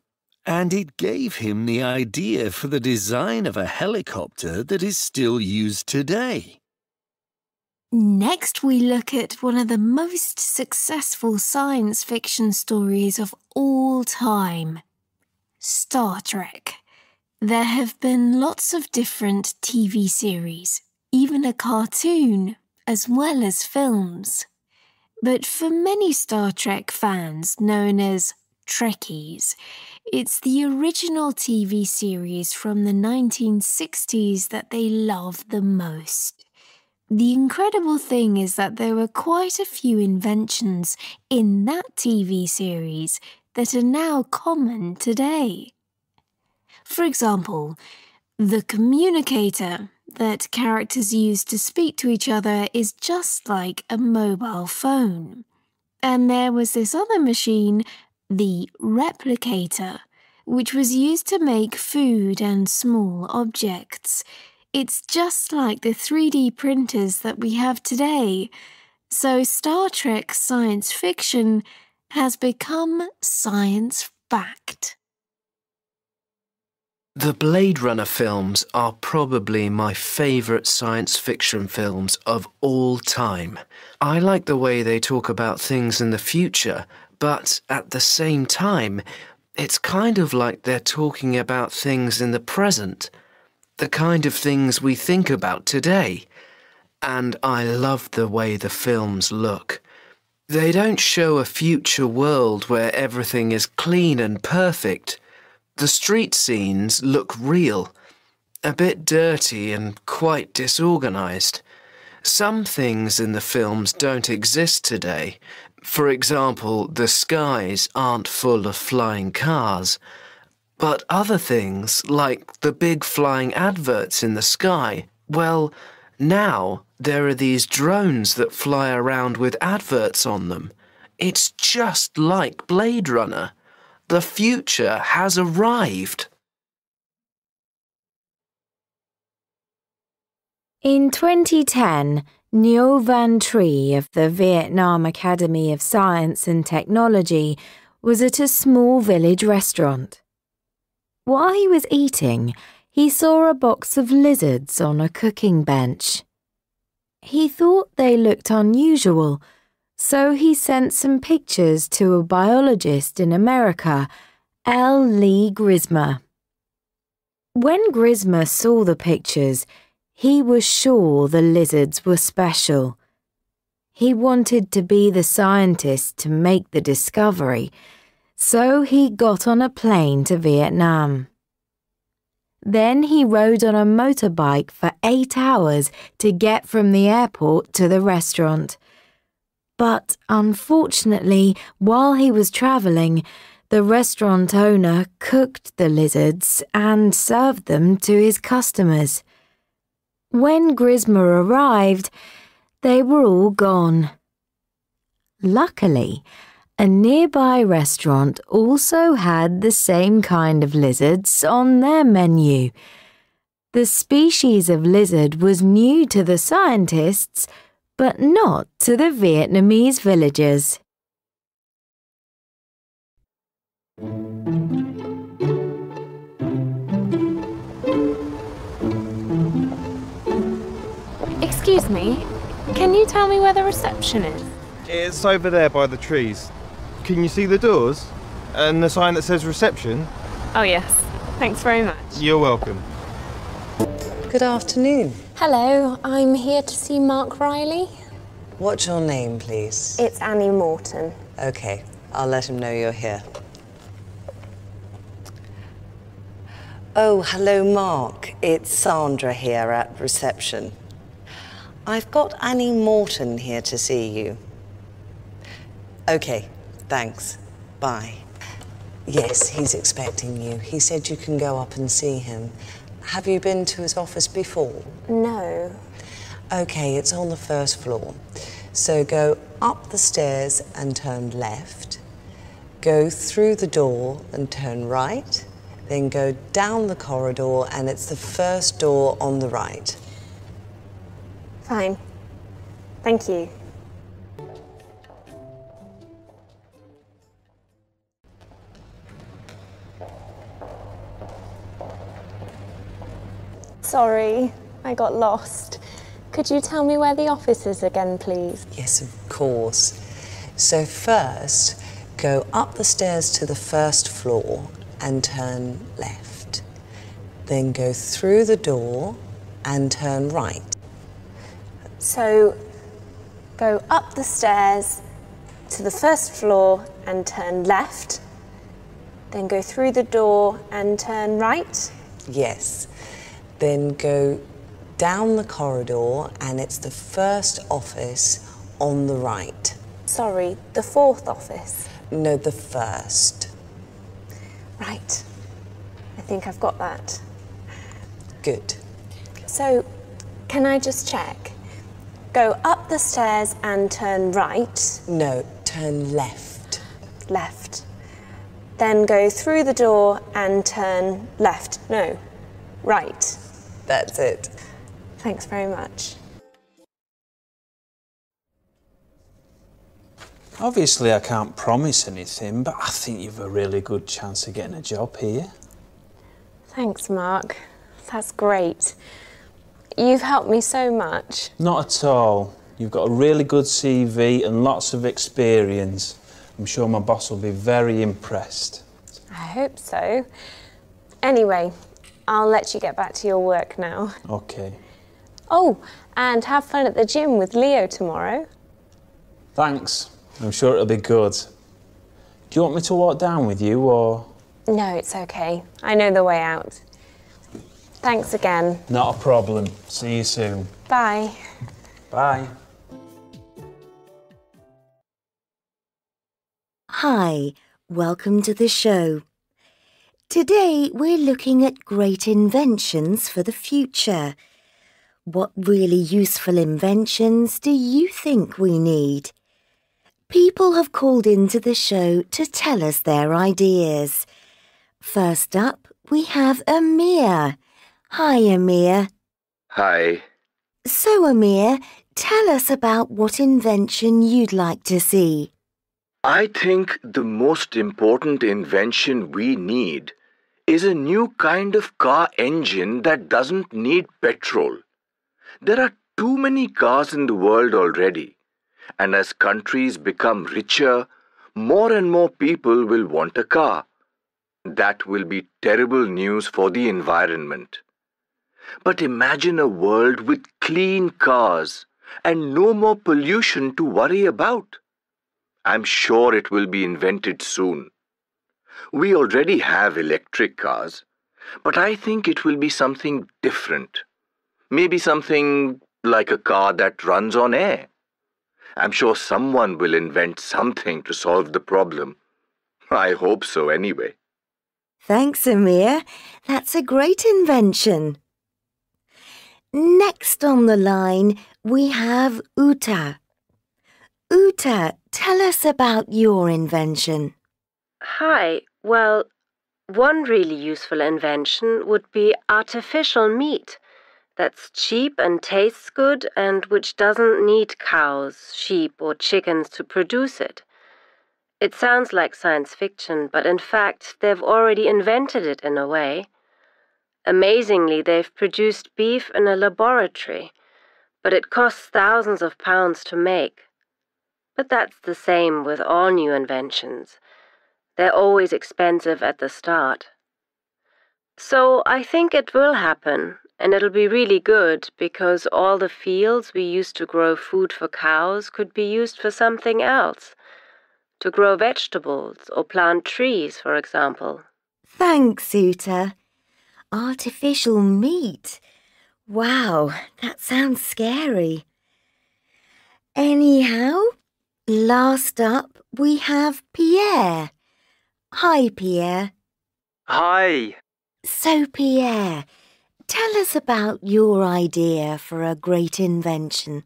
and it gave him the idea for the design of a helicopter that is still used today. Next, we look at one of the most successful science fiction stories of all time, Star Trek. There have been lots of different T V series, even a cartoon, as well as films. But for many Star Trek fans, known as Trekkies, it's the original T V series from the nineteen sixties that they love the most. The incredible thing is that there were quite a few inventions in that T V series that are now common today. For example, the communicator that characters use to speak to each other is just like a mobile phone. And there was this other machine, the replicator, which was used to make food and small objects. It's just like the three D printers that we have today. So Star Trek science fiction has become science fact. The Blade Runner films are probably my favourite science fiction films of all time. I like the way they talk about things in the future, but at the same time, it's kind of like they're talking about things in the present, the kind of things we think about today. And I love the way the films look. They don't show a future world where everything is clean and perfect. The street scenes look real, a bit dirty and quite disorganized. Some things in the films don't exist today. For example, the skies aren't full of flying cars. But other things, like the big flying adverts in the sky, well, now there are these drones that fly around with adverts on them. It's just like Blade Runner. The future has arrived. In twenty ten, Neo Van Tri of the Vietnam Academy of Science and Technology was at a small village restaurant. While he was eating, he saw a box of lizards on a cooking bench. He thought they looked unusual, so he sent some pictures to a biologist in America, L. Lee Grismer. When Grismer saw the pictures, he was sure the lizards were special. He wanted to be the scientist to make the discovery, so he got on a plane to Vietnam. Then he rode on a motorbike for eight hours to get from the airport to the restaurant. But unfortunately, while he was travelling, the restaurant owner cooked the lizards and served them to his customers. When Grismer arrived, they were all gone. Luckily, a nearby restaurant also had the same kind of lizards on their menu. The species of lizard was new to the scientists, but not to the Vietnamese villagers. Excuse me, can you tell me where the reception is? It's over there by the trees. Can you see the doors? And the sign that says reception? Oh yes, thanks very much. You're welcome. Good afternoon. Hello, I'm here to see Mark Riley. What's your name, please? It's Annie Morton. Okay, I'll let him know you're here. Oh, hello, Mark. It's Sandra here at reception. I've got Annie Morton here to see you. Okay, thanks. Bye. Yes, he's expecting you. He said you can go up and see him. Have you been to his office before? No. Okay, it's on the first floor. So go up the stairs and turn left. Go through the door and turn right. Then go down the corridor and it's the first door on the right. Fine. Thank you. Sorry, I got lost. Could you tell me where the office is again, please? Yes, of course. So first, go up the stairs to the first floor and turn left. Then go through the door and turn right. So, go up the stairs to the first floor and turn left, then go through the door and turn right? Yes. Then go down the corridor and it's the first office on the right. Sorry, the fourth office? No, the first. Right. I think I've got that. Good. So, can I just check? Go up the stairs and turn right. No, turn left. Left. Then go through the door and turn left. No, right. That's it. Thanks very much. Obviously I can't promise anything, but I think you've a really good chance of getting a job here. Thanks, Mark. That's great. You've helped me so much. Not at all. You've got a really good C V and lots of experience. I'm sure my boss will be very impressed. I hope so. Anyway, I'll let you get back to your work now. OK. Oh, and have fun at the gym with Leo tomorrow. Thanks. I'm sure it'll be good. Do you want me to walk down with you, or...? No, it's OK. I know the way out. Thanks again. Not a problem. See you soon. Bye. Bye. Hi, welcome to the show. Today we're looking at great inventions for the future. What really useful inventions do you think we need? People have called into the show to tell us their ideas. First up, we have Amir. Hi, Amir. Hi. So, Amir, tell us about what invention you'd like to see. I think the most important invention we need is a new kind of car engine that doesn't need petrol. There are too many cars in the world already, and as countries become richer, more and more people will want a car. That will be terrible news for the environment. But imagine a world with clean cars and no more pollution to worry about. I'm sure it will be invented soon. We already have electric cars, but I think it will be something different. Maybe something like a car that runs on air. I'm sure someone will invent something to solve the problem. I hope so anyway. Thanks, Amir. That's a great invention. Next on the line, we have Uta. Uta, tell us about your invention. Hi. Well, one really useful invention would be artificial meat that's cheap and tastes good and which doesn't need cows, sheep or chickens to produce it. It sounds like science fiction, but in fact, they've already invented it in a way. Amazingly, they've produced beef in a laboratory, but it costs thousands of pounds to make. But that's the same with all new inventions. They're always expensive at the start. So I think it will happen, and it'll be really good because all the fields we used to grow food for cows could be used for something else. To grow vegetables or plant trees, for example. Thanks, Uta. Artificial meat. Wow, that sounds scary. Anyhow, last up we have Pierre. Hi, Pierre. Hi. So, Pierre, tell us about your idea for a great invention.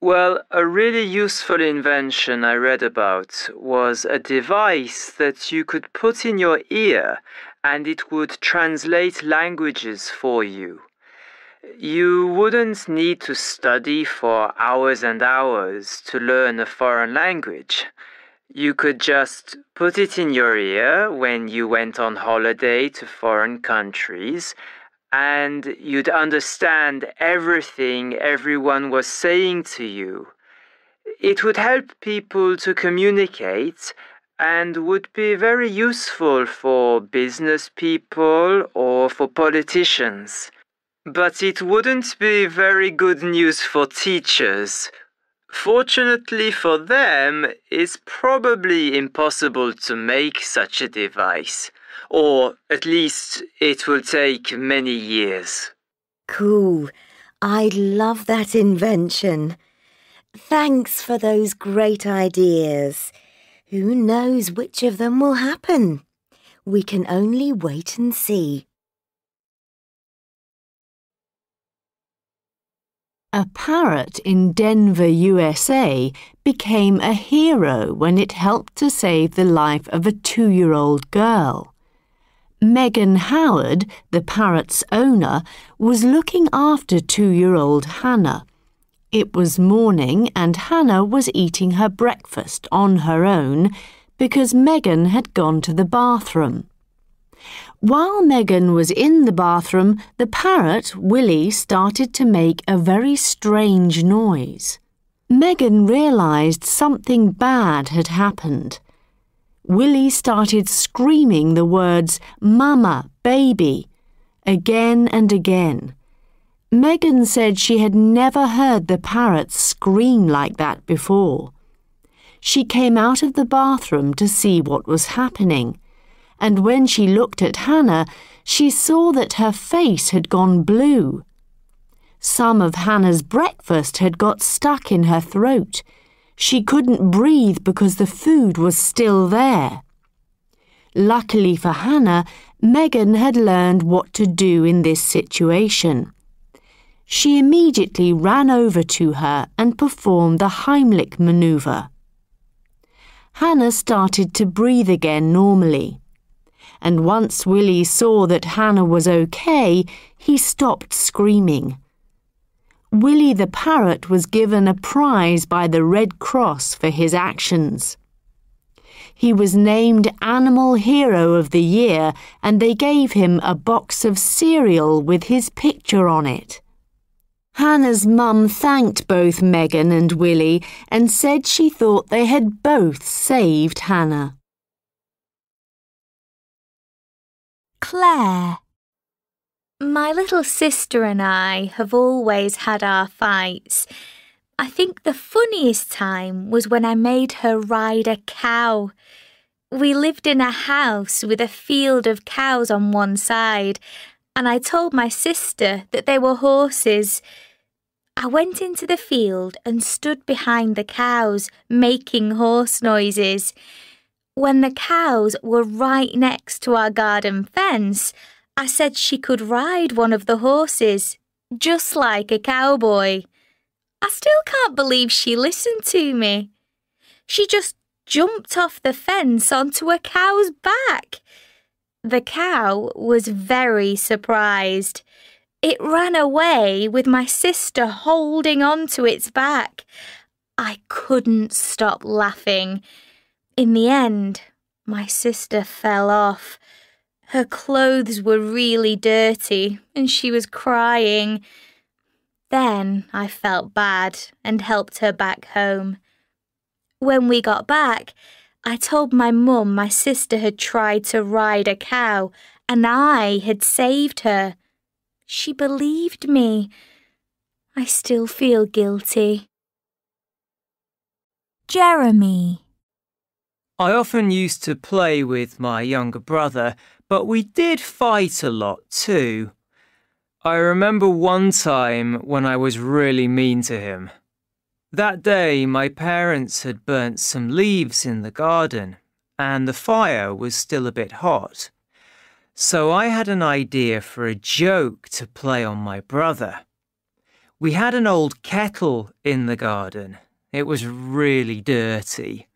Well, a really useful invention I read about was a device that you could put in your ear and it would translate languages for you. You wouldn't need to study for hours and hours to learn a foreign language. You could just put it in your ear when you went on holiday to foreign countries, and you'd understand everything everyone was saying to you. It would help people to communicate and would be very useful for business people or for politicians. But it wouldn't be very good news for teachers. Fortunately for them, it's probably impossible to make such a device. Or, at least, it will take many years. Cool. I love that invention. Thanks for those great ideas. Who knows which of them will happen? We can only wait and see. A parrot in Denver, U S A, became a hero when it helped to save the life of a two-year-old girl. Megan Howard, the parrot's owner, was looking after two-year-old Hannah. It was morning and Hannah was eating her breakfast on her own because Megan had gone to the bathroom. While Megan was in the bathroom, the parrot, Willie, started to make a very strange noise. Megan realised something bad had happened. Willie started screaming the words, "Mama, baby," again and again. Megan said she had never heard the parrot scream like that before. She came out of the bathroom to see what was happening, and when she looked at Hannah, she saw that her face had gone blue. Some of Hannah's breakfast had got stuck in her throat. She couldn't breathe because the food was still there. Luckily for Hannah, Megan had learned what to do in this situation. She immediately ran over to her and performed the Heimlich manoeuvre. Hannah started to breathe again normally, and once Willie saw that Hannah was okay, he stopped screaming. Willie the Parrot was given a prize by the Red Cross for his actions. He was named Animal Hero of the Year, and they gave him a box of cereal with his picture on it. Hannah's mum thanked both Megan and Willie and said she thought they had both saved Hannah. Claire. My little sister and I have always had our fights. I think the funniest time was when I made her ride a cow. We lived in a house with a field of cows on one side, and I told my sister that they were horses. I went into the field and stood behind the cows, making horse noises. When the cows were right next to our garden fence, I said she could ride one of the horses, just like a cowboy. I still can't believe she listened to me. She just jumped off the fence onto a cow's back. The cow was very surprised. It ran away with my sister holding onto its back. I couldn't stop laughing. In the end, my sister fell off. Her clothes were really dirty and she was crying. Then I felt bad and helped her back home. When we got back, I told my mum my sister had tried to ride a cow and I had saved her. She believed me. I still feel guilty. Jeremy. I often used to play with my younger brother, but we did fight a lot too. I remember one time when I was really mean to him. That day, my parents had burnt some leaves in the garden, and the fire was still a bit hot. So I had an idea for a joke to play on my brother. We had an old kettle in the garden. It was really dirty.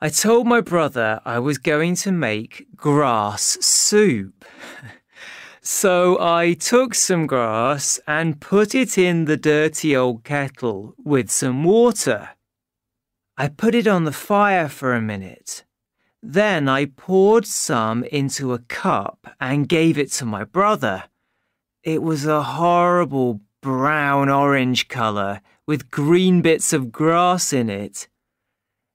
I told my brother I was going to make grass soup. So I took some grass and put it in the dirty old kettle with some water. I put it on the fire for a minute. Then I poured some into a cup and gave it to my brother. It was a horrible brown-orange colour with green bits of grass in it.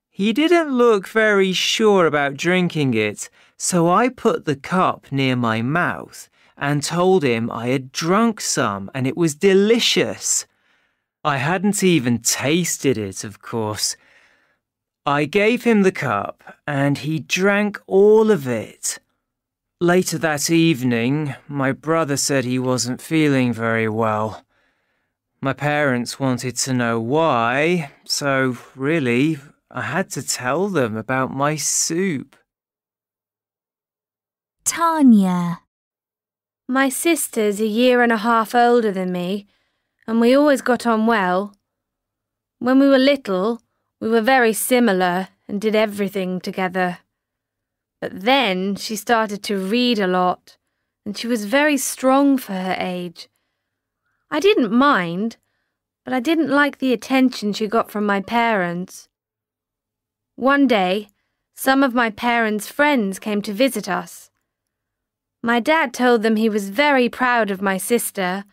He didn't look very sure about drinking it, so I put the cup near my mouth and told him I had drunk some and it was delicious. I hadn't even tasted it, of course. I gave him the cup and he drank all of it. Later that evening, my brother said he wasn't feeling very well. My parents wanted to know why, so really, I had to tell them about my soup. Tanya. My sister's a year and a half older than me, and we always got on well. When we were little, we were very similar and did everything together. But then she started to read a lot, and she was very strong for her age. I didn't mind, but I didn't like the attention she got from my parents. One day, some of my parents' friends came to visit us. My dad told them he was very proud of my sister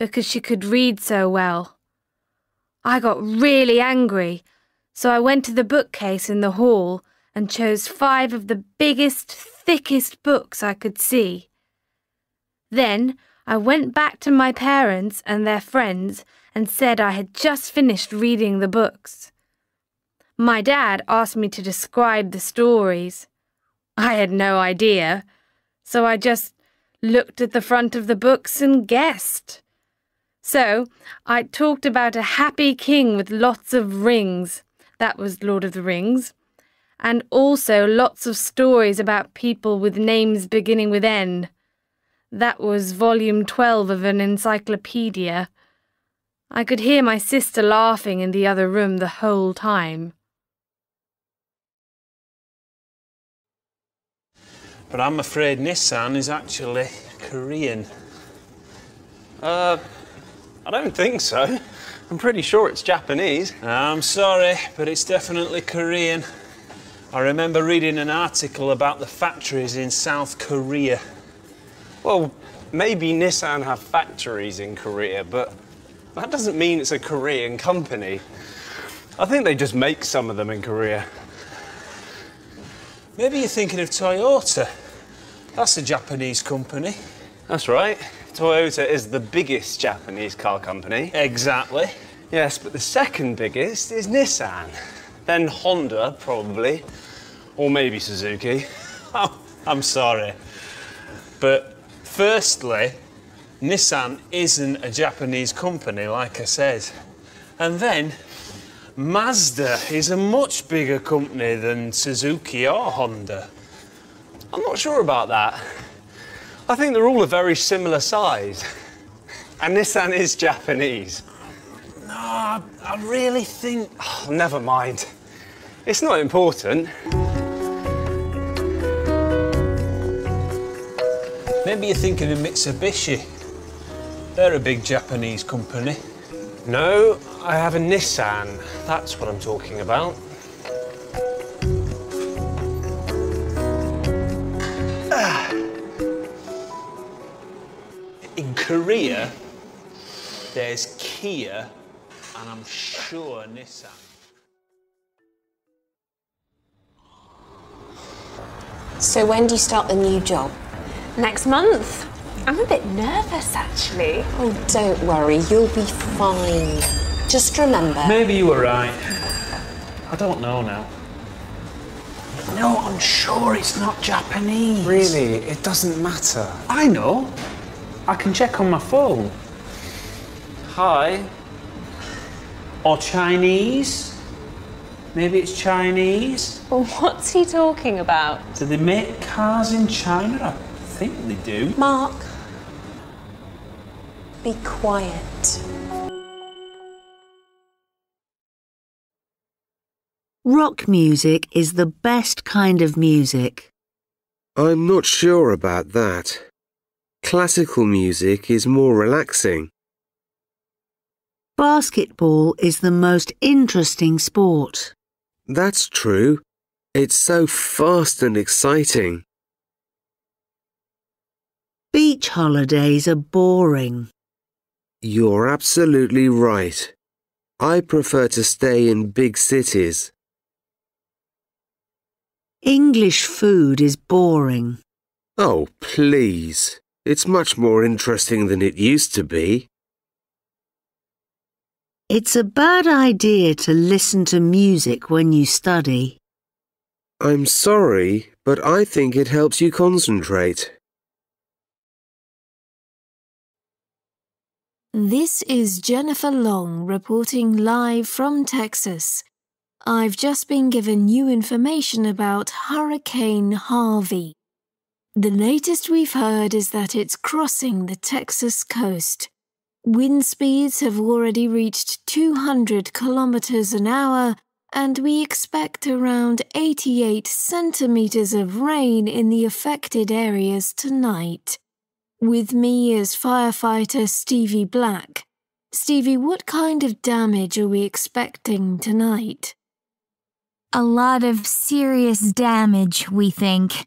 because she could read so well. I got really angry, so I went to the bookcase in the hall and chose five of the biggest, thickest books I could see. Then I went back to my parents and their friends and said I had just finished reading the books. My dad asked me to describe the stories. I had no idea. So I just looked at the front of the books and guessed. So I talked about a happy king with lots of rings. That was Lord of the Rings. And also lots of stories about people with names beginning with N. That was volume twelve of an encyclopedia. I could hear my sister laughing in the other room the whole time. But I'm afraid Nissan is actually Korean. Uh, I don't think so. I'm pretty sure it's Japanese. I'm sorry, but it's definitely Korean. I remember reading an article about the factories in South Korea. Well, maybe Nissan have factories in Korea, but that doesn't mean it's a Korean company. I think they just make some of them in Korea. Maybe you're thinking of Toyota. That's a Japanese company. That's right. Toyota is the biggest Japanese car company. Exactly. Yes, but the second biggest is Nissan. Then Honda, probably. Or maybe Suzuki. Oh, I'm sorry. But firstly, Nissan isn't a Japanese company, like I said. And then, Mazda is a much bigger company than Suzuki or Honda. I'm not sure about that. I think they're all a very similar size. And Nissan is Japanese. No, I, I really think... Oh, never mind. It's not important. Maybe you're thinking of Mitsubishi. They're a big Japanese company. No, I have a Nissan. That's what I'm talking about. In Korea, there's Kia, and I'm sure Nissan. So when do you start the new job? Next month. I'm a bit nervous, actually. Oh, don't worry. You'll be fine. Just remember... Maybe you were right. I don't know now. No, I'm sure it's not Japanese. Really? It doesn't matter. I know. I can check on my phone. Hi. Or Chinese. Maybe it's Chinese. Well, what's he talking about? Do they make cars in China? I think they do. Mark, be quiet. Rock music is the best kind of music. I'm not sure about that. Classical music is more relaxing. Basketball is the most interesting sport. That's true. It's so fast and exciting. Beach holidays are boring. You're absolutely right. I prefer to stay in big cities. English food is boring. Oh, please. It's much more interesting than it used to be. It's a bad idea to listen to music when you study. I'm sorry, but I think it helps you concentrate. This is Jennifer Long reporting live from Texas. I've just been given new information about Hurricane Harvey. The latest we've heard is that it's crossing the Texas coast. Wind speeds have already reached two hundred kilometers an hour, and we expect around eighty-eight centimeters of rain in the affected areas tonight. With me is firefighter Stevie Black. Stevie, what kind of damage are we expecting tonight? A lot of serious damage, we think.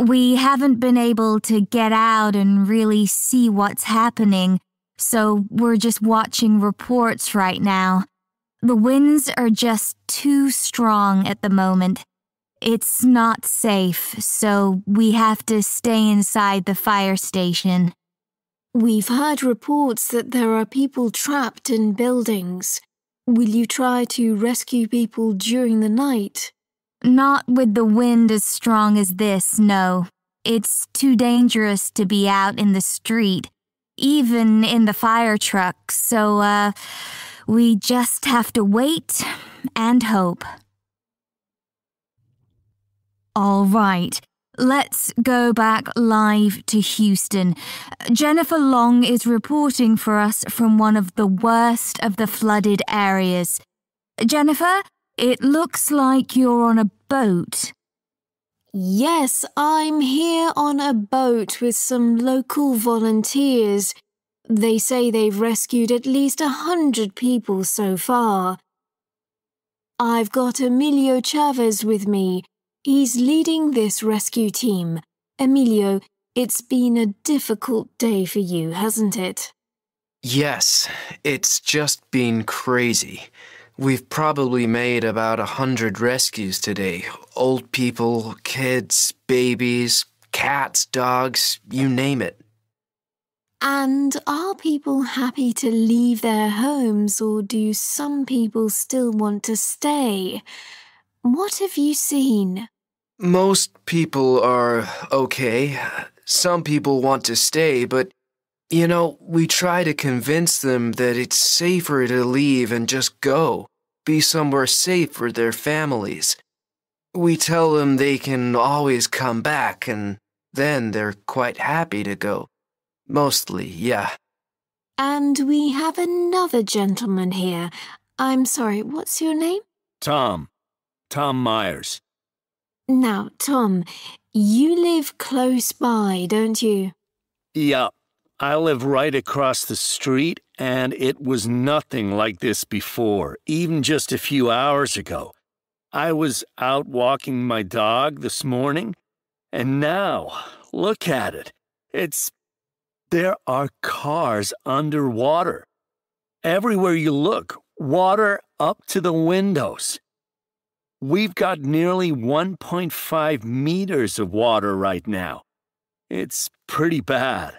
We haven't been able to get out and really see what's happening, so we're just watching reports right now. The winds are just too strong at the moment. It's not safe, so we have to stay inside the fire station. We've heard reports that there are people trapped in buildings. Will you try to rescue people during the night? Not with the wind as strong as this, no. It's too dangerous to be out in the street, even in the fire truck, so uh, we just have to wait and hope. All right, let's go back live to Houston. Jennifer Long is reporting for us from one of the worst of the flooded areas. Jennifer, it looks like you're on a boat. Yes, I'm here on a boat with some local volunteers. They say they've rescued at least a hundred people so far. I've got Emilio Chavez with me. He's leading this rescue team. Emilio, it's been a difficult day for you, hasn't it? Yes, it's just been crazy. We've probably made about a hundred rescues today. Old people, kids, babies, cats, dogs, you name it. And are people happy to leave their homes, or do some people still want to stay? What have you seen? Most people are okay. Some people want to stay, but you know, we try to convince them that it's safer to leave and just go, be somewhere safe for their families. We tell them they can always come back, and then they're quite happy to go. Mostly, yeah. And we have another gentleman here. I'm sorry, what's your name? Tom. Tom Myers. Now, Tom, you live close by, don't you? Yeah. I live right across the street, and it was nothing like this before, even just a few hours ago. I was out walking my dog this morning, and now, look at it. It's... there are cars underwater. Everywhere you look, water up to the windows. We've got nearly one point five meters of water right now. It's pretty bad.